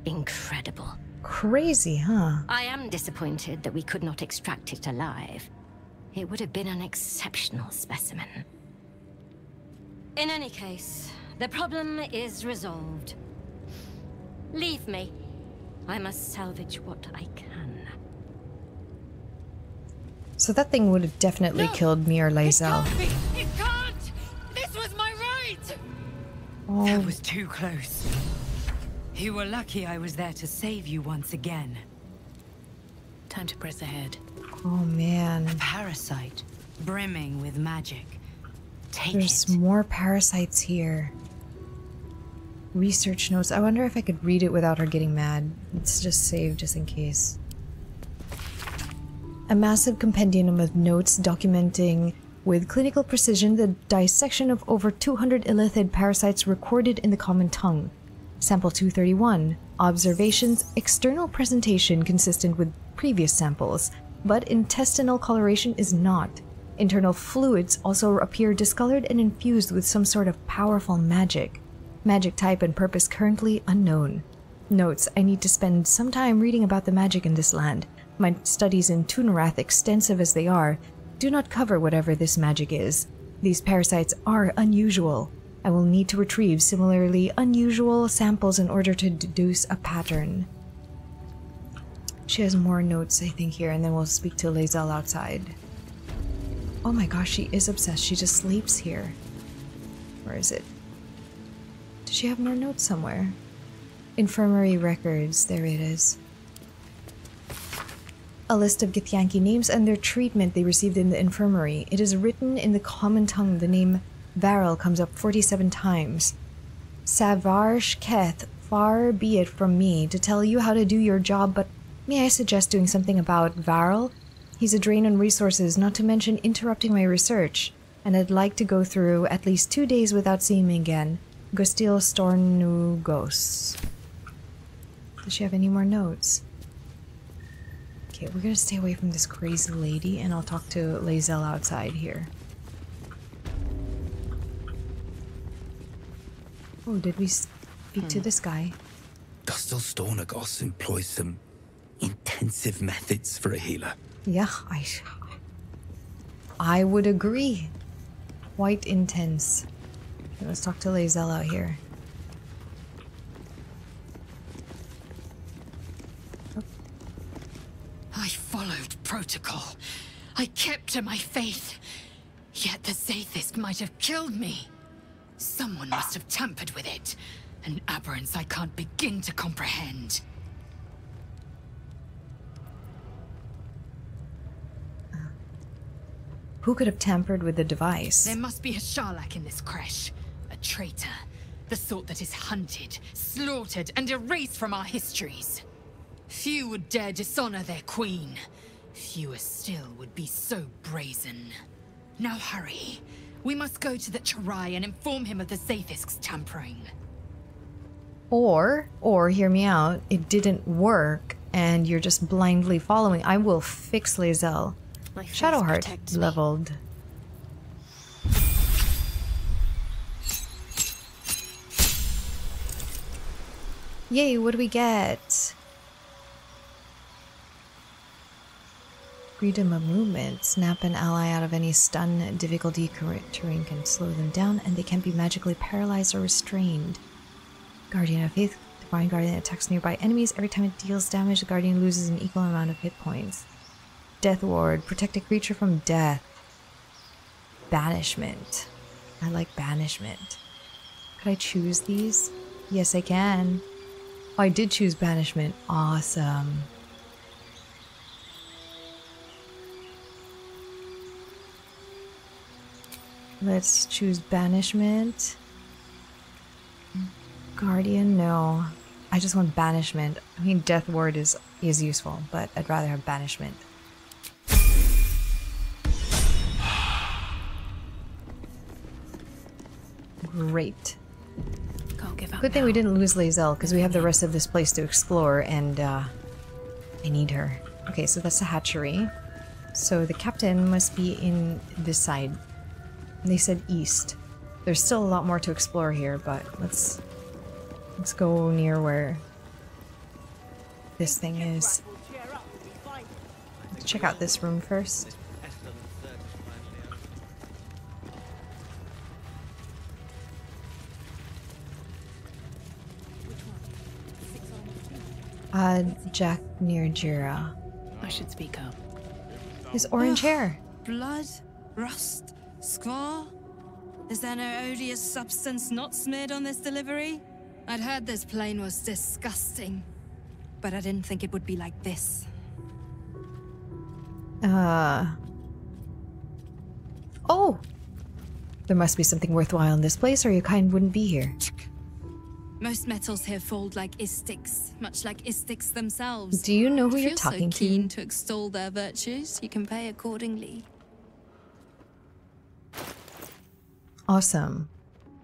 Incredible. Crazy, huh? I am disappointed that we could not extract it alive. It would have been an exceptional specimen. In any case, the problem is resolved. Leave me. I must salvage what I can. So that thing would have definitely no, killed me or Lae'zel. It can't be. It can't. This was my right. Oh. That was too close. You were lucky I was there to save you once again. Time to press ahead. Oh man. A parasite, brimming with magic. Take There's it. There's more parasites here. Research notes. I wonder if I could read it without her getting mad. Let's just save just in case. A massive compendium of notes documenting with clinical precision the dissection of over two hundred Illithid parasites recorded in the common tongue. Sample two thirty-one. Observations. External presentation consistent with previous samples, but intestinal coloration is not. Internal fluids also appear discolored and infused with some sort of powerful magic. Magic type and purpose currently unknown. Notes. I need to spend some time reading about the magic in this land. My studies in Tu'narath, extensive as they are, do not cover whatever this magic is. These parasites are unusual. I will need to retrieve similarly unusual samples in order to deduce a pattern. She has more notes, I think, here, and then we'll speak to Lae'zel outside. Oh my gosh, she is obsessed. She just sleeps here. Where is it? Does she have more notes somewhere? Infirmary records. There it is. A list of Githyanki names and their treatment they received in the infirmary. It is written in the common tongue. The name Varel comes up forty-seven times. Savarsh Keth, far be it from me to tell you how to do your job, but may I suggest doing something about Varel? He's a drain on resources, not to mention interrupting my research. and I'd like to go through at least two days without seeing me again. Gustil Stornugos. Does she have any more notes? Okay, we're gonna stay away from this crazy lady, and I'll talk to Lae'zel outside here. Oh, did we speak hmm. to this guy? Gustil Stornugos employs some intensive methods for a healer. Yeah, I... I would agree. Quite intense. Okay, let's talk to Lae'zel out here. Oh. I followed protocol. I kept to my faith. Yet the Zaith'isk might have killed me. Someone must have tampered with it. An aberrance I can't begin to comprehend. Who could have tampered with the device? There must be a Y'llek in this creche. A traitor. The sort that is hunted, slaughtered, and erased from our histories. Few would dare dishonor their queen. Fewer still would be so brazen. Now hurry. We must go to the Charai and inform him of the Zaithisk's tampering. Or, or, hear me out, it didn't work and you're just blindly following. I will fix Lae'zel. Shadowheart leveled. Yay, what do we get? Freedom of movement. Snap an ally out of any stun difficulty. Terrain can slow them down, and they can be magically paralyzed or restrained. Guardian of Faith. Divine Guardian attacks nearby enemies. Every time it deals damage, the Guardian loses an equal amount of hit points. Death Ward. Protect a creature from death. Banishment. I like banishment. Could I choose these? Yes, I can. Oh, I did choose banishment. Awesome. Let's choose banishment. Guardian? No. I just want banishment. I mean, Death Ward is, is useful, but I'd rather have banishment. Great. Good thing we didn't lose Lae'zel, because we have the rest of this place to explore, and uh, I need her. Okay, so that's the hatchery. So the captain must be in this side. They said east. There's still a lot more to explore here, but let's let's go near where this thing is. Let's check out this room first. Uh, Jack near Jira. I should speak up. His orange Ugh, hair. Blood, rust. Squaw? Is there no odious substance not smeared on this delivery? I'd heard this plane was disgusting, but I didn't think it would be like this. Uh... Oh! There must be something worthwhile in this place, or your kind wouldn't be here. Most metals here fold like istics, much like istics themselves. Do you know who you're talking to? If you're so keen to extol their virtues, you can pay accordingly. Awesome.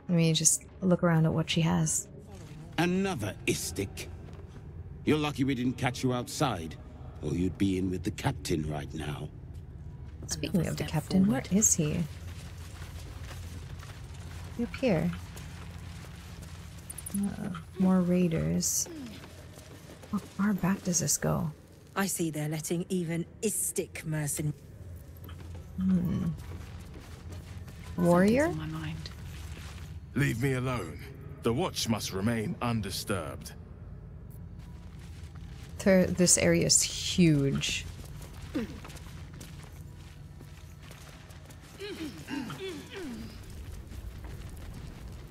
Let me just look around at what she has. Another istic. You're lucky we didn't catch you outside, or you'd be in with the captain right now. Speaking Another of the captain, forward. Where is he? Up here. Uh, more raiders. How far back does this go? I see they're letting even istic mercen. Hmm. Warrior? My mind. Leave me alone. The watch must remain undisturbed. This area is huge.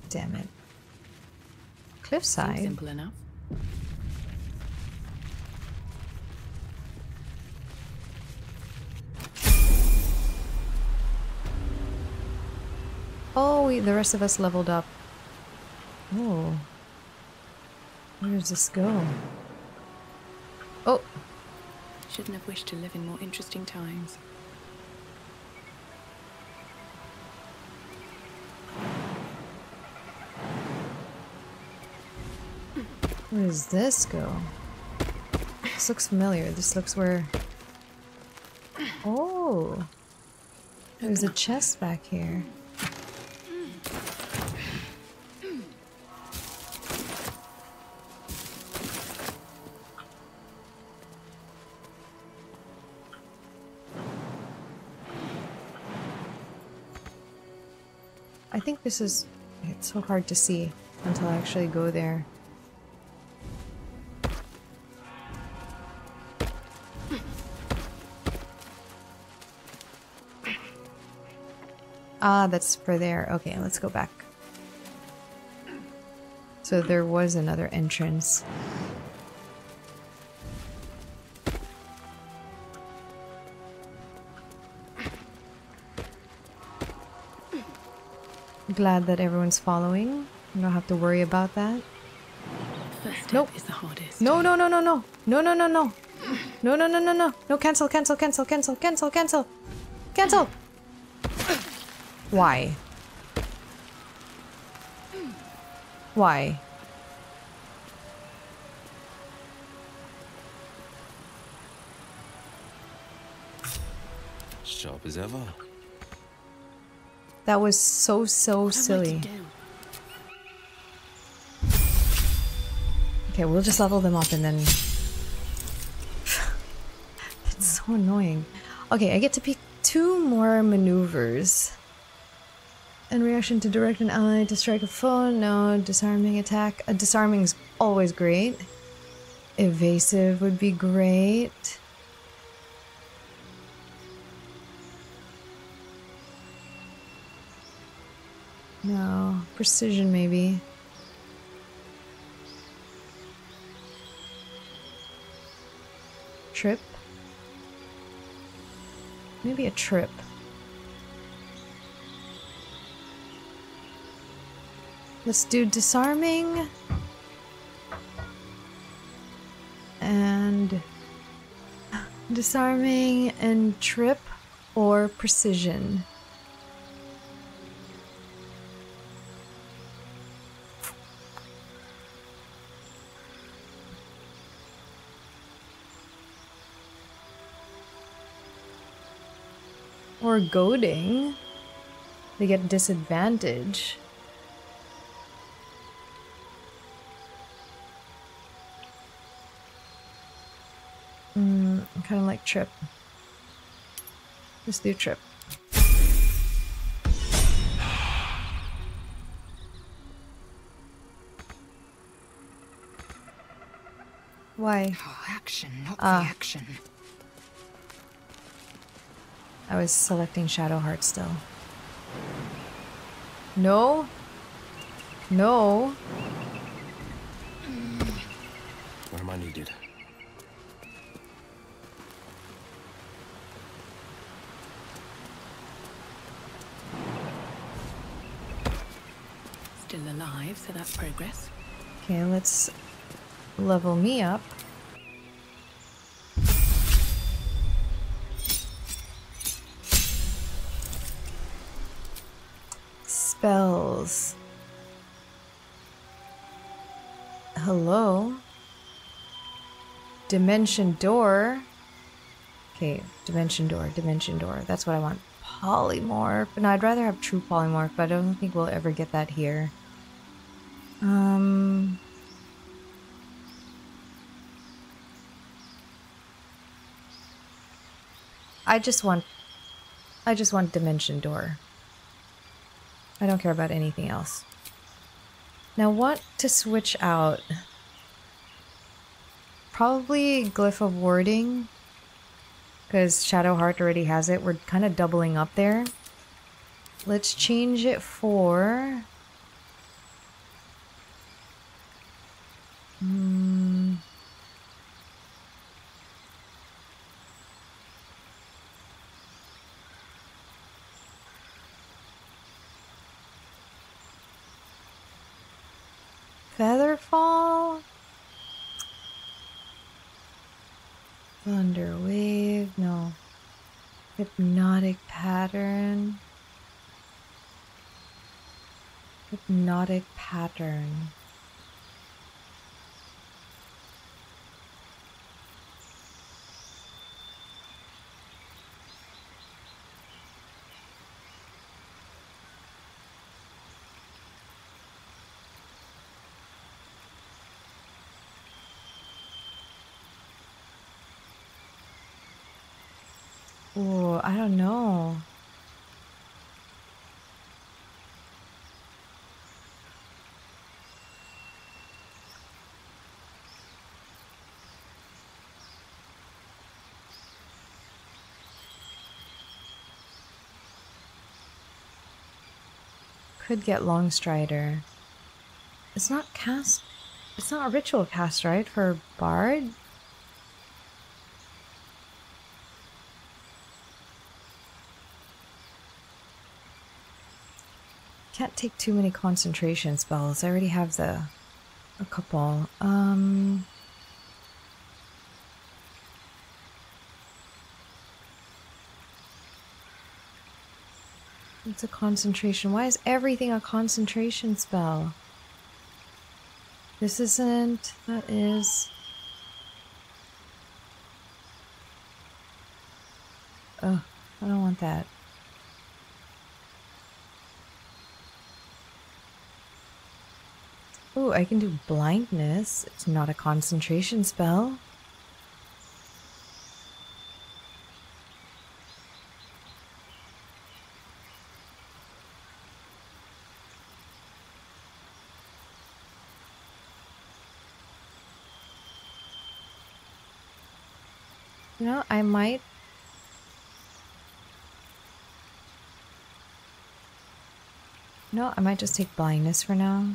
Damn it. Cliffside. Seems simple enough. Oh, we, the rest of us leveled up. Oh. Where does this go? Oh! Shouldn't have wished to live in more interesting times. Where does this go? This looks familiar. This looks where... Oh! There's a chest back here. I think this is... It's so hard to see until I actually go there. Ah, that's for there. Okay, let's go back. So there was another entrance. Glad that everyone's following. You don't have to worry about that. First nope. Is the hardest. No, no, no, no, no. No, no, no, no. No, no, no, no, no. No, cancel, cancel, cancel, cancel, cancel, cancel. Cancel! Why? Why? Sharp as ever. That was so, so silly. Okay, we'll just level them up and then... It's so annoying. Okay, I get to pick two more maneuvers. In reaction to direct an ally to strike a foe, no, disarming attack. Uh, disarming's always great. Evasive would be great. No, precision maybe. Trip? Maybe a trip. Let's do disarming and disarming and trip or precision. Or goading. They get disadvantage. Mm, I kind of like trip. Let's do trip. Why? Oh, action, not uh, action. I was selecting Shadowheart still. No. No. Where am I needed? Still alive, so that's progress. Okay, let's level me up. Spells. Hello. Dimension door. Okay, dimension door, dimension door. That's what I want. Polymorph. No, I'd rather have true polymorph, but I don't think we'll ever get that here. Um, I just want, I just want dimension door. I don't care about anything else. Now, what to switch out? Probably Glyph of Warding, because Shadowheart already has it. We're kind of doubling up there. Let's change it for... Mm. Featherfall, Thunder Wave, no, Hypnotic Pattern, Hypnotic Pattern. Ooh, I don't know. Could get Longstrider. It's not cast. It's not a ritual cast, right? For Bard? Can't take too many concentration spells. I already have the a couple. Um It's a concentration. Why is everything a concentration spell? This isn't. That is. Ugh, I don't want that. Ooh, I can do blindness. It's not a concentration spell. You know, I might. No, I might just take blindness for now.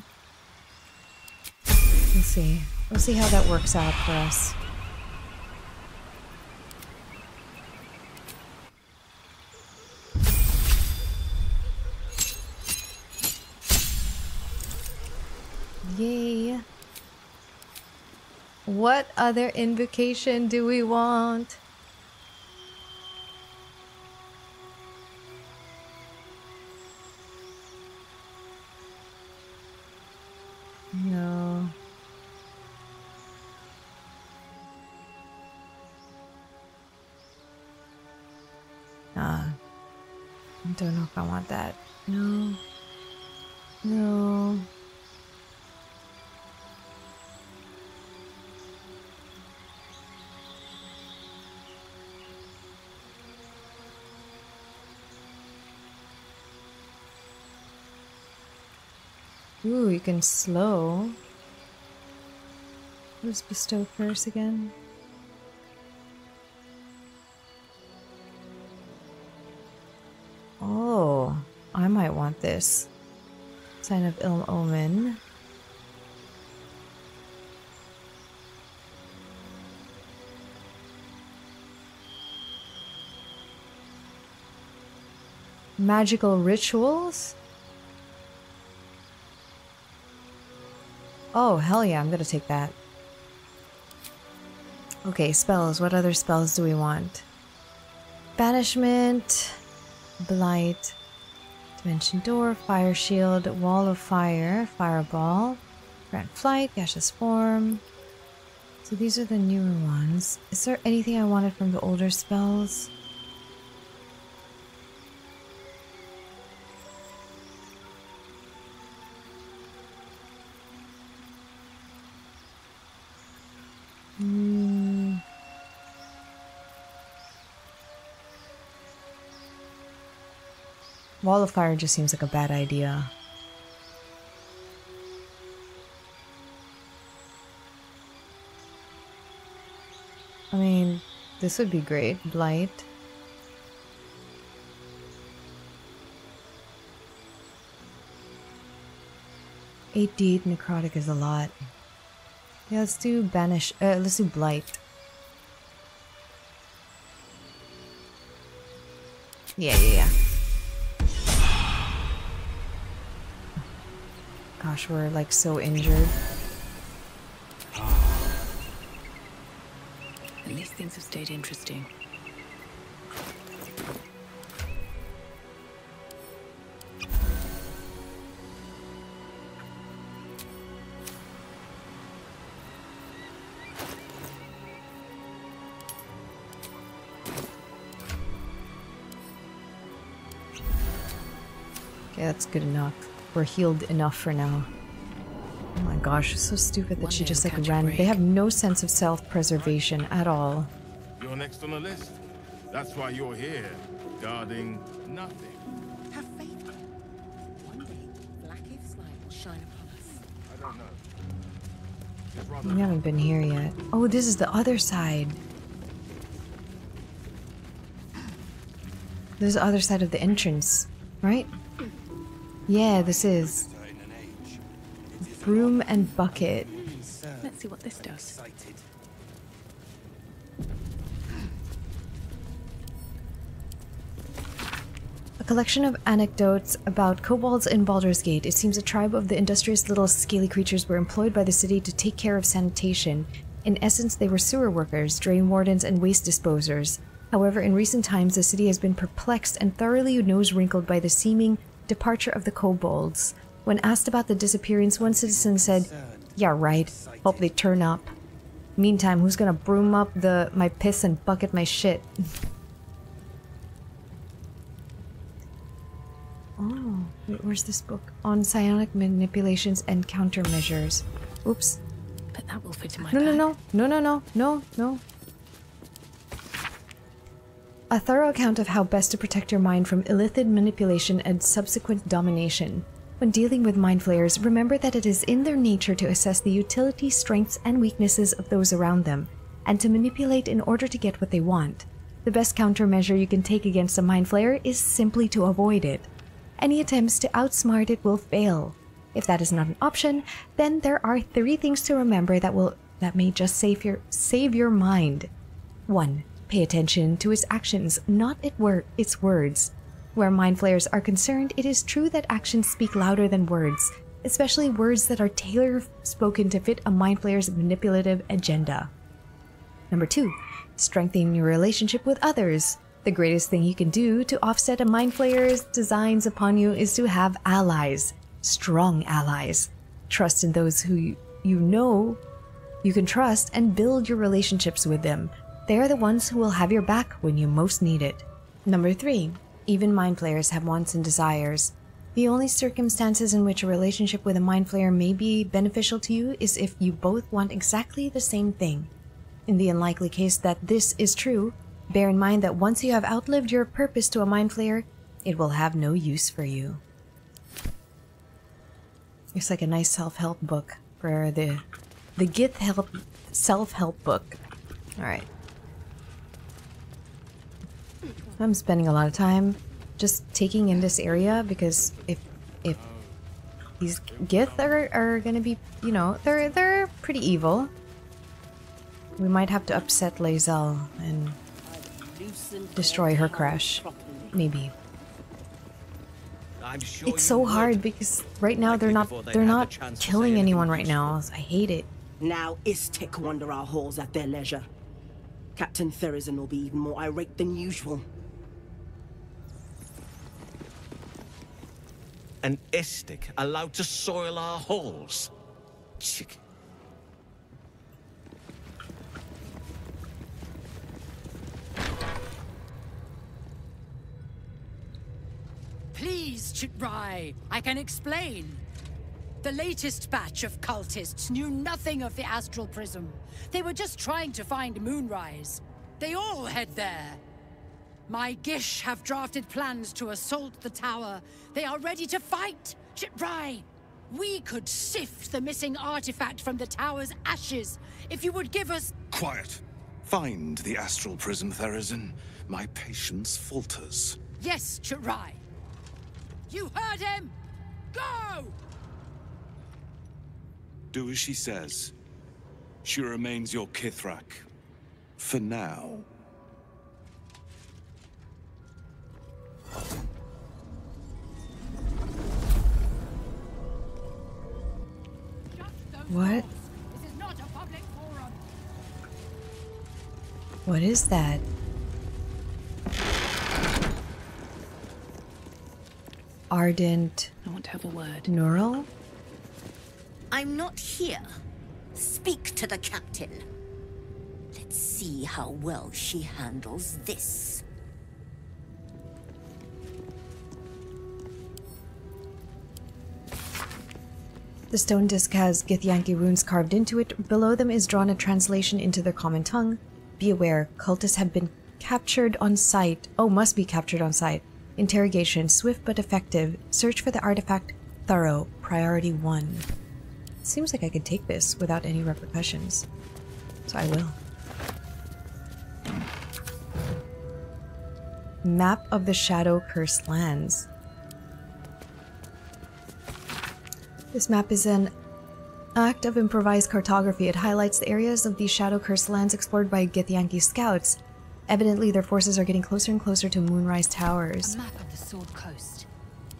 We'll see. We'll see how that works out for us. Yay. What other invocation do we want? No. Nah. I don't know if I want that. No. No. Ooh, you can slow. Let's bestow curse again. Oh, I might want this. Sign of ill omen. Magical rituals? Oh, hell yeah, I'm gonna take that. Okay, spells. What other spells do we want? Banishment, Blight, Dimension Door, Fire Shield, Wall of Fire, Fireball, Grant Flight, Gaseous Form. So these are the newer ones. Is there anything I wanted from the older spells? Mm. Wall of Fire just seems like a bad idea. I mean, this would be great. Blight. eight D eight necrotic is a lot. Yeah, let's do banish. Uh, let's do blight. Yeah, yeah, yeah. Gosh, we're like so injured. At least things have stayed interesting. That's good enough. We're healed enough for now. Oh my gosh, it's so stupid that she just like ran. They have no sense of self-preservation at all. You're next on the list. That's why you're here, guarding nothing. Have faith. One day, Vlaakith's light will shine upon us. I don't know. We haven't been here yet. Oh, this is the other side. This is the other side of the entrance, right? Yeah, this is. Broom and bucket. Let's see what this does. A collection of anecdotes about kobolds in Baldur's Gate. It seems a tribe of the industrious little scaly creatures were employed by the city to take care of sanitation. In essence, they were sewer workers, drain wardens, and waste disposers. However, in recent times, the city has been perplexed and thoroughly nose-wrinkled by the seeming departure of the kobolds. When asked about the disappearance, one citizen said, "Yeah, right. Hope they turn up. Meantime, who's gonna broom up the my piss and bucket my shit?" Oh, wait, where's this book? On psionic manipulations and countermeasures. Oops. But that will fit in my bag. No, no, no, no, no, no, no. A thorough account of how best to protect your mind from Illithid manipulation and subsequent domination. When dealing with mind flayers, remember that it is in their nature to assess the utility, strengths, and weaknesses of those around them, and to manipulate in order to get what they want. The best countermeasure you can take against a mind flayer is simply to avoid it. Any attempts to outsmart it will fail. If that is not an option, then there are three things to remember that will that may just save your save your mind. One. Pay attention to its actions, not it wor its words. Where mind flayers are concerned, it is true that actions speak louder than words, especially words that are tailor-spoken to fit a mind flayer's manipulative agenda. Number two, strengthen your relationship with others. The greatest thing you can do to offset a mind flayer's designs upon you is to have allies, strong allies. Trust in those who you know you can trust and build your relationships with them. They are the ones who will have your back when you most need it. Number three, even mind flayers have wants and desires. The only circumstances in which a relationship with a mind flayer may be beneficial to you is if you both want exactly the same thing. In the unlikely case that this is true, bear in mind that once you have outlived your purpose to a mind flayer, it will have no use for you. It's like a nice self-help book for the the Gith help self-help book. All right. I'm spending a lot of time just taking in this area because if if these Gith are, are gonna be, you know, they're they're pretty evil. We might have to upset Lae'zel and destroy her crash. Maybe. It's so hard because right now they're not they're not killing anyone right now. I hate it. Now Istik wander our halls at their leisure. Captain Therizin will be even more irate than usual. An Istik allowed to soil our halls. Chick. Please, Chitrai, I can explain. The latest batch of cultists knew nothing of the Astral Prism. They were just trying to find Moonrise. They all head there. My Gish have drafted plans to assault the tower. They are ready to fight, Chitrai. We could sift the missing artifact from the tower's ashes if you would give us... Quiet. Find the Astral Prism, Therizin. My patience falters. Yes, Chitrai. You heard him. Go! Do as she says. She remains your Kithrak. For now. What? This is not a public forum. What is that? Ardent. I want to have a word. Neural? I'm not here. Speak to the captain. Let's see how well she handles this. The stone disc has Githyanki runes carved into it. Below them is drawn a translation into their common tongue. Be aware, cultists have been Captured on site. Oh, must be captured on site. Interrogation. Swift but effective. Search for the artifact. Thorough. Priority one. Seems like I could take this without any repercussions. So I will. Map of the Shadow Cursed Lands. This map is an act of improvised cartography. It highlights the areas of these Shadow Cursed Lands explored by Githyanki scouts. Evidently, their forces are getting closer and closer to Moonrise Towers. A map of the Sword Coast.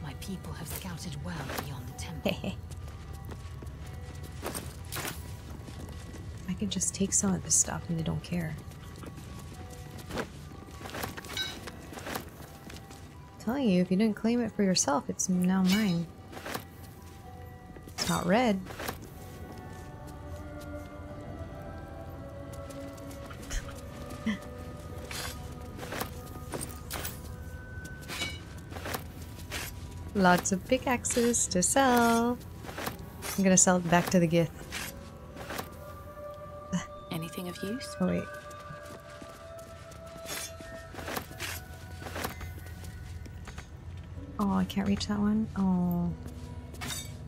My people have scouted well beyond the temple. I can just take some of this stuff and they don't care. I'm telling you, if you didn't claim it for yourself, it's now mine. It's not red. Lots of pickaxes to sell. I'm gonna sell it back to the Gith. Anything of use? Oh wait. Oh, I can't reach that one. Oh.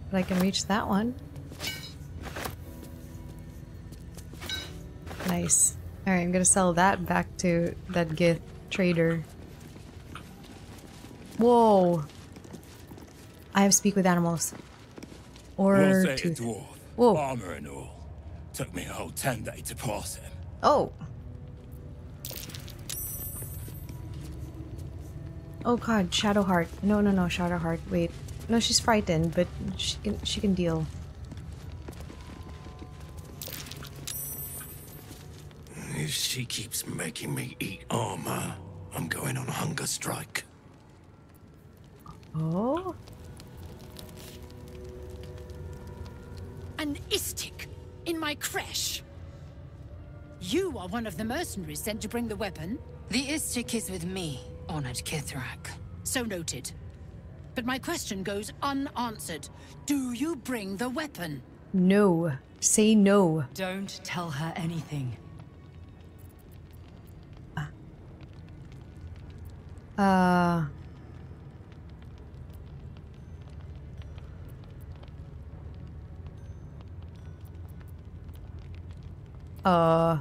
But I can reach that one. Nice. Alright, I'm gonna sell that back to that Gith trader. Whoa! I have speak with animals. Or two. Dwarf, whoa. Armor and all. Took me a whole ten days to pass him. Oh. Oh god, Shadowheart. No, no, no, Shadowheart. Wait. No, she's frightened, but she can, she can deal. If she keeps making me eat armor, I'm going on a hunger strike. Oh? An istik in my creche. You are one of the mercenaries sent to bring the weapon. The istik is with me. Honored Kithrak. So noted. But my question goes unanswered. Do you bring the weapon? No. Say no. Don't tell her anything. Uh. uh. Uh.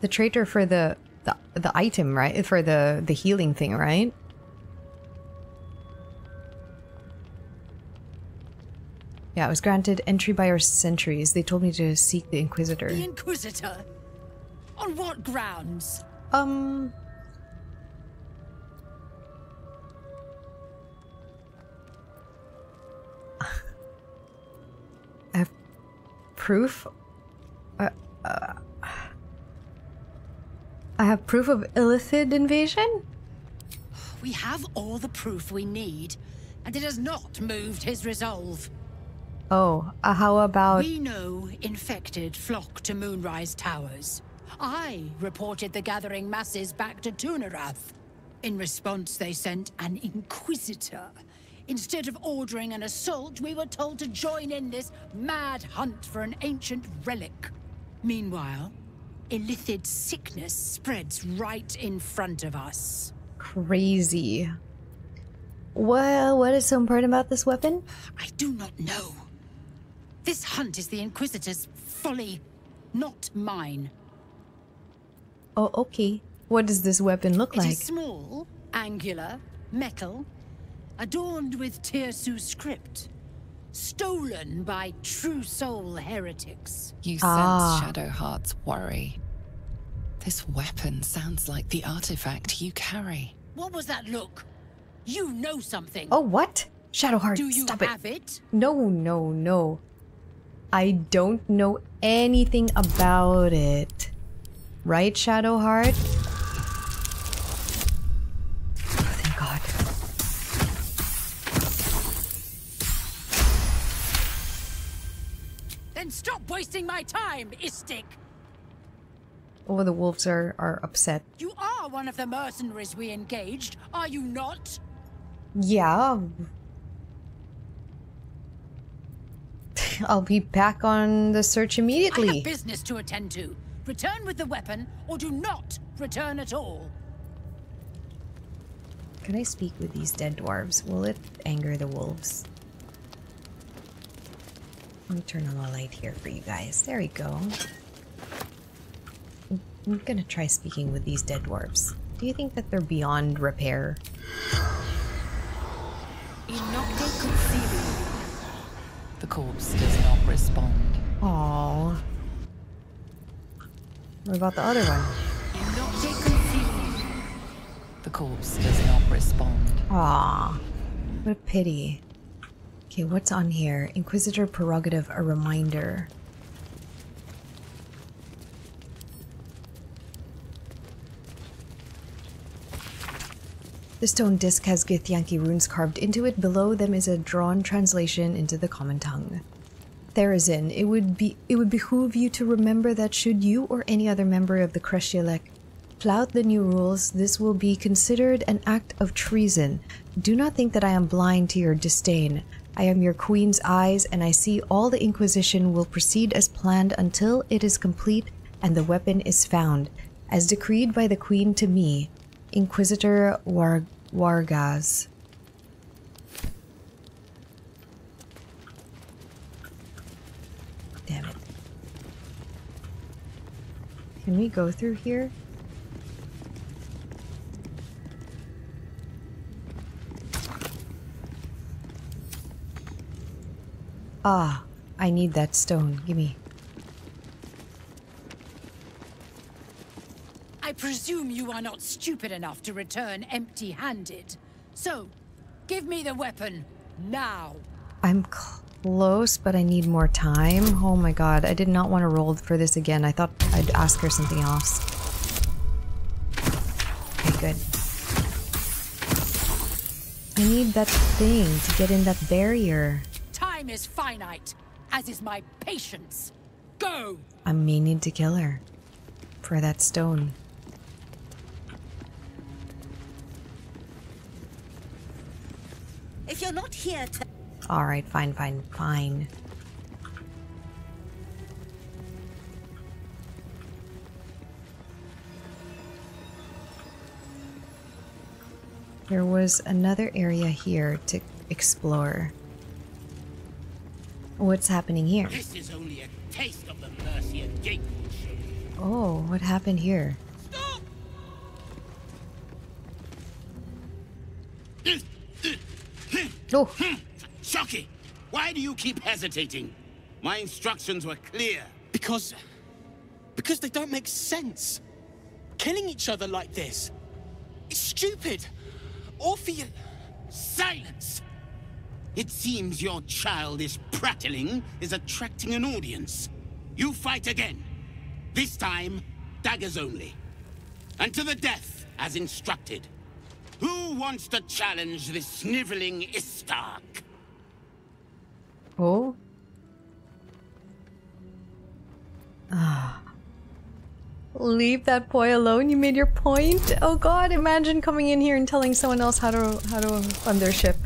The traitor for the, the the item, right? For the the healing thing, right? Yeah, it was granted entry by our sentries. They told me to seek the Inquisitor. The Inquisitor? On what grounds? Um. I have proof. Uh. uh... I have proof of Illithid invasion? We have all the proof we need, and it has not moved his resolve. Oh, uh, how about... We know infected flock to Moonrise Towers. I reported the gathering masses back to Tu'narath. In response, they sent an Inquisitor. Instead of ordering an assault, we were told to join in this mad hunt for an ancient relic. Meanwhile... Illithid sickness spreads right in front of us. Crazy. Well, what is so important about this weapon? I do not know. This hunt is the Inquisitor's folly, not mine. Oh, okay. What does this weapon look like? It is small, angular, metal, adorned with Tirsu script. Stolen by true soul heretics. You sense ah. Shadowheart's worry. This weapon sounds like the artifact you carry. What was that look? You know something. Oh, what? Shadowheart, do you stop have it. it? No, no, no. I don't know anything about it. Right, Shadowheart? Oh, thank God. Then stop wasting my time, istik! Oh, the wolves are, are upset. You are one of the mercenaries we engaged, are you not? Yeah. I'll be back on the search immediately. I have business to attend to. Return with the weapon, or do not return at all. Can I speak with these dead dwarves? Will it anger the wolves? Let me turn on the light here for you guys. There we go. I'm gonna try speaking with these dead dwarves. Do you think that they're beyond repair? The corpse does not respond. Aww. What about the other one? The corpse does not respond. Aww. What a pity. Okay, what's on here? Inquisitor prerogative, a reminder. The stone disc has Githyanki runes carved into it. Below them is a drawn translation into the common tongue. Therizin, it would be it would behoove you to remember that should you or any other member of the Crèche Y'llek flout the new rules, this will be considered an act of treason. Do not think that I am blind to your disdain. I am your queen's eyes, and I see all the Inquisition will proceed as planned until it is complete and the weapon is found, as decreed by the queen to me. Inquisitor Uargaz. Uargaz. Damn it. Can we go through here? Ah, I need that stone. Gimme. I presume you are not stupid enough to return empty-handed. So, give me the weapon, now. I'm close, but I need more time. Oh my god, I did not want to roll for this again. I thought I'd ask her something else. Okay, good. I need that thing to get in that barrier. Time is finite, as is my patience. Go! I'm meaning to kill her for that stone. If you're not here to... All right, fine, fine, fine. There was another area here to explore. What's happening here? This is only a taste of the Mercian Gate. Oh, what happened here? Stop! No. Hmm. Shocky! Why do you keep hesitating? My instructions were clear. Because... Because they don't make sense. Killing each other like this. It's stupid. Orpheus... Silence! It seems your childish prattling is attracting an audience. You fight again. This time, daggers only. And to the death, as instructed. Who wants to challenge this sniveling Istark? Oh? Ah. Leave that boy alone, you made your point? Oh god, imagine coming in here and telling someone else how to, how to run their ship.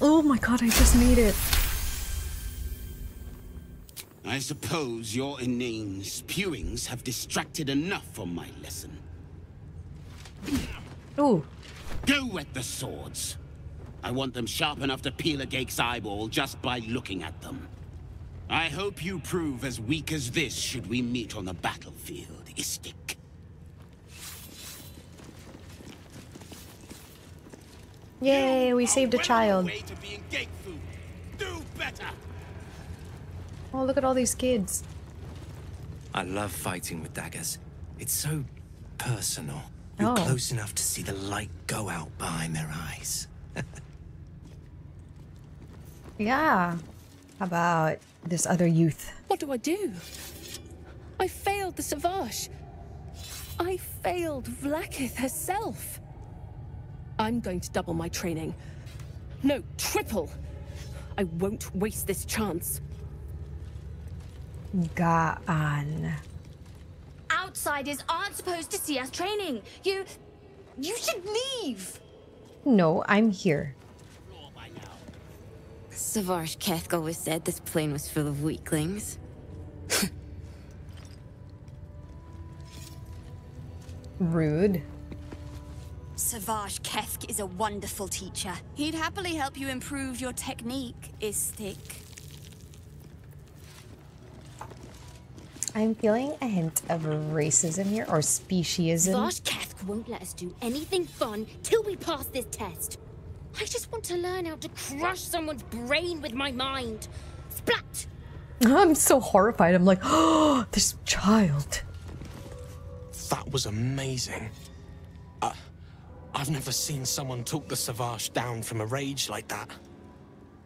Oh my god, I just made it. I suppose your inane spewings have distracted enough from my lesson. Ooh. Go at the swords. I want them sharp enough to peel a Gake's eyeball just by looking at them. I hope you prove as weak as this should we meet on the battlefield, Istik. Yay, we saved a child. To being Gake food. Do better! Oh, look at all these kids. I love fighting with daggers. It's so personal. You're oh. close enough to see the light go out behind their eyes. Yeah. How about this other youth? What do I do? I failed the Savage. I failed Vlaakith herself. I'm going to double my training. No, triple. I won't waste this chance. Gaan. Outsiders aren't supposed to see us training. You... you should leave! No, I'm here. Savarsh Kethk always said this plane was full of weaklings. Rude. Savarsh Kethk is a wonderful teacher. He'd happily help you improve your technique, Istik. I'm feeling a hint of racism here, or speciesism. Savarsh Kethk won't let us do anything fun till we pass this test. I just want to learn how to crush someone's brain with my mind. Splat! I'm so horrified. I'm like, oh, this child. That was amazing. Uh, I've never seen someone talk the Savarsh down from a rage like that.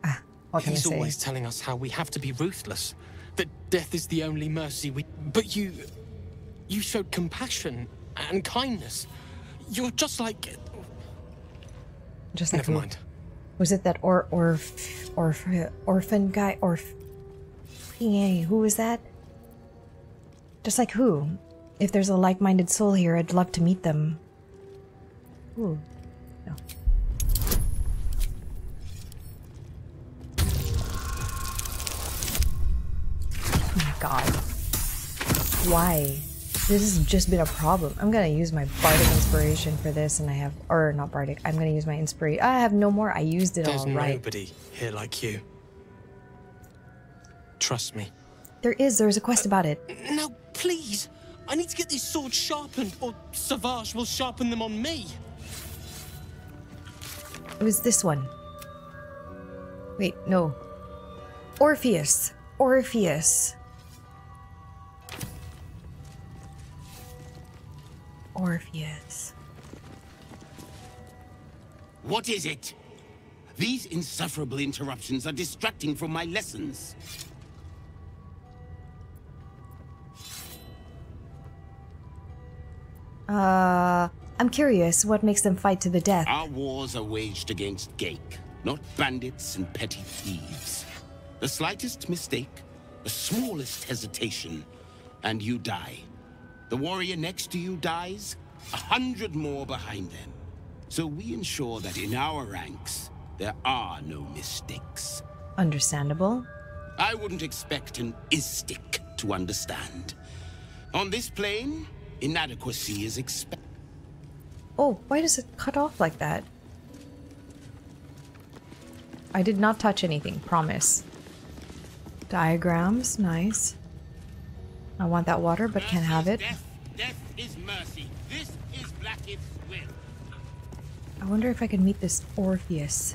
Ah, what can I say? He's always telling us how we have to be ruthless, that death is the only mercy we... But you... you showed compassion and kindness. You're just like... Just Never like, mind. Was it that or or or orphan guy or who was that? Just like who? If there's a like-minded soul here, I'd love to meet them. Ooh, no. Oh my god! Why? This has just been a problem. I'm gonna use my bardic inspiration for this, and I have, or not bardic. I'm gonna use my inspiration. I have no more. I used it all. There's nobody here like you. Trust me. There is. There's a quest uh, about it. Now, please. I need to get these swords sharpened, or Savarsh will sharpen them on me. It was this one. Wait, no. Orpheus. Orpheus. Orpheus. What is it? These insufferable interruptions are distracting from my lessons. Uh, I'm curious what makes them fight to the death. Our wars are waged against Gake, not bandits and petty thieves. The slightest mistake, the smallest hesitation, and you die. The warrior next to you dies, a hundred more behind them. So we ensure that in our ranks, there are no mistakes. Understandable. I wouldn't expect an Istik to understand. On this plane, inadequacy is expected. Oh, why does it cut off like that? I did not touch anything, promise. Diagrams, nice. I want that water, but can't have it. Death. Death is mercy. This is Blackith's will. I wonder if I can meet this Orpheus.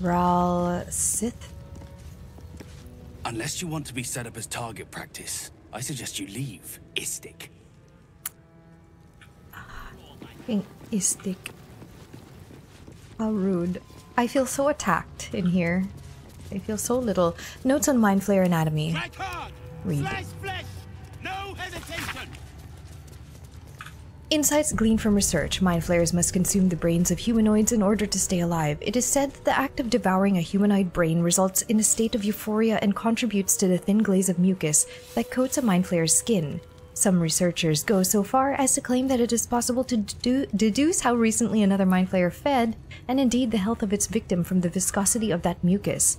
Ral Sith? Unless you want to be set up as target practice, I suggest you leave, Istik. Ah, Istik. How rude. I feel so attacked in here. I feel so little. Notes on Mind Flayer Anatomy. My card! Read. Flash, flash. No hesitation. Insights gleaned from research. Mind flayers must consume the brains of humanoids in order to stay alive. It is said that the act of devouring a humanoid brain results in a state of euphoria and contributes to the thin glaze of mucus that coats a mind flayer's skin. Some researchers go so far as to claim that it is possible to dedu deduce how recently another mind flayer fed, and indeed the health of its victim, from the viscosity of that mucus.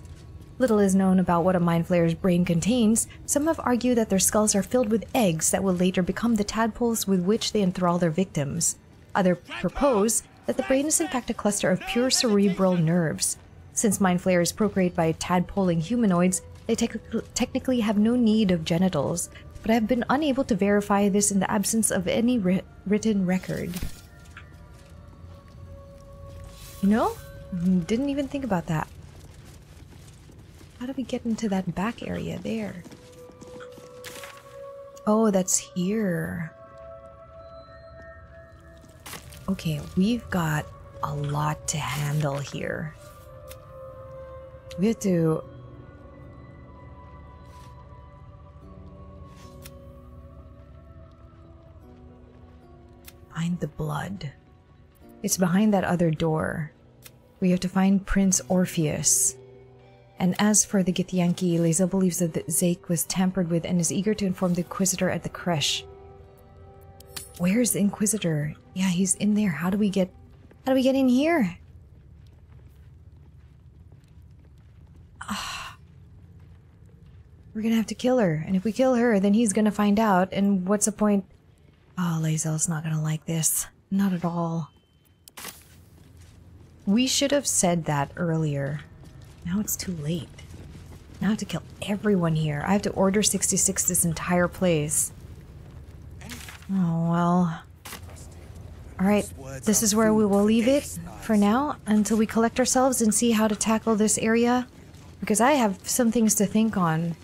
Little is known about what a mind flayer's brain contains. Some have argued that their skulls are filled with eggs that will later become the tadpoles with which they enthrall their victims. Others propose that the brain is in fact a cluster of pure cerebral nerves. Since mind flayers procreate by tadpoling humanoids, they te technically have no need of genitals, but I have been unable to verify this in the absence of any ri written record. You know? Didn't even think about that. How do we get into that back area there? Oh, that's here. Okay, we've got a lot to handle here. We have to... find the blood. It's behind that other door. We have to find Prince Orpheus. And as for the Githyanki, Lae'zel believes that the Zaith'isk was tampered with and is eager to inform the Inquisitor at the Crèche. Where's the Inquisitor? Yeah, he's in there. How do we get... how do we get in here? We're gonna have to kill her, and if we kill her, then he's gonna find out, and what's the point? Ah, oh, Lae'zel's not gonna like this. Not at all. We should have said that earlier. Now it's too late. Now I have to kill everyone here. I have to order sixty-six this entire place. Oh, well. Alright, this is where we will leave it for now until we collect ourselves and see how to tackle this area. Because I have some things to think on,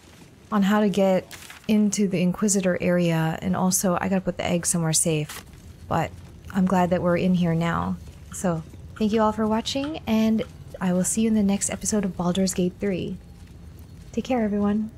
on how to get into the Inquisitor area, and also I gotta put the egg somewhere safe. But I'm glad that we're in here now. So, thank you all for watching, and I will see you in the next episode of Baldur's Gate three. Take care, everyone.